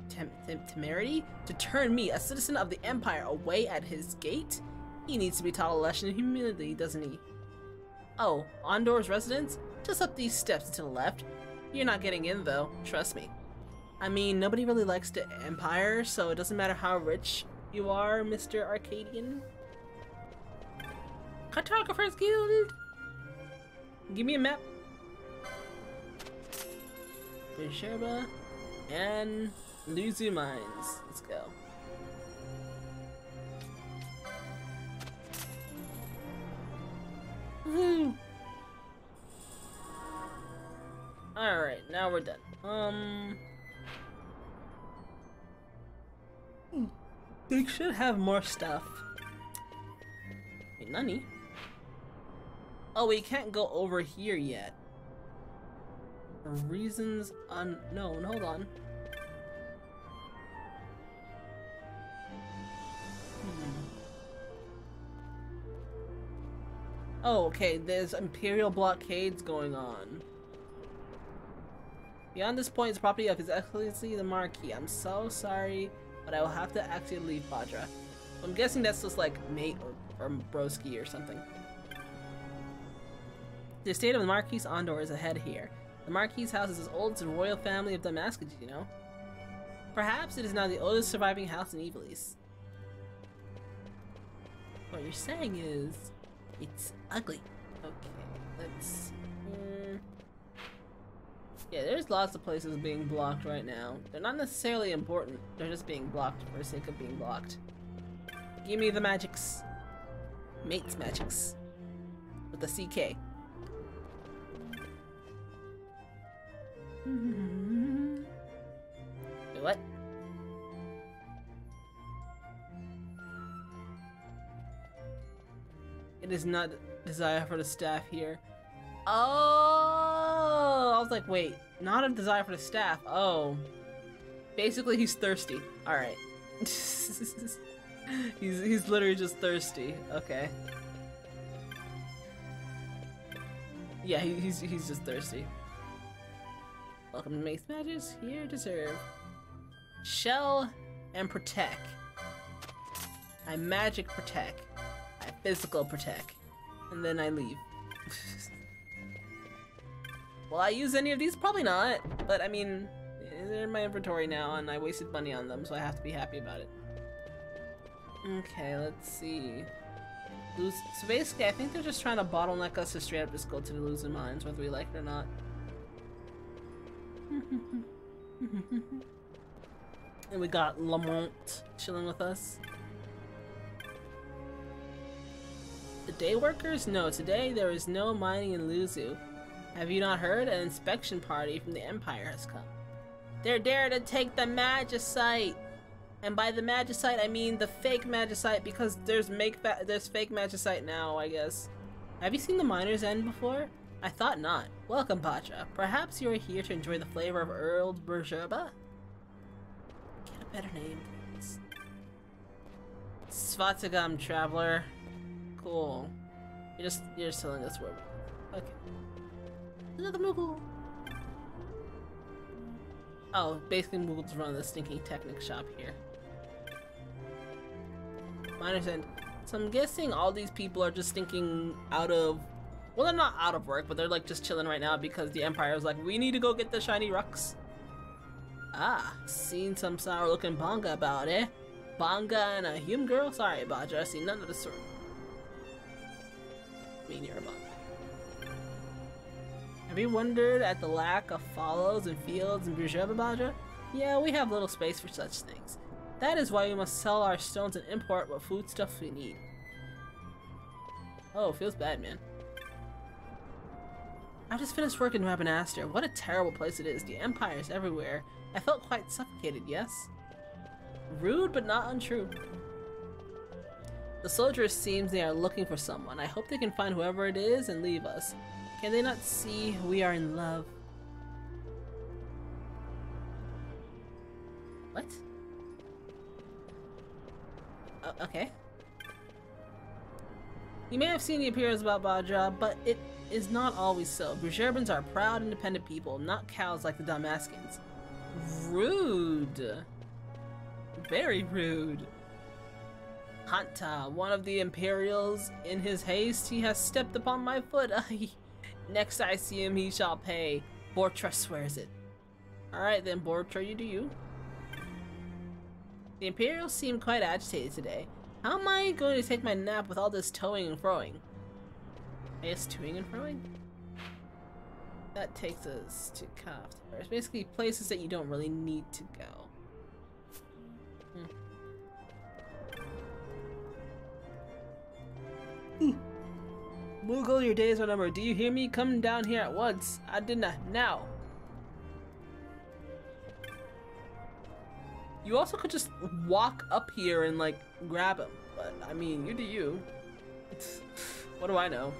to turn me, a citizen of the Empire, away at his gate? He needs to be taught a lesson in humility, doesn't he? Oh, Ondore's residence? Just up these steps to the left. You're not getting in though, trust me. I mean, nobody really likes the Empire, so it doesn't matter how rich you are, Mr. Arcadian. Cartographer's Guild! Give me a map. Bhujerba and Lhusu Mines. Let's go. Woohoo! Alright, now we're done. They should have more stuff. Wait, nani? Oh, we can't go over here yet. For reasons unknown. Hold on. Oh, okay, there's Imperial blockades going on. Beyond this point is property of His Excellency the Marquis. I'm so sorry, but I will have to actually leave Badra. I'm guessing that's just like mate or broski or something. The estate of the Marquis Ondore is ahead here. The Marquis house is as old as the royal family of Dalmasca, did you know? Perhaps it is now the oldest surviving house in Ivalice. What you're saying is, it's ugly. Okay, let's... Yeah, there's lots of places being blocked right now. They're not necessarily important. They're just being blocked for the sake of being blocked. Give me the magics. Mate's magics. With the CK. Wait, what? It is not desire for the staff here. Oh, I was like, wait, not a desire for the staff. Oh, basically he's thirsty. All right. he's literally just thirsty. Okay. Yeah, he's just thirsty. Welcome to Mate's Magics. Here to serve. Shell and protect. I magic protect. I physical protect. And then I leave. Will I use any of these? Probably not, but I mean, they're in my inventory now and I wasted money on them, so I have to be happy about it. Okay, let's see. So basically, I think they're just trying to bottleneck us to straight up just go to the Lhusu Mines, whether we like it or not. And we got Lamont chilling with us. The day workers? No, today there is no mining in Lhusu. Have you not heard? An inspection party from the Empire has come. They're there to take the magicite! And by the magicite, I mean the fake magicite, because there's fake magicite now, I guess. Have you seen the Miner's End before? I thought not. Welcome, Badra. Perhaps you are here to enjoy the flavor of Old Bhujerba? Get a better name, please. Svatagam, Traveler. Cool. You're just telling us where we're... Okay. Another Moogle! Oh, basically Moogles run the stinking technic shop here. Miner's End. So I'm guessing all these people are just thinking out of... Well, they're not out of work, but they're like just chilling right now because the Empire is like, we need to go get the shiny Reks. Ah, seen some sour looking Banga about, eh? Banga and a Hume girl? Sorry, Badger, I see none of the sort. Me near a Banga. Have you wondered at the lack of fallows and fields in Bhujerba, Badra? Yeah, we have little space for such things. That is why we must sell our stones and import what foodstuffs we need. Oh, feels bad, man. I've just finished work in Rabanastre. What a terrible place it is. The Empire's everywhere. I felt quite suffocated, yes? Rude, but not untrue. The soldiers seems they are looking for someone. I hope they can find whoever it is and leave us. Can they not see we are in love? What? Okay. You may have seen the appearance about Bajra, but it is not always so. Bhujerbans are proud, independent people, not cows like the Dalmascans. Rude. Very rude. Hanta, one of the Imperials, in his haste, he has stepped upon my foot. Next I see him, he shall pay. Bortra swears it. Alright then, Bortra, you do you. The Imperials seem quite agitated today. How am I going to take my nap with all this towing and froing? I guess towing and froing? That takes us to Kaft. There's basically places that you don't really need to go. Moogle, your days are numbered. Do you hear me? Come down here at once. I did not. Now. You also could just walk up here and, like, grab him. But, I mean, you do you. It's, what do I know?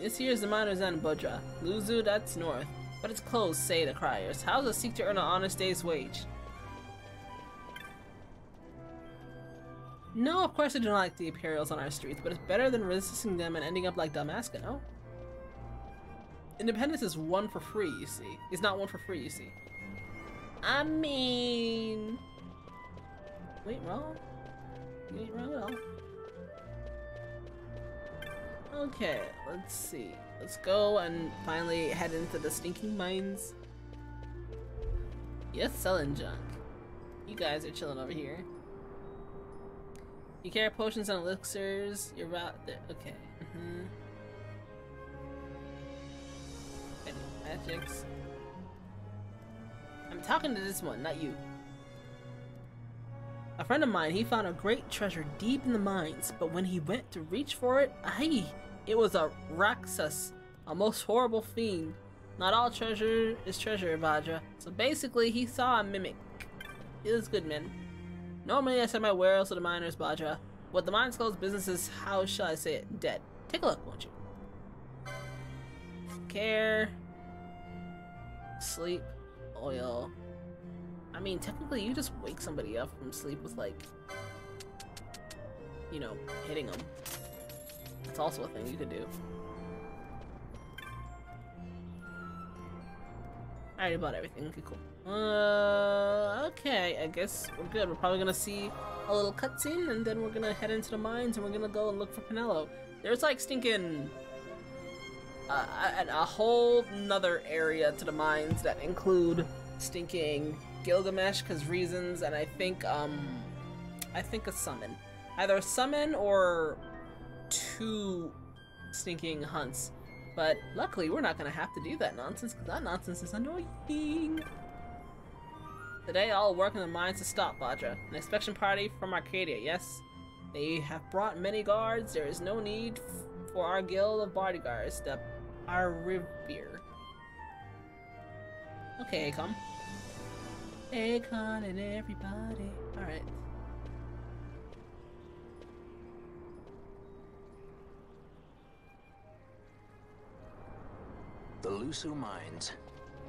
This here is the Miner's End, Bodra. Lhusu, that's north. But it's closed, say the criers. How does a seek to earn an honest day's wage? No, of course I do not like the Imperials on our streets, but it's better than resisting them and ending up like Dalmasca, no? Independence is one for free, you see. It's not one for free, you see. I mean... Wait, wrong? You ain't wrong at all. Okay, let's see. Let's go and finally head into the stinking mines. Yes, selling junk. You guys are chilling over here. You carry potions and elixirs. You're out there. Okay. Magics. I'm talking to this one, not you. A friend of mine, he found a great treasure deep in the mines, but when he went to reach for it, it was a Raksas, a most horrible fiend. Not all treasure is treasure, Vajra. So basically, he saw a mimic. It is good, man. Normally, I send my wares to the miners, Bajra. What the mines closed business is, how shall I say it, dead. Take a look, won't you? Care. Sleep. Oil. I mean, technically, you just wake somebody up from sleep with, like, you know, hitting them. That's also a thing you could do. I already bought everything. Okay, cool. Okay, I guess we're good. We're probably gonna see a little cutscene, and then we're gonna head into the mines, and we're gonna go and look for Penelo. There's like stinking a whole nother area to the mines that include stinking Gilgamesh, cause reasons, and I think a summon, either a summon or two stinking hunts. But luckily, we're not going to have to do that nonsense, because that nonsense is annoying. Today, all work in the mines to stop Vajra. An inspection party from Archadia, yes? They have brought many guards. There is no need for our guild of bodyguards that are revere. Okay, Akon. Akon and everybody. Alright. The Lhusu Mines,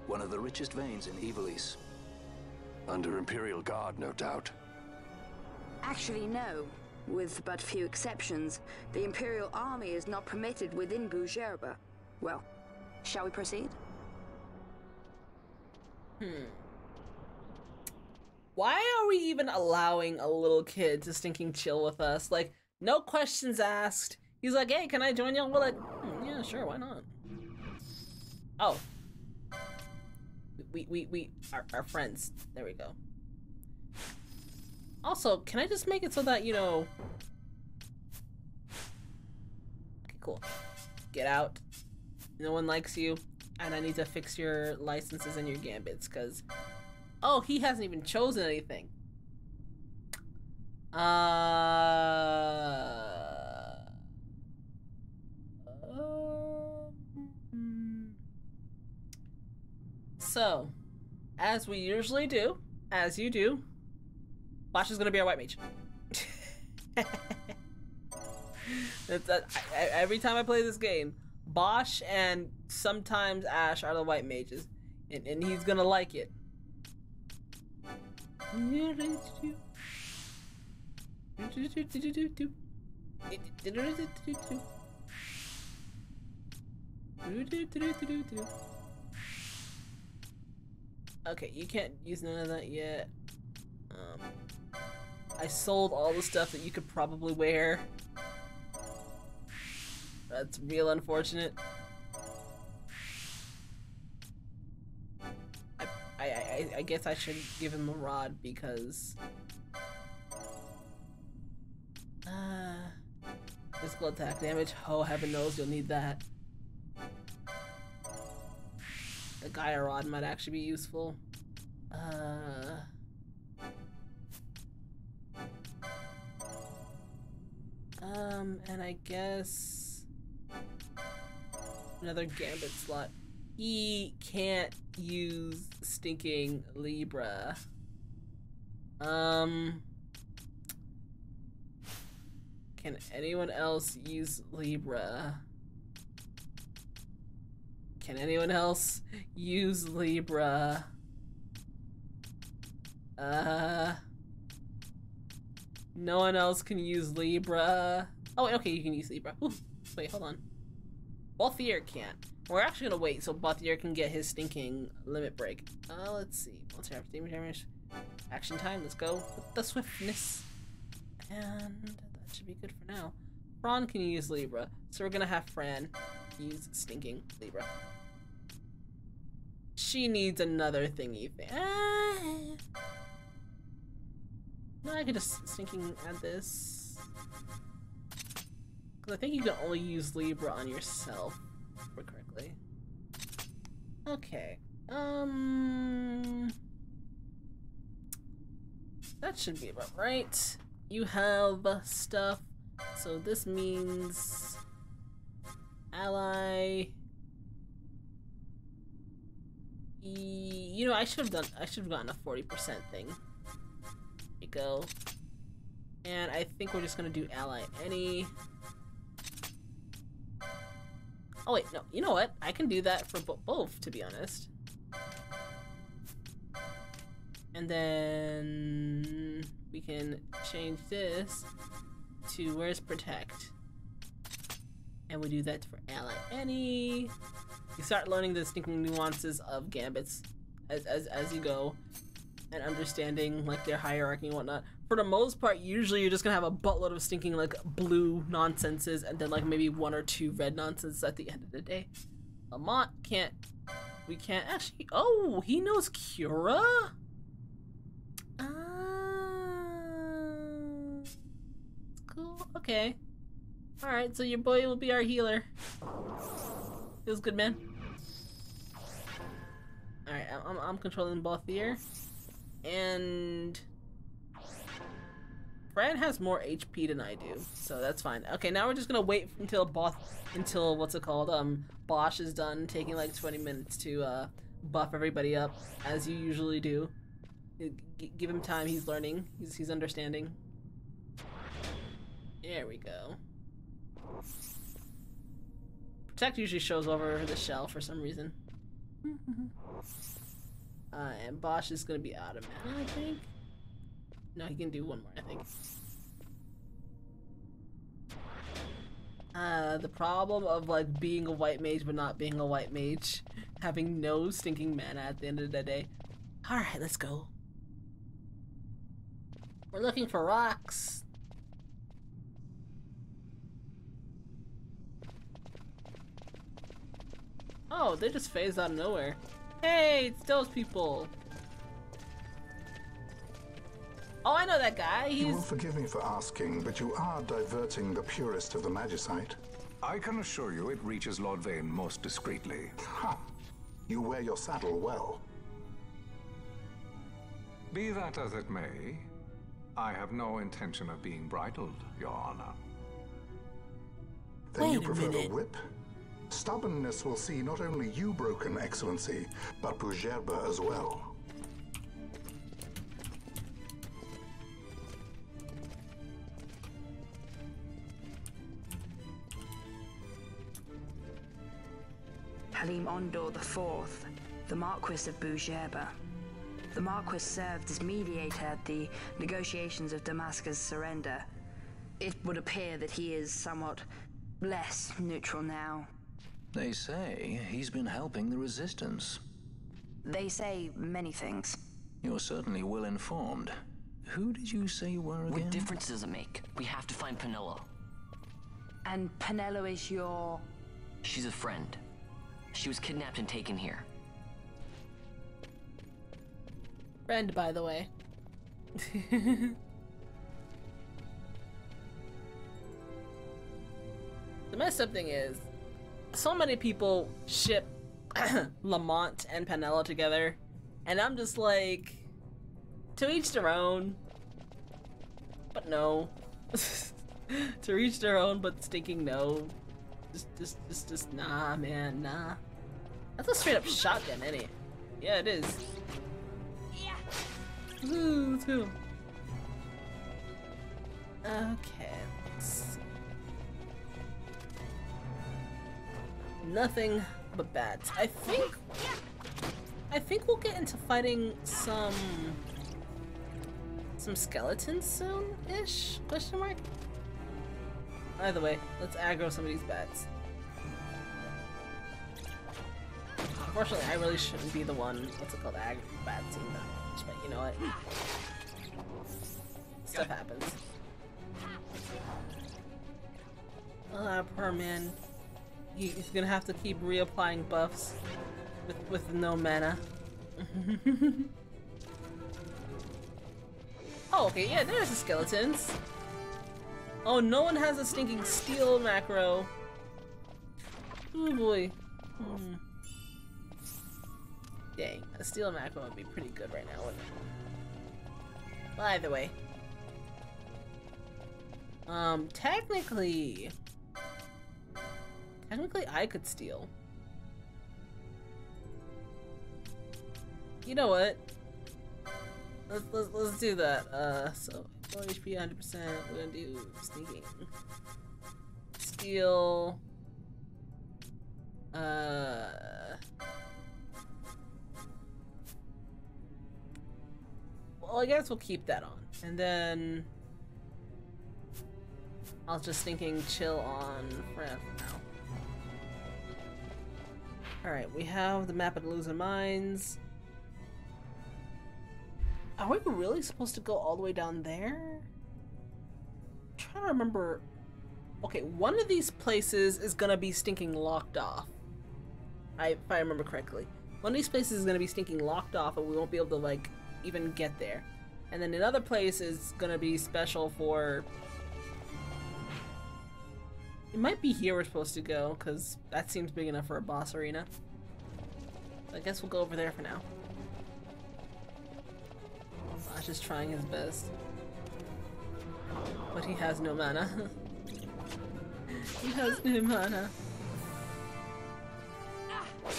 one of the richest veins in Ivalice. Under Imperial guard, no doubt. Actually, no. With but few exceptions, the Imperial army is not permitted within Bhujerba. Well, shall we proceed? Why are we even allowing a little kid to stinking chill with us? Like, no questions asked. He's like, hey, can I join y'all? We're like, yeah, sure, why not? Oh, we are friends. There we go. Also, can I just make it so that, you know... Okay, cool. Get out. No one likes you. And I need to fix your licenses and your gambits, because... Oh, he hasn't even chosen anything. So, as we usually do, as you do, Basch is gonna be our white mage. Every time I play this game, Basch and sometimes Ashe are the white mages, and he's gonna like it. Okay, you can't use none of that yet. I sold all the stuff that you could probably wear. That's real unfortunate. I guess I should give him a rod because physical attack damage. Oh, heaven knows you'll need that. The Gaia Rod might actually be useful. And I guess another Gambit slot. He can't use stinking Libra. Can anyone else use Libra? Can anyone else use Libra? No one else can use Libra. Oh, okay, you can use Libra. Ooh, wait, hold on. Balthier can't. We're actually gonna wait so Balthier can get his stinking limit break. Let's see. Monster after damage. Action time. Let's go with the swiftness. And that should be good for now. Fran can use Libra, so we're gonna have Fran use stinking Libra. She needs another thingy thing. No, I could just stinking add this. Because I think you can only use Libra on yourself, if I remember correctly. Okay. That should be about right. You have stuff. So this means ally. You know, I should have gotten a 40% thing. There you go. And I think we're just gonna do ally any. Oh wait, no. You know what? I can do that for both, to be honest. And then we can change this to where's protect, and we do that for ally any. You start learning the stinking nuances of gambits as you go, and understanding like their hierarchy and whatnot. For the most part, usually you're just gonna have a buttload of stinking like blue nonsenses, and then like maybe one or two red nonsenses at the end of the day. Lamont can't. We can't actually. Oh, he knows Cura. Cool. Okay. All right. So your boy will be our healer. Feels good, man. All right. I'm controlling Balthier, and Fran has more HP than I do, so that's fine. Okay. Now we're just gonna wait until Basch is done taking like 20 minutes to buff everybody up as you usually do. Give him time. He's learning. He's understanding. There we go. Protect usually shows over the shell for some reason. And Basch is gonna be out of mana, I think. No, he can do one more, I think. The problem of like being a white mage but not being a white mage, having no stinking mana at the end of the day. All right, let's go. We're looking for rocks. Oh, they just phased out of nowhere. Hey, it's those people. Oh, I know that guy. He's... You will forgive me for asking, but you are diverting the purest of the magicite. I can assure you it reaches Lord Vayne most discreetly. Ha! You wear your saddle well. Be that as it may, I have no intention of being bridled, Your Honor. Then you prefer a whip? Stubbornness will see not only you broken, Excellency, but Bhujerba as well. Halim Ondore IV, the Marquis of Bhujerba. The Marquis served as mediator at the negotiations of Damascus' surrender. It would appear that he is somewhat less neutral now. They say he's been helping the resistance. They say many things. You're certainly well informed. Who did you say you were again? What difference does it make? We have to find Penelo. And Penelo is your... She's a friend. She was kidnapped and taken here. Friend, by the way. The messed up thing is, so many people ship Lamont and Penelo together, and I'm just like, to each their own. But no. To each their own, but stinking no. Just nah, man, nah. That's a straight up shotgun, ain't it? Yeah, it is. Yeah. Ooh, let's go. Okay, let's see. Nothing but bats. I think we'll get into fighting some skeletons soon-ish? Question mark? Either way, let's aggro some of these bats. Unfortunately, I really shouldn't be the one, what's it called, aggro bats in that, but you know what? Stuff happens. Ah, poor man. He's gonna have to keep reapplying buffs with no mana. Oh, okay, yeah, there's the skeletons. Oh, no one has a stinking steel macro. Oh boy. Hmm. Dang, a steel macro would be pretty good right now, wouldn't it? Well, either way. Technically, I could steal. You know what? Let's do that. So full HP 100%. We're gonna do sneaking. Steal. Well, I guess we'll keep that on, and then I was just thinking, chill on Fran for now. Alright, we have the map of the Losing Mines. Are we really supposed to go all the way down there? I'm trying to remember. Okay, one of these places is gonna be stinking locked off. If I remember correctly. One of these places is gonna be stinking locked off and we won't be able to, like, even get there. And then another place is gonna be special for... It might be here we're supposed to go, because that seems big enough for a boss arena. So I guess we'll go over there for now. Ash is trying his best. But he has no mana. He has no mana.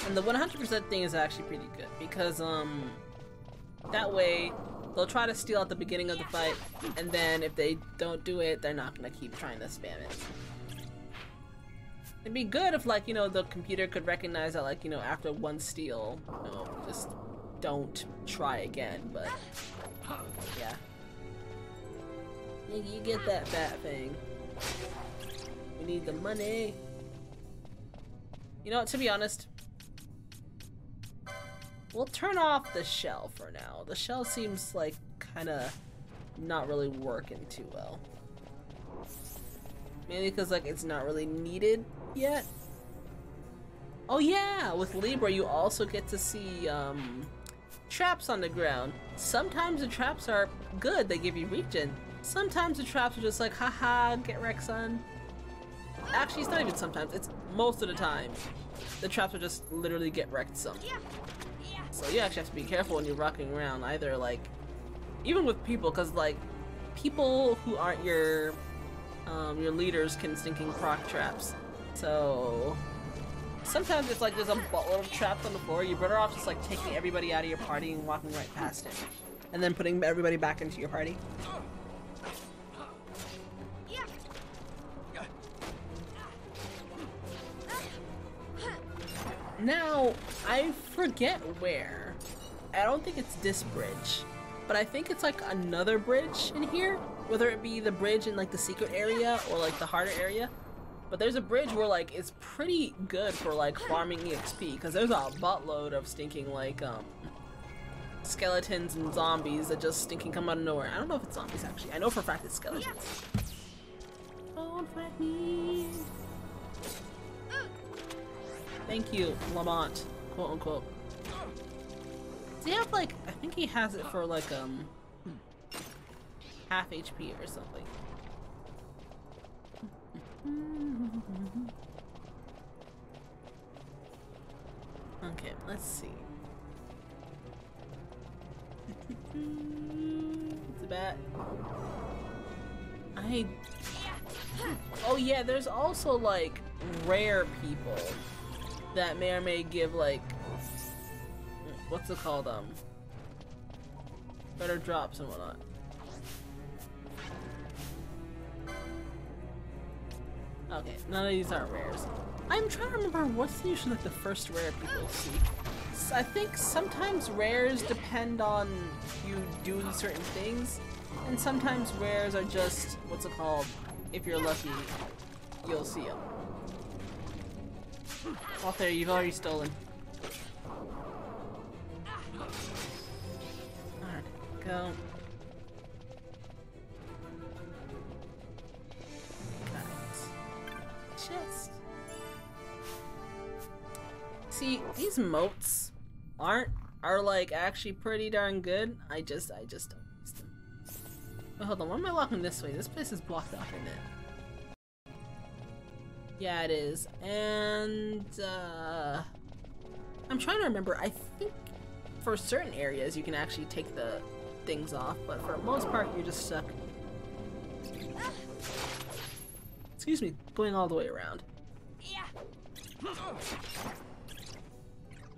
And the 100% thing is actually pretty good, because that way they'll try to steal at the beginning of the fight, and then if they don't do it, they're not gonna keep trying to spam it. It'd be good if, like, you know, the computer could recognize that, like, you know, after one steal, you know, just don't try again, but, yeah. You get that bat thing. We need the money. You know what, to be honest, we'll turn off the shell for now. The shell seems, like, kinda not really working too well. Mainly because, like, it's not really needed yet. Oh yeah, with Libra you also get to see traps on the ground. Sometimes the traps are good, they give you regen. Sometimes the traps are just like, haha, get Reks on. Actually, it's not even sometimes, it's most of the time. The traps are just literally get Reks some. So you actually have to be careful when you're rocking around, either like, even with people, because like, people who aren't your leaders can stinking proc traps. So sometimes it's like there's a buttload of traps on the floor. You're better off just like taking everybody out of your party and walking right past it, and then putting everybody back into your party. Now, I forget where. I don't think it's this bridge, but I think it's like another bridge in here, whether it be the bridge in like the secret area or like the harder area. But there's a bridge where like it's pretty good for like farming EXP, because there's a buttload of stinking like skeletons and zombies that just stinking come out of nowhere. I don't know if it's zombies actually. I know for a fact it's skeletons. Don't fight me. Thank you, Lamont, quote unquote. Does he have like, I think he has it for like half HP or something. Okay, let's see. It's a bat. Oh yeah, there's also like rare people that may or may give like, what's it called, better drops and whatnot. Okay, none of these are rares. I'm trying to remember what's usually like the first rare people see. So I think sometimes rares depend on you doing certain things, and sometimes rares are just, what's it called, if you're lucky, you'll see them. Out there, you've already stolen. Alright, go. Got it. Chest. See, these moats are like actually pretty darn good. I just don't use them. But hold on, why am I walking this way? This place is blocked off, isn't it? Yeah, it is. And I'm trying to remember. I think for certain areas you can actually take the things off, but for the most part you're just stuck. Excuse me, going all the way around.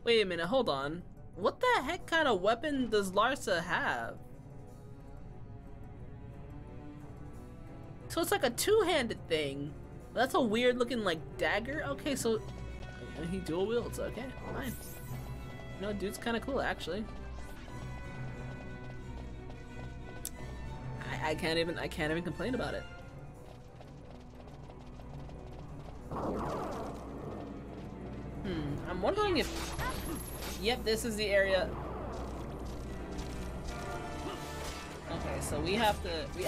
Wait a minute, hold on. What the heck kind of weapon does Larsa have? So it's like a two-handed thing. That's a weird looking like dagger. Okay, so he dual wields. Okay, fine. You know, dude's kind of cool actually. I can't even complain about it. I'm wondering if. Yep, this is the area. Okay, so we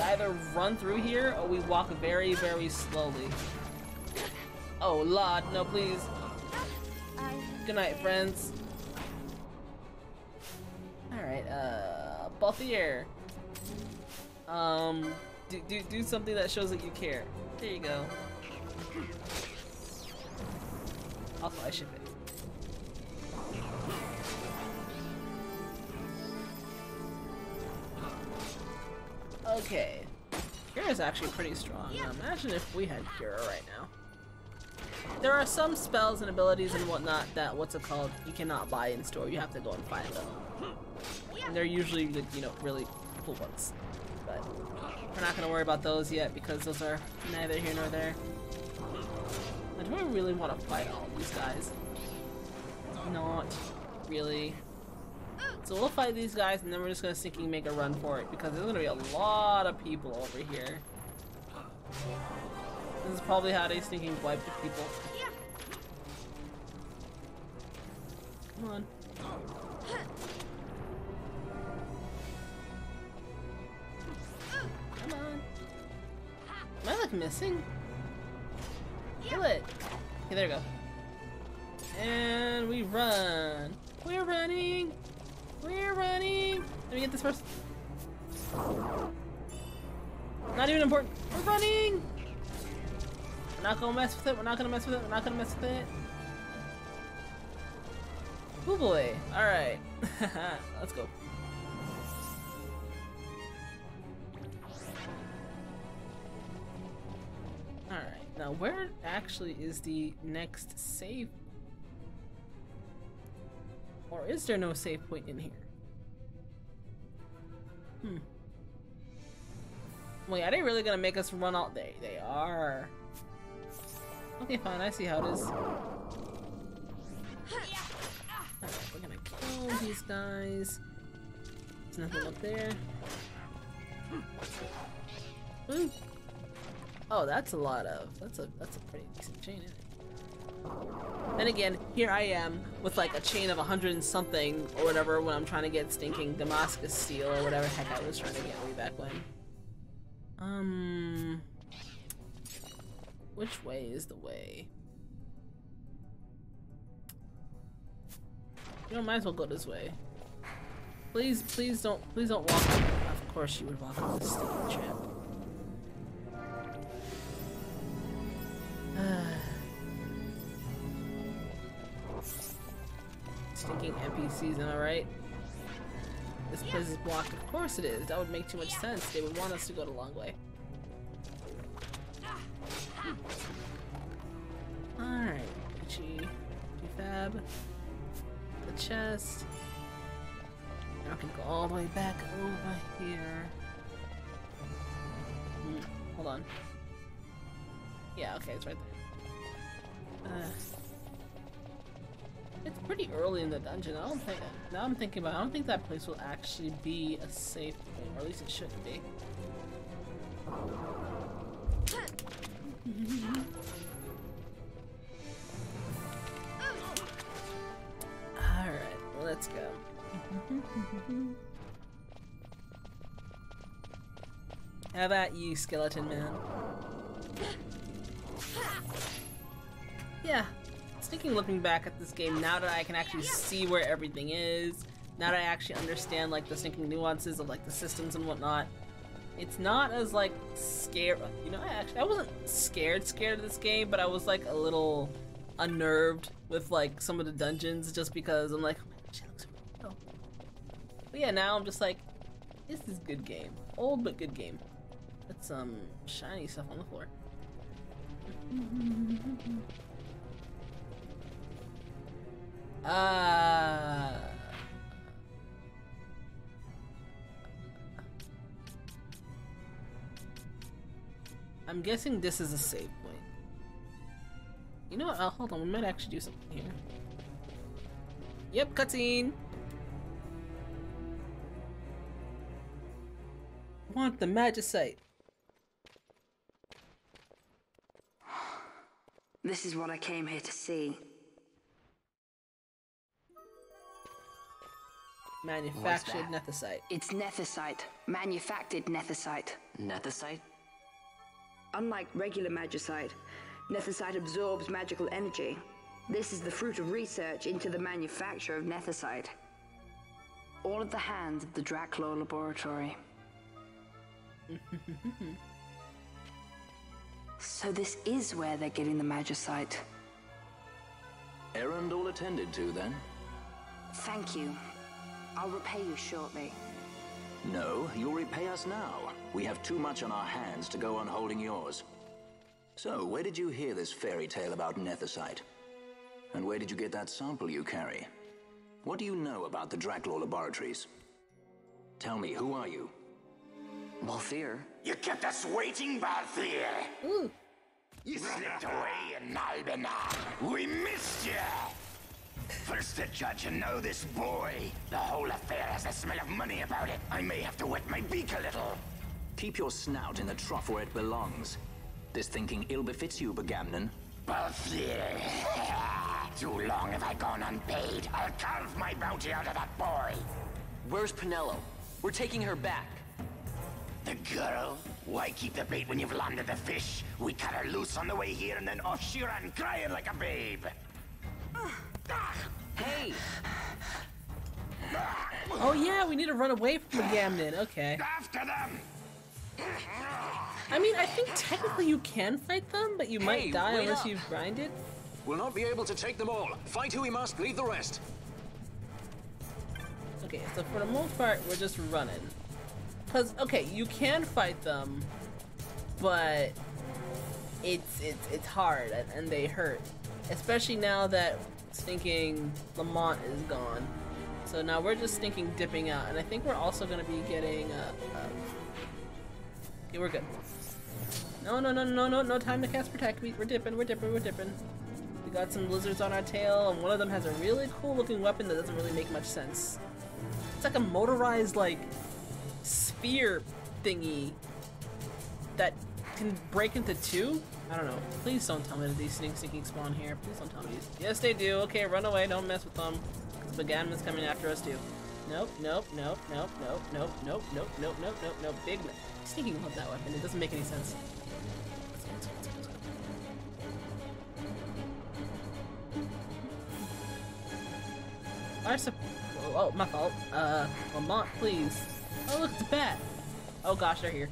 either run through here or we walk very, very slowly. Oh, Lord, no, please. Good night, friends. Alright, Balthier. Do something that shows that you care. There you go. Also, I ship it. Okay. Kira is actually pretty strong. Now, imagine if we had Kira right now. There are some spells and abilities and whatnot that, what's it called, you cannot buy in store. You have to go and find them. And they're usually, you know, really cool ones. But we're not going to worry about those yet because those are neither here nor there. Now, do I really want to fight all these guys? Not really. So we'll fight these guys and then we're just gonna stinking make a run for it because there's gonna be a lot of people over here. This is probably how they stinking wipe the people. Come on. Come on. Am I like missing? Kill it. Okay, there we go. And we run. We're running. We're running! Let me get this first. Not even important. We're running! We're not gonna mess with it. We're not gonna mess with it. We're not gonna mess with it. Oh boy. Alright. Let's go. Alright. Now, where actually is the next save Or is there no save point in here? Hmm. Wait, are they really gonna make us run all day? They are. Okay, fine, I see how it is. Alright, we're gonna kill these guys. There's nothing up there. Ooh. Oh, that's a lot of. That's a pretty decent chain, isn't it? And again, here I am with like a chain of 100 and something or whatever when I'm trying to get stinking Damascus steel or whatever the heck I was trying to get way back when. Which way is the way? You know, might as well go this way. Please, please don't walk. Of course you would walk on this stupid trap. Stinking NPCs, am I right? This place is blocked. Of course it is. That would make too much sense. They would want us to go the long way. Alright, Gucci. Fab. The chest. Now I can go all the way back over here. Hold on. Yeah, okay, it's right there. It's pretty early in the dungeon. I don't think. Now I'm thinking about it, I don't think that place will actually be a safe place, or at least it shouldn't be. All right, let's go. How about you, skeleton man? Yeah. Thinking, looking back at this game now that I can actually see where everything is, now that I actually understand like the stinking nuances of like the systems and whatnot, it's not as like scared. You know, I wasn't scared of this game, but I was like a little unnerved with like some of the dungeons just because I'm like, oh my gosh, it looks really cool. But yeah, now I'm just like, this is good game, old but good game. That's some shiny stuff on the floor. I'm guessing this is a save point. You know what? Hold on, we might actually do something here. Yep, cutscene! Want the magicite. This is what I came here to see. Manufactured nethicite. It's nethicite. Manufactured nethicite. Nethicite? Unlike regular magicite, nethicite absorbs magical energy. This is the fruit of research into the manufacture of nethicite. All at the hands of the Draklor laboratory. So this is where they're getting the magicite. Errand all attended to, then. Thank you. I'll repay you shortly. No, you'll repay us now. We have too much on our hands to go on holding yours. So, where did you hear this fairy tale about nethicite? And where did you get that sample you carry? What do you know about the Draklor laboratories? Tell me, who are you? Balthier. You kept us waiting, Balthier! Ooh. You slipped away in Nalbina. We missed you! First the judge, and now this boy. The whole affair has a smell of money about it. I may have to wet my beak a little. Keep your snout in the trough where it belongs. This thinking ill befits you, Ba'Gamnan. Balthier. Too long have I gone unpaid. I'll carve my bounty out of that boy. Where's Penelo? We're taking her back. The girl? Why keep the bait when you've landed the fish? We cut her loose on the way here, and then off she ran, crying like a babe. Hey! Oh yeah, we need to run away from Ba'Gamnan. Okay. After them. I mean, I think technically you can fight them, but you might die unless you've grinded. We'll not be able to take them all. Fight who we must, leave the rest. Okay, so for the most part, we're just running. Cause okay, you can fight them, but it's hard and they hurt, especially now that. thinking Lamont is gone. So now we're just thinking dipping out, and I think we're also going to be getting, yeah, we're good. No time to cast protect. We're dipping, we're dipping. We got some lizards on our tail, and one of them has a really cool looking weapon that doesn't really make much sense. It's like a motorized, like, spear thingy that can break into two? I don't know. Please don't tell me that these things spawn here. Please don't tell me these. Yes, they do. Okay, run away. Don't mess with them. Because Ba'Gamnan's coming after us, too. Nope. Big man. I'm just thinking about that weapon. It doesn't make any sense. Oh, my fault. Lamont, please. Oh, look, it's a bat. Oh, gosh, they're here.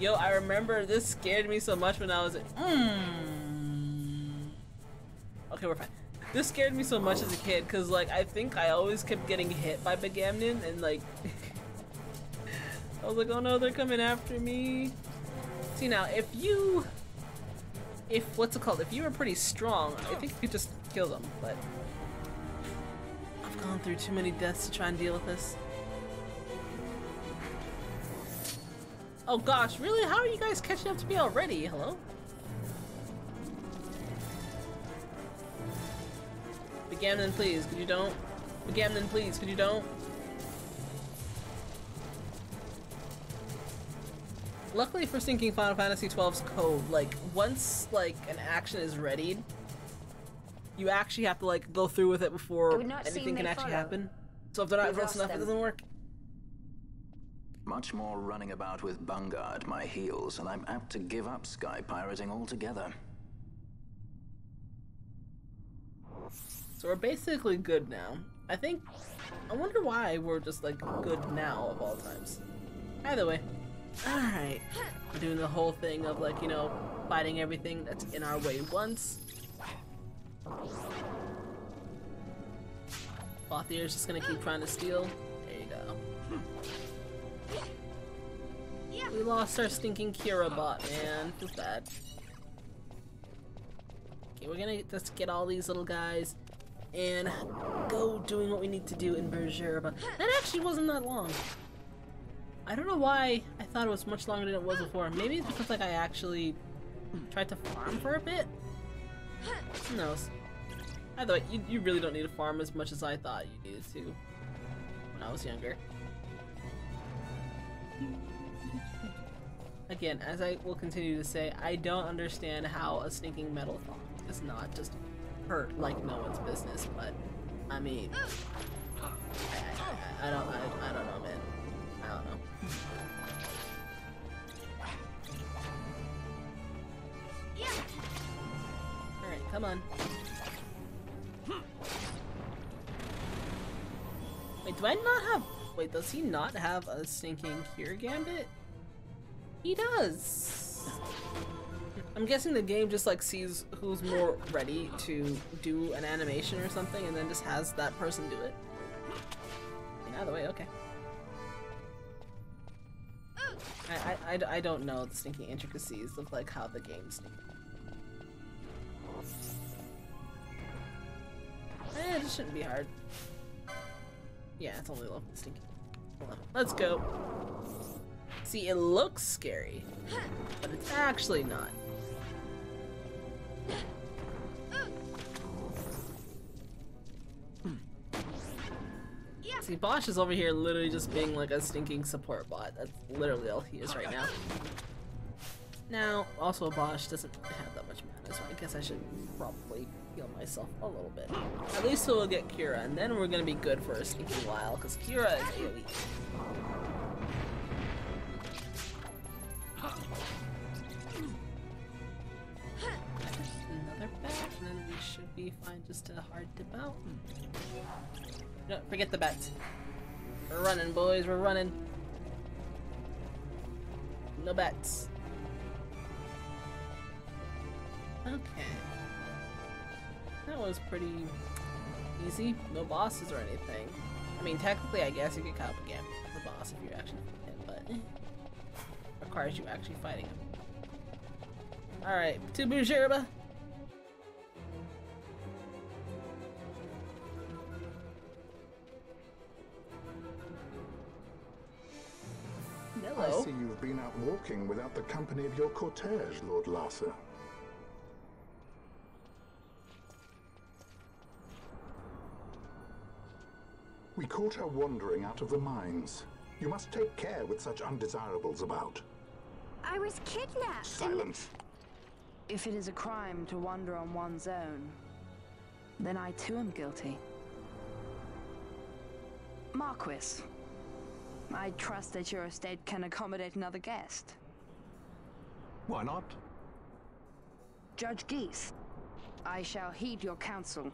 Yo, I remember this scared me so much when I was a Okay, we're fine. This scared me so much as a kid, because, like, I think I always kept getting hit by Ba'Gamnan, and, like, I was like, oh no, they're coming after me. See, now, if you, what's it called? If you were pretty strong, I think you could just kill them, but I've gone through too many deaths to try and deal with this. Oh gosh, really? How are you guys catching up to me already? Hello? Ba'Gamnan, please, could you don't? Ba'Gamnan, please, could you don't? Luckily for syncing Final Fantasy XII's code, like, once, like, an action is readied, you actually have to, like, go through with it before anything can actually happen. So if they're not advanced enough, it doesn't work. Much more running about with Bunga at my heels, and I'm apt to give up sky pirating altogether. So we're basically good now. I think, I wonder why we're just like good now of all times. Either way, alright. We're doing the whole thing of like, you know, fighting everything that's in our way once. Balthier's just gonna keep trying to steal. There you go. We lost our stinking Kira bot, man. Too bad. Okay, we're gonna just get all these little guys and go doing what we need to do in Bhujerba. That actually wasn't that long. I don't know why I thought it was much longer than it was before. Maybe it's because, like, I actually tried to farm for a bit? Who knows? Either way, you really don't need to farm as much as I thought you needed to when I was younger. Again, as I will continue to say, I don't understand how a stinking metal thong does not just hurt like no one's business, but, I mean, I don't know, man. I don't know. Alright, come on. Wait, do I not have, wait, does he not have a stinking cure gambit? He does! I'm guessing the game just like sees who's more ready to do an animation or something and then just has that person do it. And either way, okay. I don't know the stinking intricacies of like how the game's this shouldn't be hard. Yeah, it's only level stinky. Hold on. Let's go. See, it looks scary, but it's actually not. Yeah. See, Basch is over here literally just being like a stinking support bot. That's literally all he is right now. Now, also Basch doesn't have that much mana, so I guess I should probably heal myself a little bit. At least we'll get Kira, and then we're gonna be good for a stinking while, because Kira is really... Another bat, and then we should be fine. Just a hard dip out. No, forget the bats. We're running, boys. We're running. No bats. Okay. That was pretty easy. No bosses or anything. I mean, technically, I guess you could cop again for the boss if you're actually in, but requires you actually fighting him. Alright, to Bhujerba! Hello. I see you have been out walking without the company of your cortege, Lord Larsa. We caught her wandering out of the mines. You must take care with such undesirables about. I was kidnapped. Silence. If it is a crime to wander on one's own, then I too am guilty. Marquis, I trust that your estate can accommodate another guest. Why not? Judge Geese, I shall heed your counsel.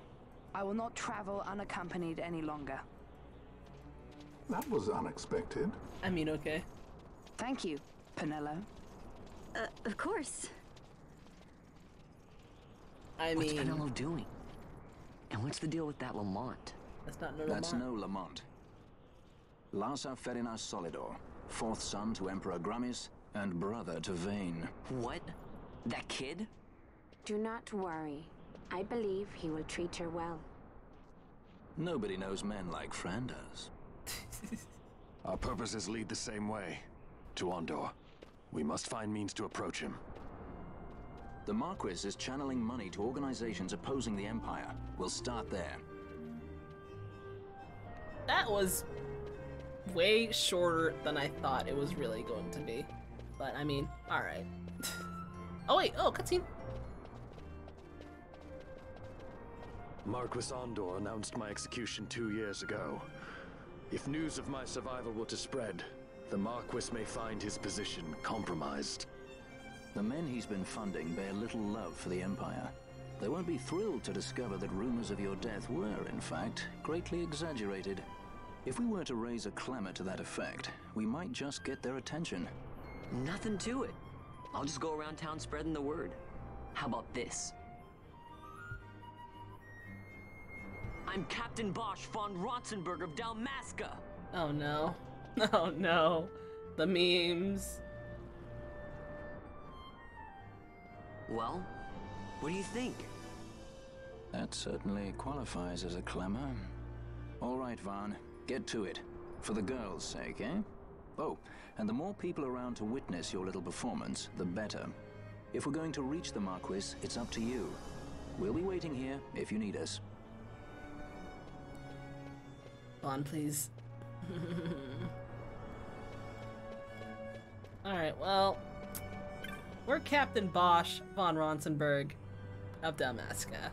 I will not travel unaccompanied any longer. That was unexpected. I mean, okay. Thank you, Penelo. Of course. What's Penelo doing? And what's the deal with that Lamont? That's not no Lamont. That's no Lamont. Larsa fed in our Solidor, fourth son to Emperor Grammis, and brother to Vayne. What? That kid? Do not worry. I believe he will treat her well. Nobody knows men like Fran does. Our purposes lead the same way. To Ondore. We must find means to approach him. The Marquis is channeling money to organizations opposing the Empire. We'll start there. That was way shorter than I thought it was really going to be. But I mean, alright. Oh wait, oh, cutscene. Marquis Ondore announced my execution 2 years ago. If news of my survival were to spread, the Marquis may find his position compromised. The men he's been funding bear little love for the Empire. They won't be thrilled to discover that rumors of your death were, in fact, greatly exaggerated. If we were to raise a clamor to that effect, we might just get their attention. Nothing to it. I'll just go around town spreading the word. How about this? I'm Captain Basch fon Ronsenburg of Dalmasca. Oh no. Oh no. The memes. Well, what do you think? That certainly qualifies as a clamor. All right, Vaan. Get to it. For the girl's sake, eh? Oh, and the more people around to witness your little performance, the better. If we're going to reach the Marquis, it's up to you. We'll be waiting here if you need us. Vaan, please. Alright, well, we're Captain Basch fon Ronsenburg of Dalmasca.